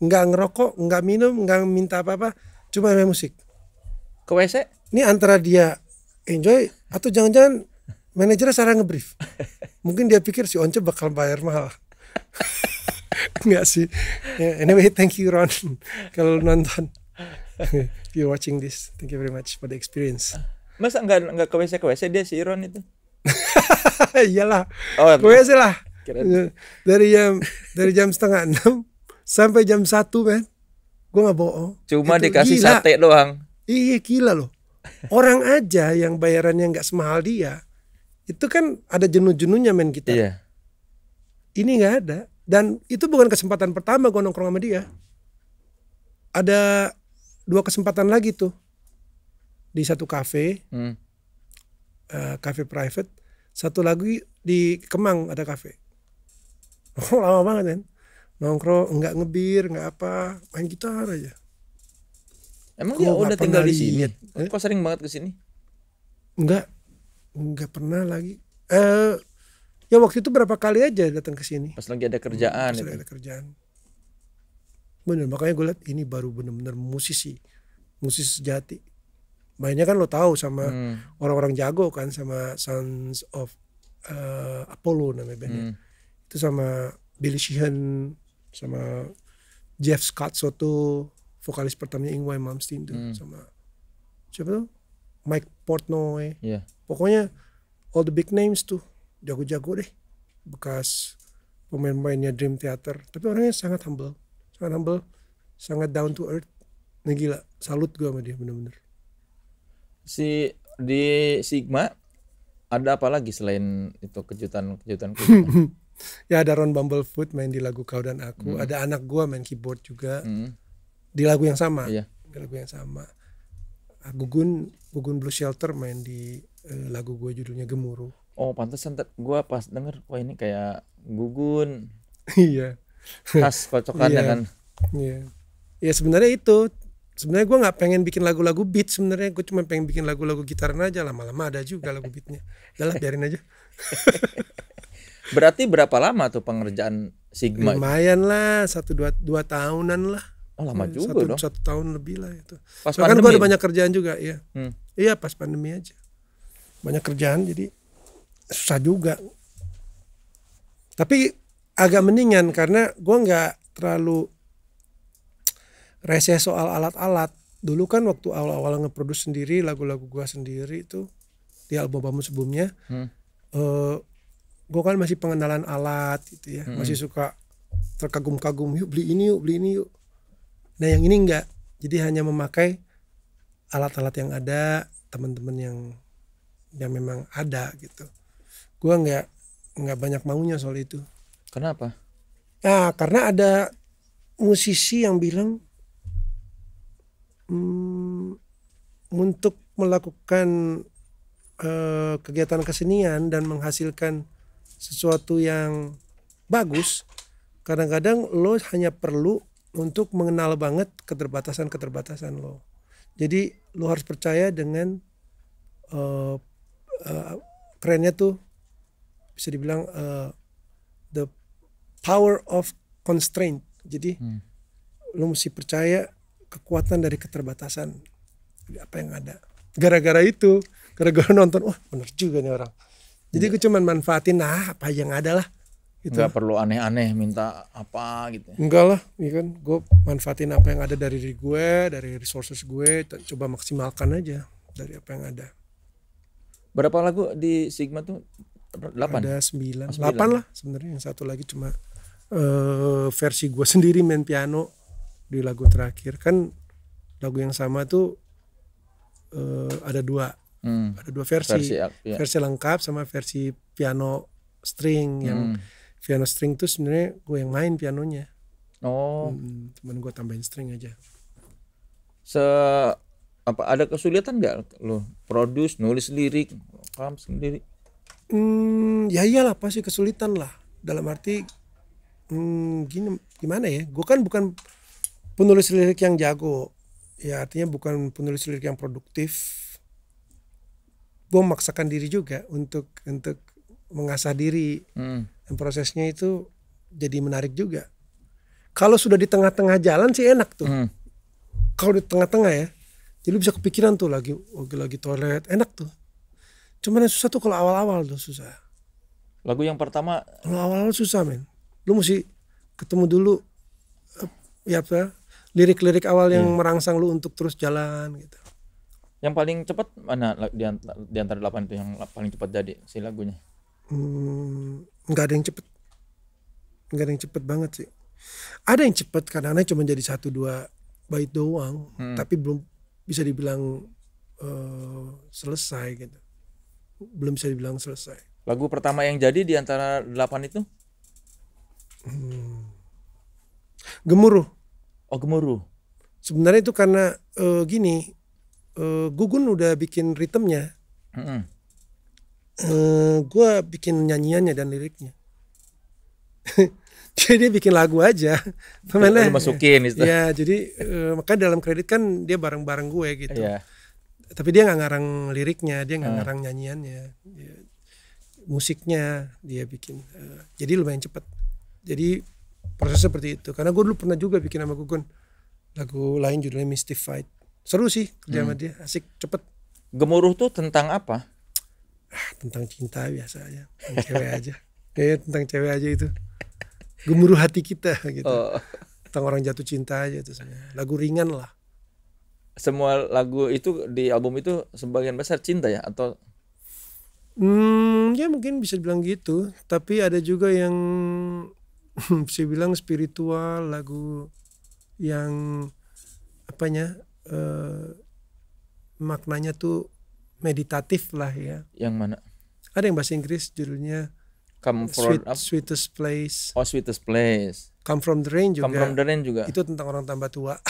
nggak ngerokok, nggak minum, nggak minta apa-apa, cuma main musik. Ke W C? Ini antara dia enjoy atau jangan-jangan manajernya salah ngebrief. Mungkin dia pikir si Once bakal bayar mahal. Enggak sih. Anyway, thank you Ron. Kalau nonton, if you're watching this, thank you very much for the experience. Masa enggak enggak ke W C ke W C dia si Ron itu? Iyalah. Oh, ke W C lah. Dari jam dari jam setengah enam sampai jam satu men. Gue nggak bohong. Cuma itu dikasih gila. Sate doang. Iya gila loh. Orang aja yang bayarannya nggak semahal dia. Itu kan ada jenuh-jenuhnya main gitar. Iya. Ini nggak ada, dan itu bukan kesempatan pertama gue nongkrong sama dia. Ada dua kesempatan lagi tuh di satu kafe, hmm. uh, kafe private. Satu lagi di Kemang ada kafe. Oh, lama banget kan? Nongkrong nggak ngebir, nggak apa, main gitar aja. Emang dia udah tinggal di sini? Eh? Kok sering banget kesini? Enggak. Enggak pernah lagi. Eh, ya waktu itu berapa kali aja datang ke sini. Pas lagi ada kerjaan. Pas lagi ada kerjaan. Bener, makanya gue liat ini baru bener-bener musisi, musisi sejati. Mainnya kan lo tahu sama hmm. orang-orang jago kan, sama Sons of uh, Apollo namanya bandnya. Hmm. Itu sama Billy Sheehan, sama Jeff Scott Soto, vokalis pertamanya Ingwe Malmsteen tuh, hmm. sama siapa tuh? Mike Portnoy. Yeah. Pokoknya all the big names tuh jago-jago deh, bekas pemain-pemainnya Dream Theater. Tapi orangnya sangat humble, sangat humble, sangat down to earth. Nah gila, salut gue sama dia bener-bener. Si di Sigma ada apa lagi selain itu kejutan-kejutan? Ya ada Ron Bumblefoot main di lagu Kau dan Aku, hmm. ada anak gue main keyboard juga hmm. di lagu yang sama, iya. di lagu yang sama. Gugun Gugun Blue Shelter main di eh, lagu gue judulnya Gemuruh. Oh pantesan gue pas denger wah ini kayak Gugun. Iya. Khas kocokan dengan. Iya. Ya sebenarnya itu. Sebenarnya gue nggak pengen bikin lagu-lagu beat, sebenarnya gue cuma pengen bikin lagu-lagu gitaran aja, lama-lama ada juga lagu beatnya. Udahlah biarin aja. Berarti berapa lama tuh pengerjaan Sigma? Lumayan lah, satu dua dua tahunan lah. Oh lama ya, juga satu, dong. Satu tahun lebih lah itu. Pas Soalnya pandemi. Kan gue ada banyak kerjaan juga, iya. Hmm. Iya pas pandemi aja. Banyak kerjaan jadi susah juga. Tapi agak mendingan karena gue nggak terlalu rese soal alat-alat. Dulu kan waktu awal-awal ngeproduksi sendiri lagu-lagu gua sendiri itu di album-album sebelumnya, hmm. uh, gua kan masih pengenalan alat gitu ya, hmm. masih suka terkagum-kagum, yuk beli ini yuk beli ini yuk. Nah yang ini enggak, jadi hanya memakai alat-alat yang ada, teman-teman yang yang memang ada gitu. Gua nggak nggak banyak maunya soal itu. Kenapa? Nah karena ada musisi yang bilang Hmm, untuk melakukan uh, kegiatan kesenian dan menghasilkan sesuatu yang bagus, kadang-kadang lo hanya perlu untuk mengenal banget keterbatasan-keterbatasan lo. Jadi lo harus percaya dengan uh, uh, kerennya tuh bisa dibilang uh, the power of constraint. Jadi hmm. lo mesti percaya kekuatan dari keterbatasan apa yang ada. Gara-gara itu, gara-gara nonton, wah bener juga nih orang. Jadi gue cuman manfaatin nah apa yang ada lah. Gitu. Gak perlu aneh-aneh minta apa gitu. Enggak lah, ya kan gue manfaatin apa yang ada dari diri gue, dari resources gue, coba maksimalkan aja dari apa yang ada. Berapa lagu di Sigma tuh? delapan? Ada sembilan. delapan lah sebenarnya. Yang satu lagi cuma uh, versi gue sendiri main piano. Di lagu terakhir kan lagu yang sama tuh uh, ada dua hmm. ada dua versi versi, ya. versi lengkap sama versi piano string. Yang hmm. piano string tuh sebenarnya gue yang main pianonya. Oh hmm, cuman gue tambahin string aja. Se apa ada kesulitan nggak lo produce nulis lirik kamu sendiri? Hmm, ya iyalah pasti kesulitan lah, dalam arti hmm, gini gimana ya, gue kan bukan penulis lirik yang jago, ya artinya bukan penulis lirik yang produktif. Gue memaksakan diri juga untuk untuk mengasah diri, hmm. dan prosesnya itu jadi menarik juga. Kalau sudah di tengah-tengah jalan sih enak tuh. Hmm. Kalau di tengah-tengah ya, jadi lu bisa kepikiran tuh lagi lagi toilet, enak tuh. Cuman yang susah tuh kalau awal-awal tuh susah. Lagu yang pertama, kalau awal-awal susah men, lu mesti ketemu dulu ya apa? Lirik-lirik awal yang hmm. merangsang lu untuk terus jalan gitu. Yang paling cepat mana di antara delapan itu yang paling cepat jadi si lagunya? Hmm, nggak ada yang cepat, nggak ada yang cepat banget sih. Ada yang cepat karena cuma jadi satu dua bait doang, hmm. tapi belum bisa dibilang uh, selesai gitu. Belum bisa dibilang selesai. Lagu pertama yang jadi di antara delapan itu? Hmm. Gemuruh. Oh Gemuruh. Sebenarnya itu karena uh, gini, uh, Gugun udah bikin ritmenya, mm -hmm. uh, gue bikin nyanyiannya dan liriknya. Jadi dia bikin lagu aja, temennya. Masukin itu. Ya jadi uh, makanya dalam kredit kan dia bareng-bareng gue gitu. Yeah. Tapi dia nggak ngarang liriknya, dia nggak mm. ngarang nyanyiannya, ya, musiknya dia bikin. Uh, jadi lumayan cepet. Jadi proses seperti itu, karena gue dulu pernah juga bikin sama Gugun lagu lain judulnya Mystified. Seru sih kerja hmm. sama dia, asik, cepet. Gemuruh tuh tentang apa? Ah, tentang cinta biasa aja, tentang cewek aja. Kayaknya tentang cewek aja itu. Gemuruh hati kita gitu. Oh. Tentang orang jatuh cinta aja itu sebenarnya. Lagu ringan lah. Semua lagu itu di album itu sebagian besar cinta ya atau? Hmm, ya mungkin bisa bilang gitu, tapi ada juga yang bisa bilang spiritual, lagu yang apanya eh, maknanya tuh meditatif lah ya. Yang mana? Ada yang bahasa Inggris judulnya Come from Sweet, Sweetest Place. Oh, Sweetest Place. Come from the Rain juga. Come from the Rain juga. Itu tentang orang tambah tua.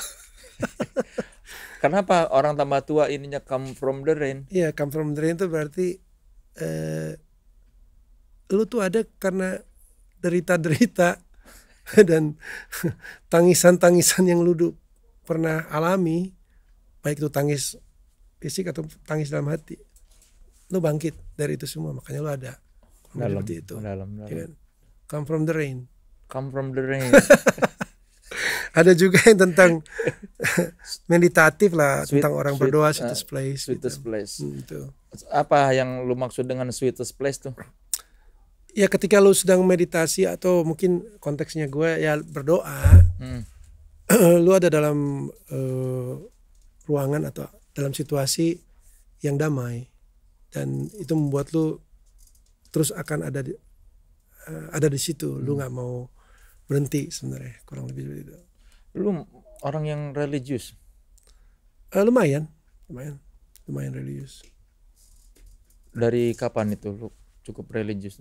Kenapa orang tambah tua ininya come from the rain? Iya, come from the rain itu berarti eh, lu tuh ada karena derita-derita dan tangisan-tangisan yang lu pernah alami, baik itu tangis fisik atau tangis dalam hati. Lu bangkit dari itu semua, makanya lu ada. Dalam, seperti itu. Dalam, dalam. Ya kan? Come from the rain. Come from the rain. Ada juga yang tentang meditatif lah, Sweet, tentang orang sweet, berdoa, sweetest place. Sweetest gitu. Place. Hmm, itu. Apa yang lu maksud dengan sweetest place tuh? Ya ketika lu sedang meditasi atau mungkin konteksnya gue ya berdoa, hmm. lu ada dalam uh, ruangan atau dalam situasi yang damai dan itu membuat lu terus akan ada di, uh, ada di situ. Hmm. Lu nggak mau berhenti sebenarnya, kurang lebih seperti itu. Lu orang yang religius? Uh, lumayan, lumayan, lumayan religius. Dari kapan itu lu cukup religius?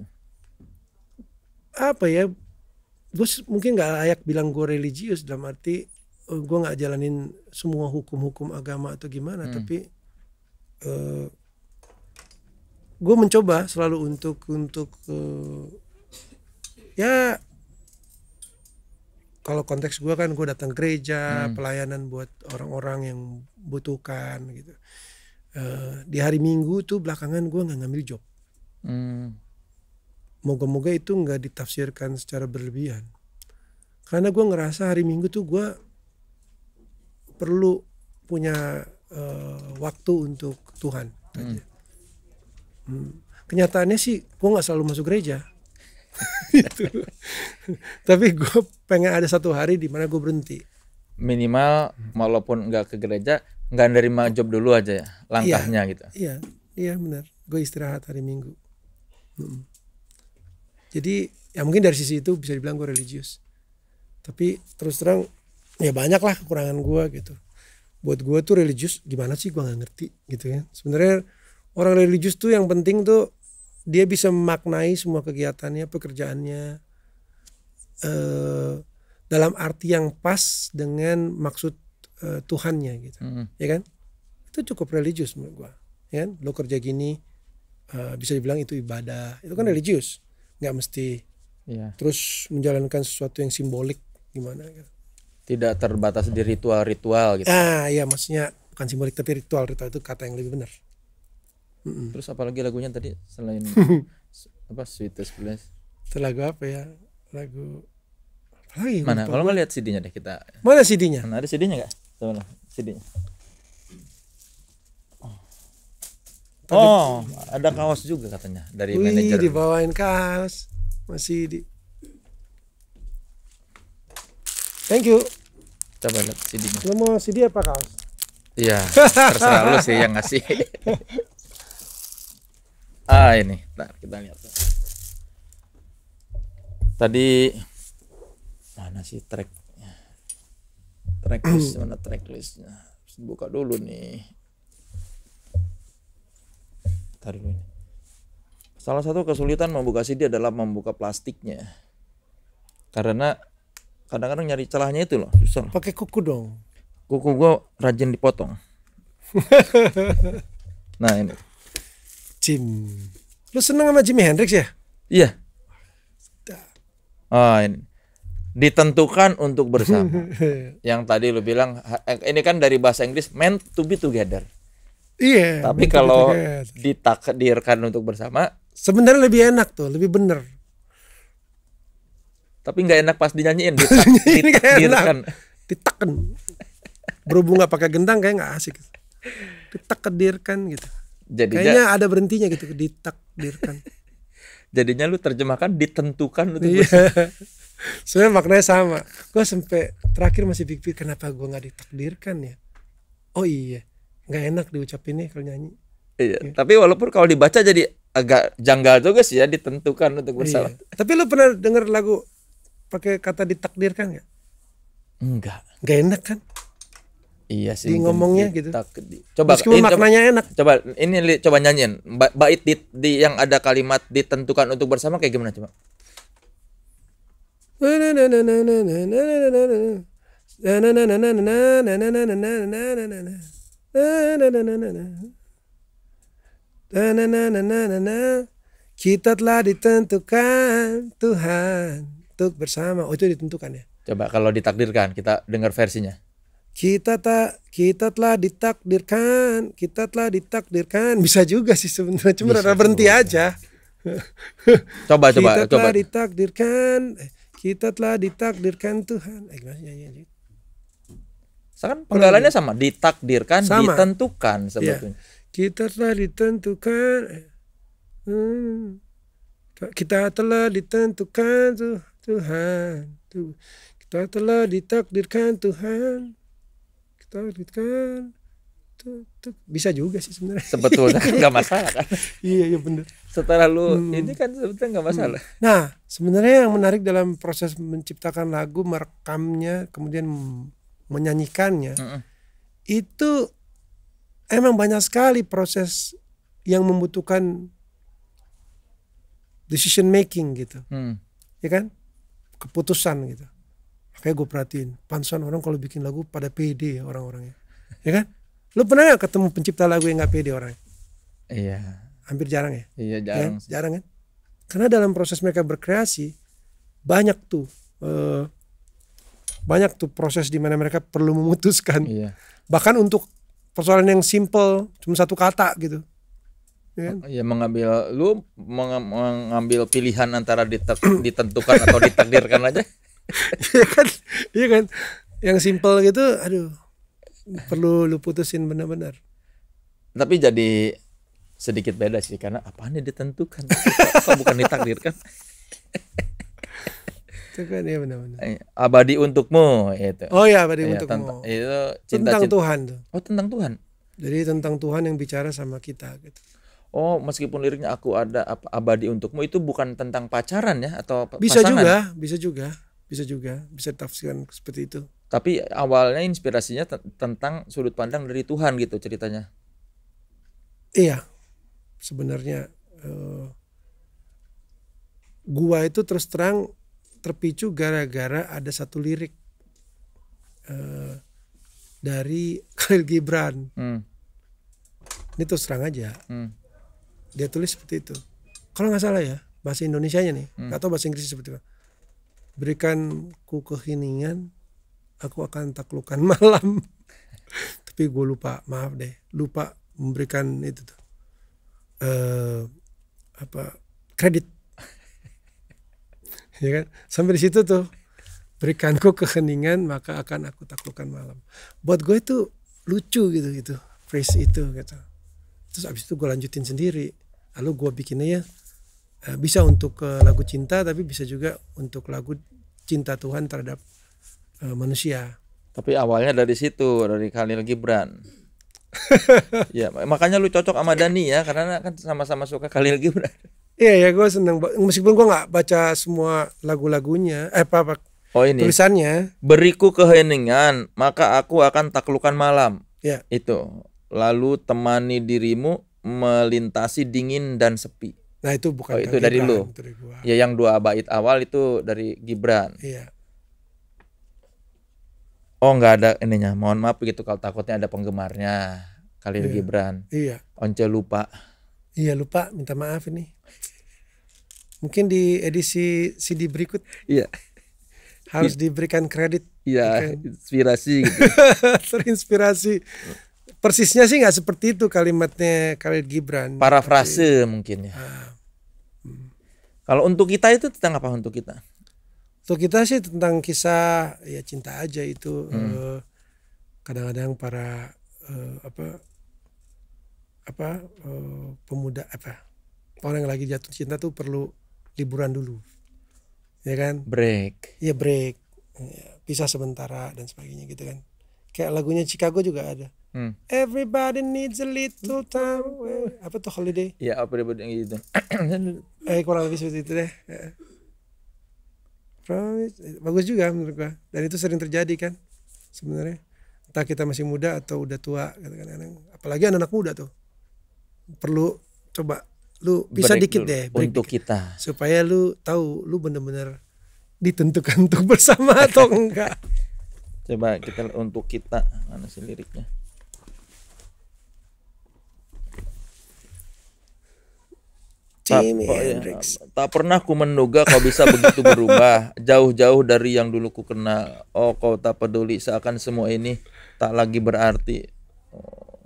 Apa ya, gue mungkin nggak layak bilang gue religius dalam arti uh, gue nggak jalanin semua hukum-hukum agama atau gimana, hmm. tapi uh, gue mencoba selalu untuk untuk uh, ya. Kalau konteks gue kan gue datang gereja, hmm. pelayanan buat orang-orang yang butuhkan gitu. Uh, di hari Minggu tuh belakangan gue nggak ngambil job. Hmm. Moga-moga itu nggak ditafsirkan secara berlebihan. Karena gue ngerasa hari Minggu tuh gue perlu punya uh, waktu untuk Tuhan. Hmm. Aja. Hmm. Kenyataannya sih gue nggak selalu masuk gereja. Gitu. Tapi gue pengen ada satu hari di mana gue berhenti. Minimal walaupun nggak ke gereja, nggak nerima job dulu aja ya langkahnya iya, gitu. Iya, iya benar. Gue istirahat hari Minggu. Hmm. Jadi ya mungkin dari sisi itu bisa dibilang gue religius. Tapi terus terang ya banyak lah kekurangan gue gitu. Buat gue tuh religius gimana sih gue nggak ngerti gitu ya. Sebenarnya orang religius tuh yang penting tuh dia bisa memaknai semua kegiatannya, pekerjaannya eh, dalam arti yang pas dengan maksud eh, Tuhannya gitu, mm-hmm. ya kan? Itu cukup religius menurut gua, ya kan? Lo kerja gini eh, bisa dibilang itu ibadah, itu kan mm. religius, nggak mesti yeah. terus menjalankan sesuatu yang simbolik gimana? Gitu. Tidak terbatas di ritual-ritual gitu? Ah, ya maksudnya bukan simbolik tapi ritual-ritual itu kata yang lebih benar. Mm-mm. Terus apalagi lagunya tadi selain apa Sweetest Place? Itu lagu apa ya? Lagu apa lagi? Mana? Kalau nggak lihat C D-nya deh kita. Mana C D-nya? Mana ada C D-nya nggak? Coba C D-nya. Oh. Oh, ada kaos juga katanya dari Wih, manajer. Dibawain kaos masih di. Thank you. Coba lihat C D-nya. Lo mau C D apa kaos? Iya. Terserah lo sih yang ngasih. Ah ini, ntar kita lihat. Tadi mana sih track? Tracklist mana tracklistnya? Buka dulu nih. Tarik ini. Salah satu kesulitan membuka C D adalah membuka plastiknya, karena kadang-kadang nyari celahnya itu loh susah. Pakai kuku dong. Kuku gua rajin dipotong. Nah ini. Jim, lu seneng sama Jimi Hendrix ya? Iya. Ah, ini. Ditentukan untuk bersama. Yang tadi lu bilang, ini kan dari bahasa Inggris meant to be together. Iya. Tapi kalau ditakdirkan untuk bersama, sebenarnya lebih enak tuh, lebih bener. Tapi nggak enak pas dinyanyiin. Ditakdirkan, ditekan. Berhubung nggak pakai gendang kayak nggak asik. Ditakdirkan gitu. Jadinya, kayaknya ada berhentinya gitu, ditakdirkan. Jadinya lu terjemahkan ditentukan untuk iya. bersama. Sebenarnya maknanya sama. Gue sampai terakhir masih pikir kenapa gue nggak ditakdirkan ya. Oh iya, nggak enak diucapinnya kalau nyanyi. Iya. Ya. Tapi walaupun kalau dibaca jadi agak janggal juga sih ya, ditentukan untuk bersama. Iya. Tapi lu pernah dengar lagu pakai kata ditakdirkan nggak? Enggak. Enggak enak kan? Iya sih. Di ngomongnya gitu. Coba meskipun maknanya enak. Coba ini coba nyanyiin. Ba bait di, di yang ada kalimat ditentukan untuk bersama kayak gimana coba? Kita telah ditentukan Tuhan untuk bersama. Oh itu ditentukan ya. Coba kalau ditakdirkan kita dengar versinya. Kita tak kita telah ditakdirkan, kita telah ditakdirkan. Bisa juga sih sebenarnya, cuma rada berhenti coba. Aja. Coba coba kita coba. Telah ditakdirkan, kita telah ditakdirkan Tuhan. Eh, gimana nyanyi? Kan penggalannya sama, ditakdirkan, sama. Ditentukan sebetulnya. Ya. Kita telah ditentukan. Hmm. Kita telah ditentukan Tuhan. Kita telah ditakdirkan Tuhan. Kan bisa juga sih sebenarnya sebetulnya kan nggak masalah kan. Iya iya benar setelah lu hmm. ini kan sebetulnya nggak masalah. Nah sebenarnya yang menarik dalam proses menciptakan lagu, merekamnya, kemudian menyanyikannya mm -mm. itu emang banyak sekali proses yang membutuhkan decision making gitu mm. ya kan, keputusan gitu. Kayak gue perhatiin, pantesan orang kalau bikin lagu pada pede ya orang-orangnya, ya kan? Lu pernah gak ketemu pencipta lagu yang gak pede orangnya? Iya. Hampir jarang ya? Iya jarang. Ya? Jarang kan? Karena dalam proses mereka berkreasi banyak tuh, eh, banyak tuh proses dimana mereka perlu memutuskan. Iya. Bahkan untuk persoalan yang simple, cuma satu kata gitu. Ya, ya mengambil, lu mengambil pilihan antara ditentukan atau ditakdirkan aja. Iya kan, iya kan, yang simple gitu, aduh, perlu lu putusin benar-benar. Tapi jadi sedikit beda sih, karena apaan yang ditentukan, kok bukan ditakdirkan. Itu kan, iya benar-benar. Abadi untukmu, itu. Oh ya, abadi ya, untukmu. Itu cinta, tentang cinta. Tuhan tuh. Oh tentang Tuhan. Jadi tentang Tuhan yang bicara sama kita gitu. Oh, meskipun liriknya aku ada abadi untukmu itu bukan tentang pacaran ya atau pasangan? Bisa juga, bisa juga. Bisa juga, bisa ditafsirkan seperti itu. Tapi awalnya inspirasinya tentang sudut pandang dari Tuhan gitu ceritanya. Iya, sebenarnya uh, gua itu terus terang terpicu gara-gara ada satu lirik uh, dari Khalil Gibran. Hmm. Ini terus terang aja, hmm. dia tulis seperti itu. Kalau nggak salah ya, bahasa Indonesianya nih, hmm. atau bahasa Inggris seperti itu. Berikan ku keheningan, aku akan taklukkan malam. Tapi gue lupa, maaf deh, lupa memberikan itu tuh uh, apa kredit, ya kan? Sampai di situ tuh, berikan ku keheningan, maka akan aku taklukkan malam. Buat gue itu lucu gitu gitu, phrase itu gitu. Terus abis itu gue lanjutin sendiri, lalu gue bikinnya ya. Bisa untuk lagu cinta, tapi bisa juga untuk lagu cinta Tuhan terhadap uh, manusia. Tapi awalnya dari situ, dari Khalil Gibran. Ya, makanya lu cocok sama Dhani ya, karena kan sama-sama suka Khalil Gibran. Iya, ya gue seneng. Meskipun gue nggak baca semua lagu-lagunya, eh apa, apa oh, ini. Tulisannya. Beriku keheningan, maka aku akan taklukkan malam. Ya. Itu. Lalu temani dirimu melintasi dingin dan sepi. Nah itu bukan oh, itu dari Gibran, lu itu dari ya yang dua bait awal itu dari Gibran. Iya. Oh nggak ada ininya, mohon maaf gitu kalau takutnya ada penggemarnya Khalil iya. Gibran. Iya. Once lupa. Iya lupa, minta maaf ini. Mungkin di edisi C D berikut. Iya. Harus diberikan kredit. Iya. Diberikan. Inspirasi. Gitu. Terinspirasi. Persisnya sih nggak seperti itu kalimatnya Khalil Gibran. Parafrase mungkin ya. Ah. Hmm. Kalau untuk kita itu tentang apa untuk kita? Untuk kita sih tentang kisah ya cinta aja itu. Kadang-kadang hmm. eh, para eh, apa apa eh, pemuda apa orang yang lagi jatuh cinta tuh perlu liburan dulu, ya kan? Break. Iya break, pisah sementara dan sebagainya gitu kan. Kayak lagunya Chicago juga ada. Hmm. Everybody needs a little time. Apa tuh holiday? Ya, apa yang gitu. Eh kurang lebih seperti itu deh. Promise, bagus juga menurut gua. Dan itu sering terjadi kan sebenarnya. Entah kita masih muda atau udah tua kadang-kadang. Apalagi anak-anak muda tuh. Perlu coba lu bisa break dikit deh break untuk dikit. Kita. Supaya lu tahu lu bener-bener ditentukan untuk bersama atau enggak. Coba kita untuk kita, mana sih liriknya? Tak, ya, tak pernah ku menduga kau bisa begitu berubah. Jauh-jauh dari yang dulu ku kenal. Oh, kau tak peduli seakan semua ini tak lagi berarti. Oh,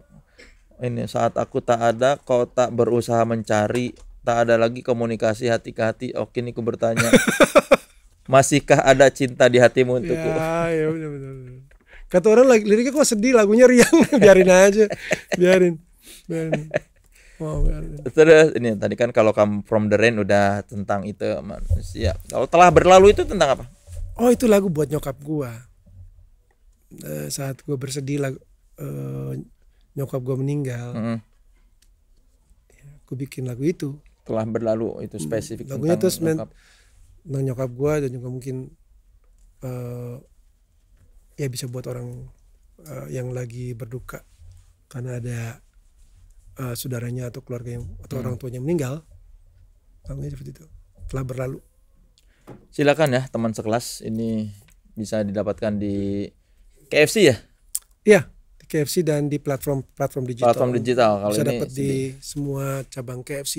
ini saat aku tak ada, kau tak berusaha mencari. Tak ada lagi komunikasi hati ke hati. Oh, kini ku bertanya, masihkah ada cinta di hatimu untukku? Ya, ya benar-benar. Kata orang liriknya kok sedih, lagunya riang. Biarin aja, biarin, biarin. Wow, terus ini tadi kan kalau Come From The Rain udah tentang itu manusia. Kalau Telah Berlalu itu tentang apa? Oh, itu lagu buat nyokap gua. E, saat gua bersedih lagu, e, nyokap gua meninggal. Mm-hmm. Ya, aku bikin lagu itu. Telah Berlalu itu spesifik lagunya tentang, terus nyokap. Tentang nyokap gua dan juga mungkin e, ya bisa buat orang e, yang lagi berduka karena ada Uh, saudaranya atau keluarga yang atau hmm. orang tuanya meninggal, lagunya seperti itu. Telah Berlalu. Silakan ya teman sekelas, ini bisa didapatkan di K F C ya? Iya, di K F C dan di platform platform digital. Platform digital kalau bisa dapat di semua cabang K F C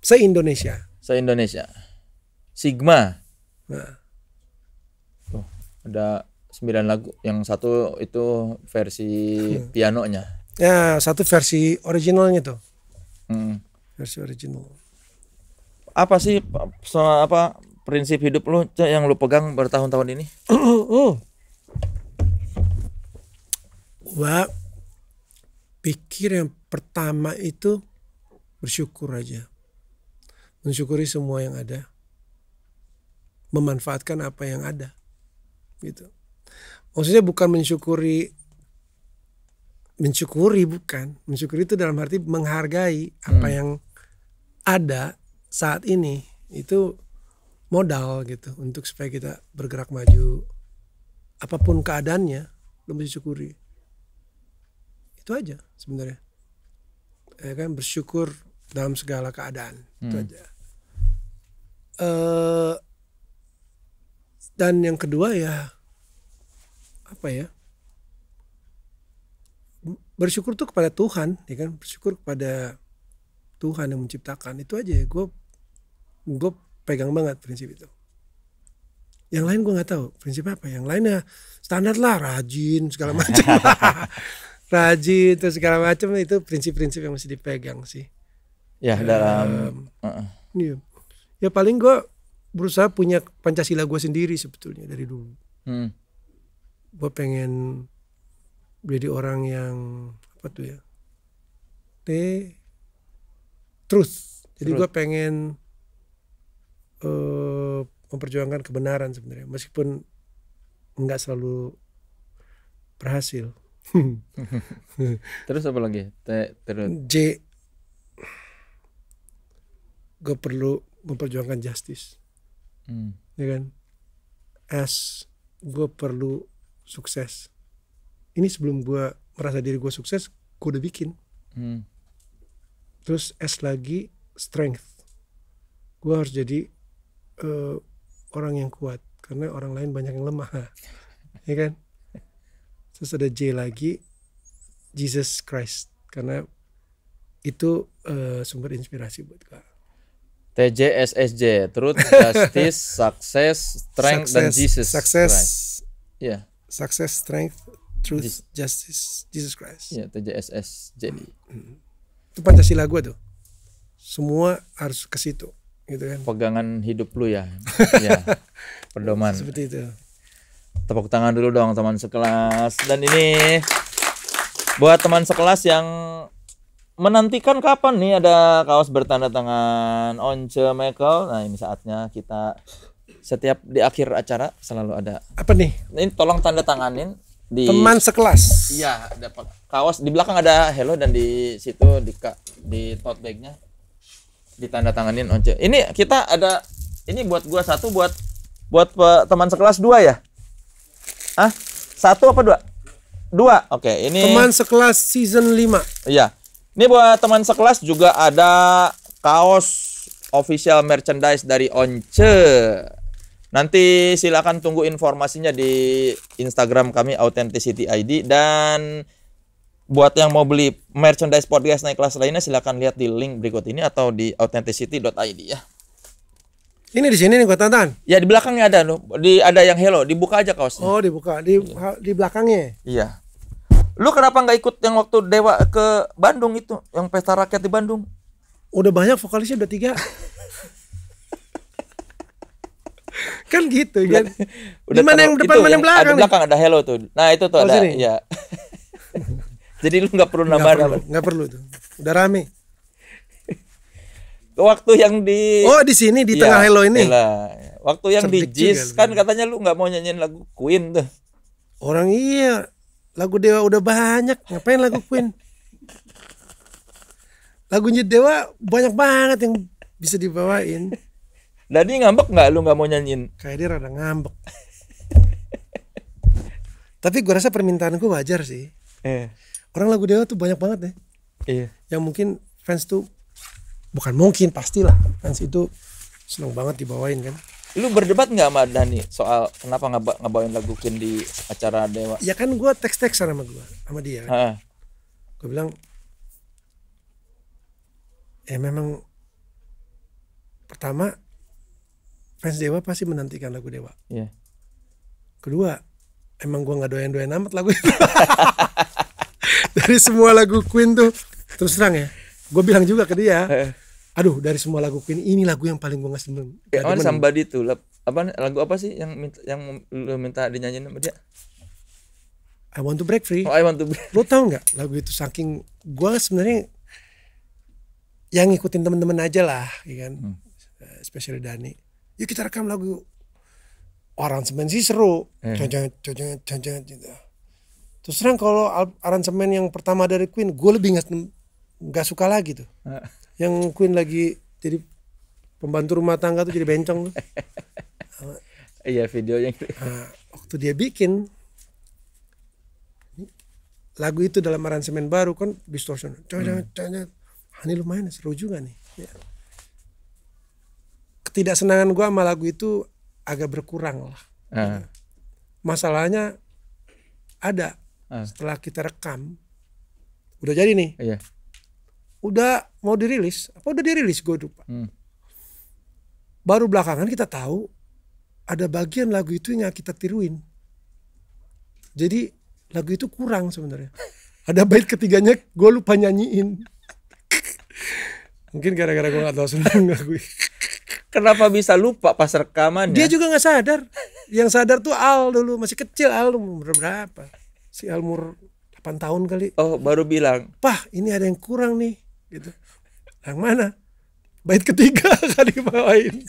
se Indonesia. Se Indonesia. Sigma. Nah. Tuh, ada sembilan lagu, yang satu itu versi hmm. pianonya. Ya, satu versi originalnya tuh. Hmm. Versi original. Apa sih soal apa prinsip hidup lu yang lu pegang bertahun-tahun ini? Gua pikir yang pertama itu bersyukur aja. Mensyukuri semua yang ada. Memanfaatkan apa yang ada. Gitu. Maksudnya bukan mensyukuri Mensyukuri bukan, mensyukuri itu dalam arti menghargai apa hmm. yang ada saat ini. Itu modal gitu untuk supaya kita bergerak maju. Apapun keadaannya, lo mesti syukuri. Itu aja sebenarnya. Ya kan, bersyukur dalam segala keadaan. Hmm. Itu aja. Uh, dan yang kedua ya, apa ya? Bersyukur tuh kepada Tuhan, ya kan? Bersyukur kepada Tuhan yang menciptakan. Itu aja ya, gue gue pegang banget prinsip itu. Yang lain gue nggak tahu prinsip apa. Yang lainnya standar lah, rajin segala macam, rajin terus segala macam, itu prinsip-prinsip yang mesti dipegang sih. Ya dalam. Um, uh-uh. ya. ya paling gue berusaha punya Pancasila gue sendiri sebetulnya dari dulu. Hmm. Gue pengen jadi orang yang apa tuh ya, T terus. Jadi gue pengen uh, memperjuangkan kebenaran sebenarnya, meskipun nggak selalu berhasil. Terus apa lagi? T terus. J, gue perlu memperjuangkan justice, hmm. ya kan? S, gue perlu sukses. Ini sebelum gue merasa diri gue sukses, gue udah bikin. Hmm. Terus S lagi, strength. Gue harus jadi uh, orang yang kuat, karena orang lain banyak yang lemah. Ya kan? Terus ada J lagi, Jesus Christ. Karena itu uh, sumber inspirasi buat gue. T J S S J, Truth, Justice, Success, Strength, success, dan Jesus success, Christ. Yeah. Success, Strength, Truth, Justice, Jesus Christ. Ya, T J S S. Jadi itu Pancasila gue tuh. Semua harus ke situ, gitu kan? Pegangan hidup lu ya. Ya. Pedoman. Seperti itu. Tepuk tangan dulu dong teman sekelas. Dan ini buat teman sekelas yang menantikan kapan nih ada kaos bertanda tangan Once Mekel. Nah, ini saatnya kita setiap di akhir acara selalu ada. Apa nih? Ini tolong tanda tanganin. Di, teman sekelas. Iya, dapat kaos di belakang ada hello dan di situ di di tote bag-nya ditandatanganin Once. Ini kita ada, ini buat gua satu, buat Buat teman sekelas dua ya? Ah, satu apa dua? Dua. Oke, okay, ini teman sekelas season lima. Iya. Ini buat teman sekelas juga ada kaos official merchandise dari Once. Nanti silakan tunggu informasinya di Instagram kami Authenticity I D, dan buat yang mau beli merchandise podcast naik kelas lainnya silahkan lihat di link berikut ini atau di authenticity dot I D ya. Ini di sini nih gua tantan. Ya di belakangnya ada loh. Di ada yang hello, dibuka aja kaosnya. Oh, dibuka. Di iya. Di belakangnya. Iya. Lu kenapa nggak ikut yang waktu Dewa ke Bandung itu, yang pesta rakyat di Bandung? Udah banyak vokalisnya, udah tiga. Kan gitu kan. Udah mana yang depan, mana yang belakang? Ada belakang ada hello tuh. Nah, itu tuh oh, ada. Sini? Iya. Jadi lu nggak perlu nambah-nambah. Nggak perlu tuh. Udah rame. Waktu yang di oh di sini di ya, tengah hello ini. Yalah. Waktu yang cerdik di Jis kan bener. Katanya lu nggak mau nyanyiin lagu Queen tuh. Orang iya lagu Dewa udah banyak. Ngapain lagu Queen? Lagunya Dewa banyak banget yang bisa dibawain. Dadi ngambek nggak lu nggak mau nyanyiin? Kayak dia rada ngambek. Tapi gua rasa permintaan gua wajar sih. Eh. Orang lagu Dewa tuh banyak banget deh. Iya. Yang mungkin fans tuh, bukan mungkin, pastilah fans itu seneng banget dibawain kan. Lu berdebat nggak sama Dhani soal kenapa nggak ngebawain lagu Queen di acara Dewa? Ya kan gue teks-teksan sama gue, sama dia. Kan? Gue bilang, ya memang pertama fans Dewa pasti menantikan lagu Dewa. Yeah. Kedua, emang gue nggak doyan-doyan amat lagu itu. Dari semua lagu Queen tuh, terus terang ya, gue bilang juga ke dia, aduh dari semua lagu Queen ini lagu yang paling gue nggak seneng. Oh, Somebody tuh, apa lagu apa sih yang minta, yang lu minta dinyanyiin sama dia? I Want to Break Free. Oh, I Want to Break. Lo tau nggak lagu itu saking gue sebenarnya yang ngikutin temen-temen aja lah, ya kan, hmm. especially Dhani. Yuk kita rekam lagu aransemen sih seru, hmm. cocok cocok cocok gitu. Terus terang kalau aransemen yang pertama dari Queen, gue lebih nggak suka lagi tuh. Yang Queen lagi jadi pembantu rumah tangga tuh jadi bencong tuh. Iya video yang nah, waktu dia bikin lagu itu dalam aransemen baru kan distortion. Cocok, cocok. Ini lumayan seru juga nih. Ketidaksenangan gue sama lagu itu agak berkurang lah. Uh. Masalahnya ada. Setelah kita rekam udah jadi nih, iya. udah mau dirilis apa udah dirilis gue lupa, hmm. baru belakangan kita tahu ada bagian lagu itu yang kita tiruin, jadi lagu itu kurang sebenarnya. Ada bait ketiganya gue lupa nyanyiin. Mungkin gara-gara gue gak tahu sebenarnya lagu. Kenapa bisa lupa pas rekaman? Dia juga nggak sadar. Yang sadar tuh Al dulu, masih kecil. Al umur berapa? Si Almur delapan tahun kali. Oh, baru bilang, "Pah, ini ada yang kurang nih." Gitu. Yang mana? Bait ketiga kali bawain.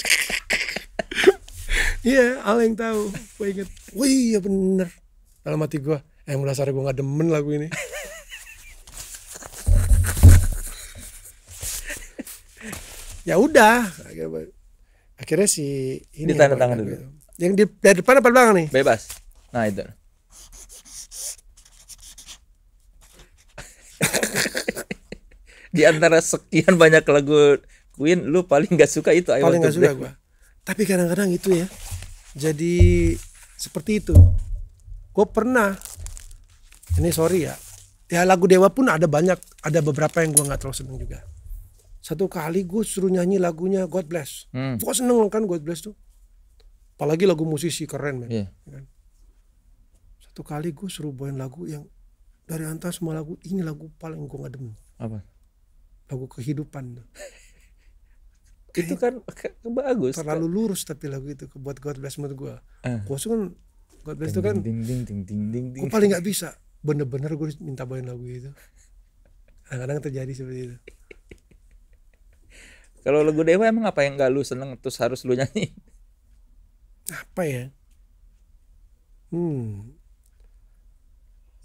Iya, yeah, Al yang tahu. Gue inget. Wih, ya bener. Dalam hati gue, eh mulai dasar gue gak demen lagu ini. Ya udah. Akhirnya si ini ditanda tangan dulu. Gitu. Yang di dari depan apa belakang nih? Bebas. Nah, itu. Di antara sekian banyak lagu Queen, lu paling gak suka itu? I paling gak suka gue. Tapi kadang-kadang itu ya, jadi seperti itu. Gue pernah, ini sorry ya, ya lagu Dewa pun ada banyak, ada beberapa yang gue gak terlalu seneng juga. Satu kali gue suruh nyanyi lagunya God Bless, hmm. gue seneng kan God Bless tuh. Apalagi lagu musisi keren, man. Yeah. Satu kali gue suruh bawain lagu yang dari antara semua lagu, ini lagu paling gue gak demen. Apa? Lagu kehidupan tuh. Itu kan bagus. Terlalu kan? Lurus tapi lagu itu buat God Bless menurut gue. Eh. Gue kan God Bless itu kan. Ding ding ding ding ding ding. Gue paling nggak bisa. Bener-bener gue minta bawain lagu itu. Kadang-kadang terjadi seperti itu. Kalau lagu Dewa emang apa yang nggak lu seneng terus harus lu nyanyi? Apa ya? Hmm.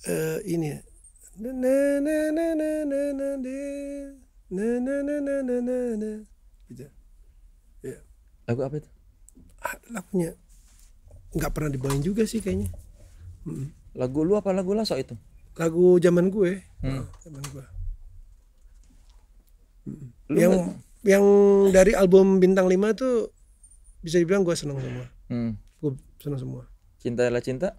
Uh, ini. Ya. Na na na na na na na na na na na gitu ya. Lagu apa itu? Ah, lagunya nggak pernah dibawain juga sih kayaknya. Hmm. Lagu lu apa lagu Lasso itu? Lagu zaman gue. Hmm. Zaman gue. Hmm. Yang gak... yang dari album Bintang lima tuh bisa dibilang gue seneng semua. Hmm. Gue seneng semua. Cintalah Cinta.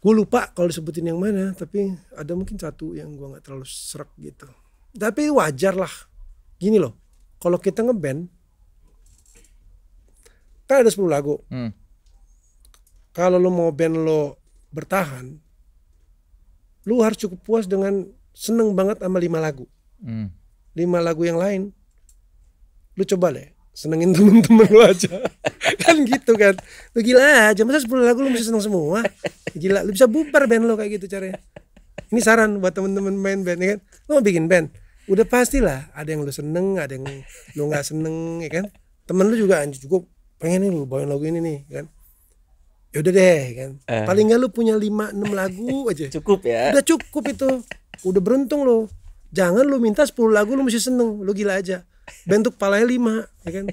Gue lupa kalau disebutin yang mana, tapi ada mungkin satu yang gue nggak terlalu serak gitu. Tapi wajar lah, gini loh, kalau kita ngeband kan ada sepuluh lagu. Hmm. Kalau lo mau band lo bertahan, lo harus cukup puas dengan seneng banget sama lima lagu. Hmm. Lima lagu yang lain, lo coba deh senengin temen-temen lo aja. Kan gitu kan, lu gila aja masa sepuluh lagu lu mesti seneng semua, gila lu bisa bubar band lo kayak gitu caranya. Ini saran buat temen-temen main band ya kan, lu mau bikin band udah pastilah ada yang lu seneng, ada yang lu nggak seneng ya kan. Temen lu juga anjir juga pengen nih lu bawain lagu ini nih kan, yaudah deh kan, paling nggak lu punya lima enam lagu aja cukup ya, udah cukup itu udah beruntung lo. Jangan lu minta sepuluh lagu lu mesti seneng, lu gila aja bentuk palanya lima ya kan.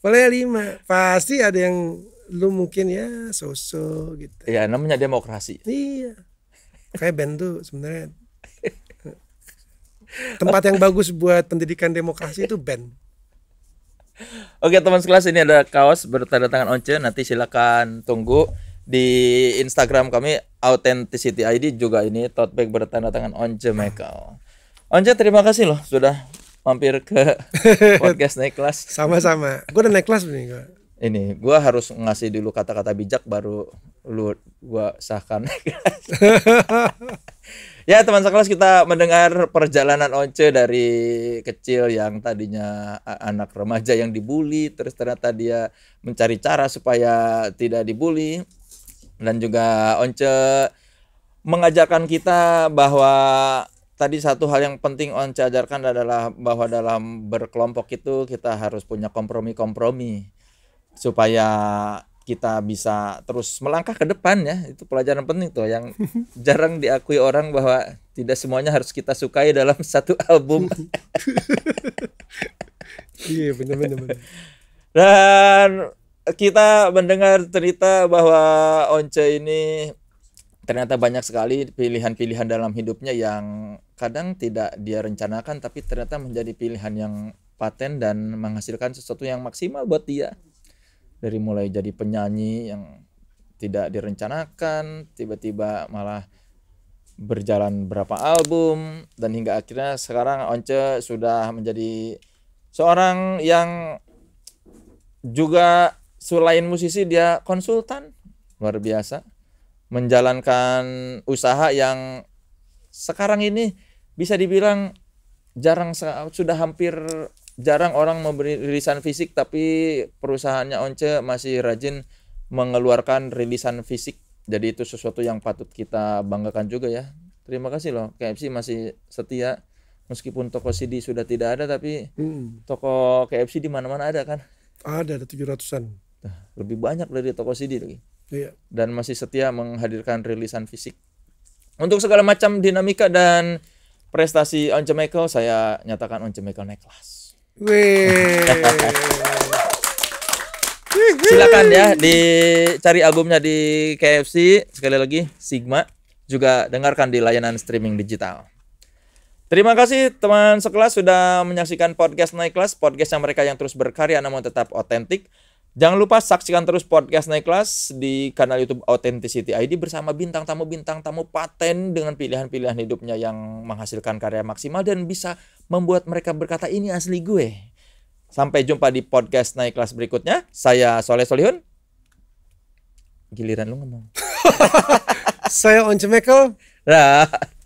Boleh lima, pasti ada yang lu mungkin ya so-so gitu. Ya namanya demokrasi. Iya. Kayak band tuh sebenarnya tempat yang bagus buat pendidikan demokrasi itu band. Oke teman sekelas, ini ada kaos bertanda tangan Once. Nanti silakan tunggu di Instagram kami Authenticity I D, juga ini tote bag bertanda tangan Once Mekel. Once terima kasih loh sudah mampir ke podcast Naik Kelas. Sama-sama. Gue udah naik kelas nih gue. Ini gue harus ngasih dulu kata-kata bijak baru lu gue sahkan naik kelas. Ya teman sekelas, kita mendengar perjalanan Once dari kecil yang tadinya anak remaja yang dibully, terus ternyata dia mencari cara supaya tidak dibully. Dan juga Once mengajarkan kita bahwa tadi satu hal yang penting Once ajarkan adalah bahwa dalam berkelompok itu kita harus punya kompromi-kompromi supaya kita bisa terus melangkah ke depan ya. Itu pelajaran penting tuh yang jarang diakui orang, bahwa tidak semuanya harus kita sukai dalam satu album. Iya benar-benar. Dan kita mendengar cerita bahwa Once ini ternyata banyak sekali pilihan-pilihan dalam hidupnya yang kadang tidak dia rencanakan, tapi ternyata menjadi pilihan yang paten dan menghasilkan sesuatu yang maksimal buat dia. Dari mulai jadi penyanyi yang tidak direncanakan, tiba-tiba malah berjalan berapa album, dan hingga akhirnya sekarang Once sudah menjadi seorang yang juga selain musisi dia konsultan, luar biasa. Menjalankan usaha yang sekarang ini bisa dibilang jarang, sudah hampir jarang orang memberi rilisan fisik, tapi perusahaannya Once masih rajin mengeluarkan rilisan fisik. Jadi itu sesuatu yang patut kita banggakan juga ya. Terima kasih loh, K F C masih setia meskipun toko C D sudah tidak ada, tapi hmm. toko K F C di mana-mana ada kan? Ada, ada tujuh ratusan. Lebih banyak dari toko C D lagi. Iya. Dan masih setia menghadirkan rilisan fisik. Untuk segala macam dinamika dan prestasi Once Mekel, saya nyatakan Once Mekel naik kelas. Silakan ya dicari albumnya di K F C, sekali lagi Sigma, juga dengarkan di layanan streaming digital. Terima kasih teman sekelas sudah menyaksikan podcast Naik Kelas, podcastnya mereka yang terus berkarya namun tetap otentik. Jangan lupa saksikan terus podcast Naik Kelas di kanal YouTube Authenticity I D bersama bintang tamu-bintang tamu paten dengan pilihan-pilihan hidupnya yang menghasilkan karya maksimal dan bisa membuat mereka berkata ini asli gue. Sampai jumpa di podcast Naik Kelas berikutnya. Saya Soleh Solihun. Giliran lu ngomong. Saya Once Mekel. Nah.